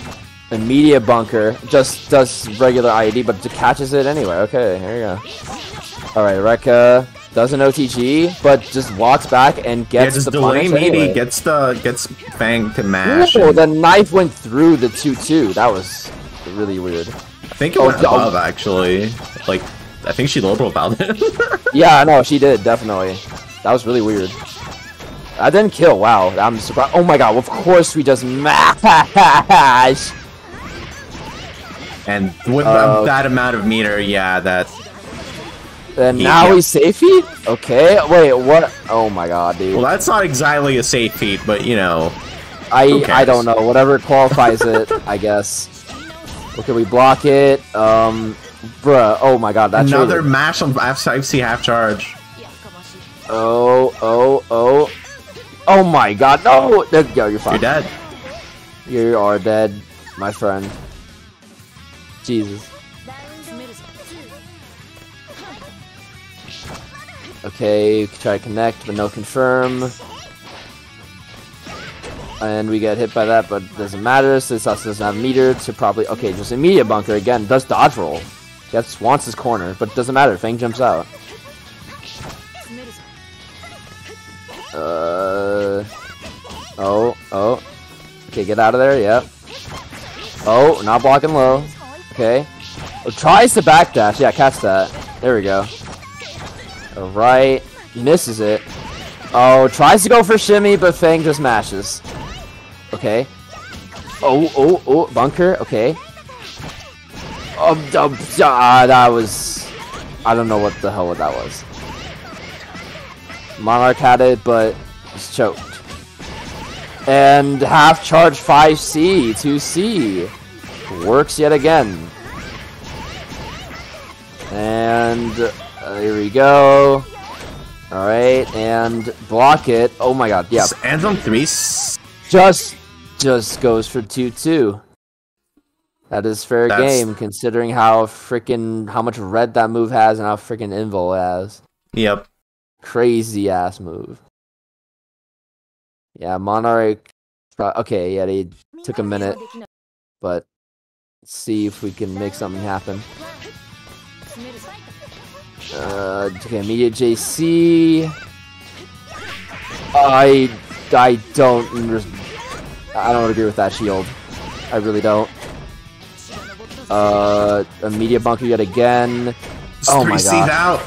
Immediate bunker. Just does regular IED, but catches it anyway. Okay, here we go. Alright, Rekka does an OTG, but just walks back and gets the punish anyway. Maybe gets Fang to mash. Oh, the knife went through the 2-2. That was really weird. I think it went above, actually. Like, I think she low profiled him. Yeah, I know, she did, definitely. That was really weird. I didn't kill, wow. I'm surprised. Oh my god, of course we just mash! And with that amount of meter, yeah, that's... And now he's safey? Okay, wait, what? Oh my god, dude. Well, that's not exactly a safe feat, but, you know... I don't know, whatever qualifies it, I guess. Okay, we block it, bruh, oh my god, that's another traded. Mash on FC half charge. Oh my god, no! Yo, you're fine. You're dead. You are dead, my friend. Jesus. Okay, try to connect, but no confirm. And we get hit by that, but doesn't matter since us doesn't have meter to probably. Okay, just immediate bunker again. Does dodge roll? Gets Swan's corner, but doesn't matter. Fang jumps out. Okay, get out of there. Yep. Oh, not blocking low. Okay. Oh, tries to backdash. Yeah, catch that. There we go. All right, misses it. Oh, tries to go for shimmy, but Fang just mashes. Okay. Bunker. Okay. That was... I don't know what the hell that was. Monarch had it, but it's choked. And half charge 5C, 2C. Works yet again. And here we go. Alright, and block it. Oh my god, yeah. And on 3. Just goes for 2-2. That is fair game, considering how freaking how much red that move has and how freaking invul it has. Yep. Crazy ass move. Yeah, Monarch. Okay, yeah, they took a minute, but let's see if we can make something happen. Okay, immediate JC. I don't agree with that shield. I really don't. Immediate bunker yet again. Oh my god.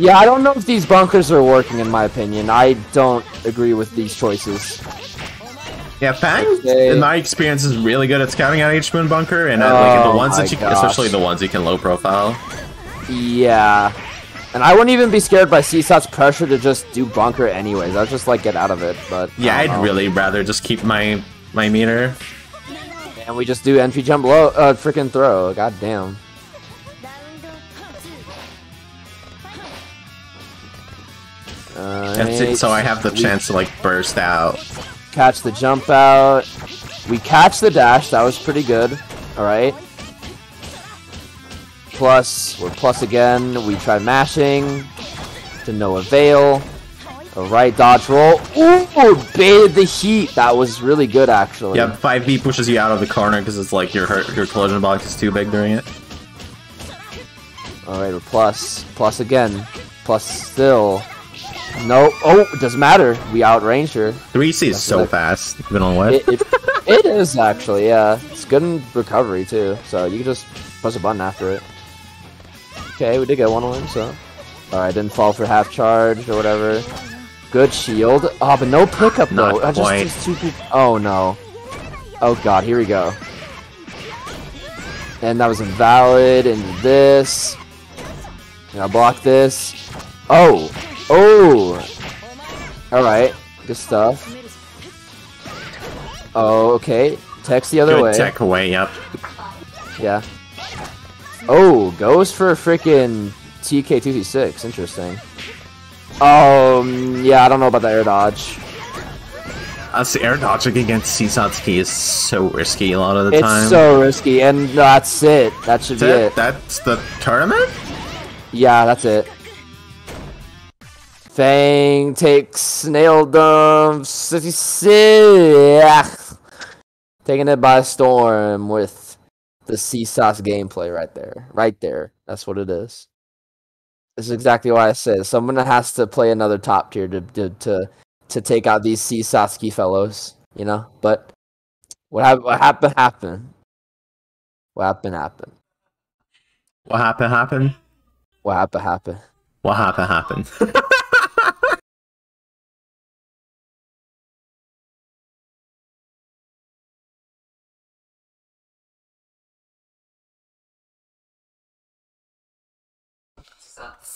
Yeah, I don't know if these bunkers are working, in my opinion. I don't agree with these choices. Yeah, Fang, in my experience, is really good at scouting out each moon bunker, and the ones that you, especially the ones you can low profile. Yeah, and I wouldn't even be scared by C-Sat's pressure to just do bunker anyways. I'd just like get out of it, but yeah, I'd really rather just keep my meter. And we just do entry jump low, freaking throw. God damn. That's it, so I have the chance to like burst out. Catch the jump out. We catch the dash. That was pretty good. All right. Plus, we're plus again. We try mashing to no avail. Alright, dodge roll. Ooh, baited the heat. That was really good, actually. Yeah, 5B pushes you out of the corner because it's like your collision box is too big during it. Alright, we're plus. Plus again. Plus still. No. Oh, it doesn't matter. We outranged her. 3C is so fast. Been on what? It is, actually, yeah. It's good in recovery, too. So you can just press a button after it. Okay, we did get one on him, so... Alright, didn't fall for half charge or whatever. Good shield. Oh, but no pickup, though. Oh, no. Oh, God, here we go. And that was invalid, and this. And I block this. Oh! Oh! Alright, good stuff. Oh, okay. Tech's the other way. Tech away, yep. Yeah. Oh, goes for a freaking TK236. Interesting. Yeah, I don't know about the air dodge. The air dodging against C-Satsuki is so risky a lot of the time. It's so risky, and that's it. That should be it. That's the tournament? Yeah, that's it. Fang takes Snaildom 66. Taking it by storm with the C-Satsuki gameplay right there. That's what it is. This is exactly why I said someone has to play another top tier to take out these C-Satsuki fellows, you know. But what happened happened.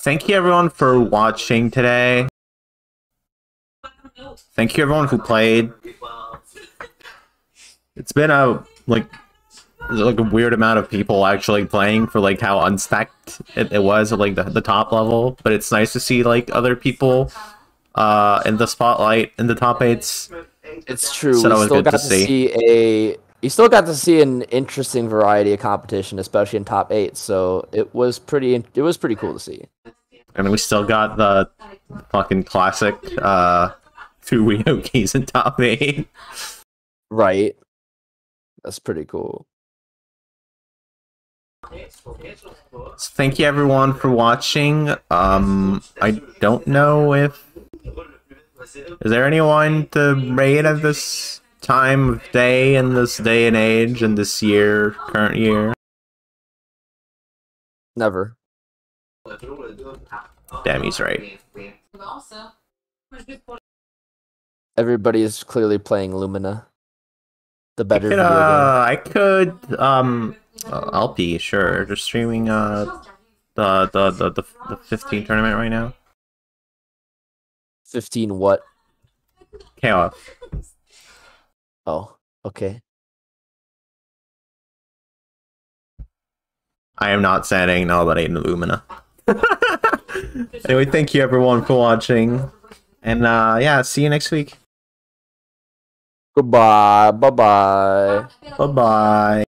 Thank you everyone for watching today. Thank you everyone who played. It's been a like a weird amount of people actually playing for like how unstacked it was at like the top level, but it's nice to see like other people in the spotlight in the top 8s. It's true. So we still got to see you still got to see an interesting variety of competition, especially in top 8, so it was pretty cool to see. And we still got the fucking classic 2 Ryougis in top 8. Right. That's pretty cool. So thank you everyone for watching. I don't know if... Is there anyone to raid at this time of day in this day and age in this year, current year? Never. Damn, he's right. Everybody is clearly playing Lumina. The better video game. I could LP, sure. They're streaming the 15 tournament right now. 15 what? KOF. Oh, okay. I am not saying no, that ain't Lumina. Anyway, thank you everyone for watching. And yeah, see you next week. Goodbye. Bye-bye. Bye-bye.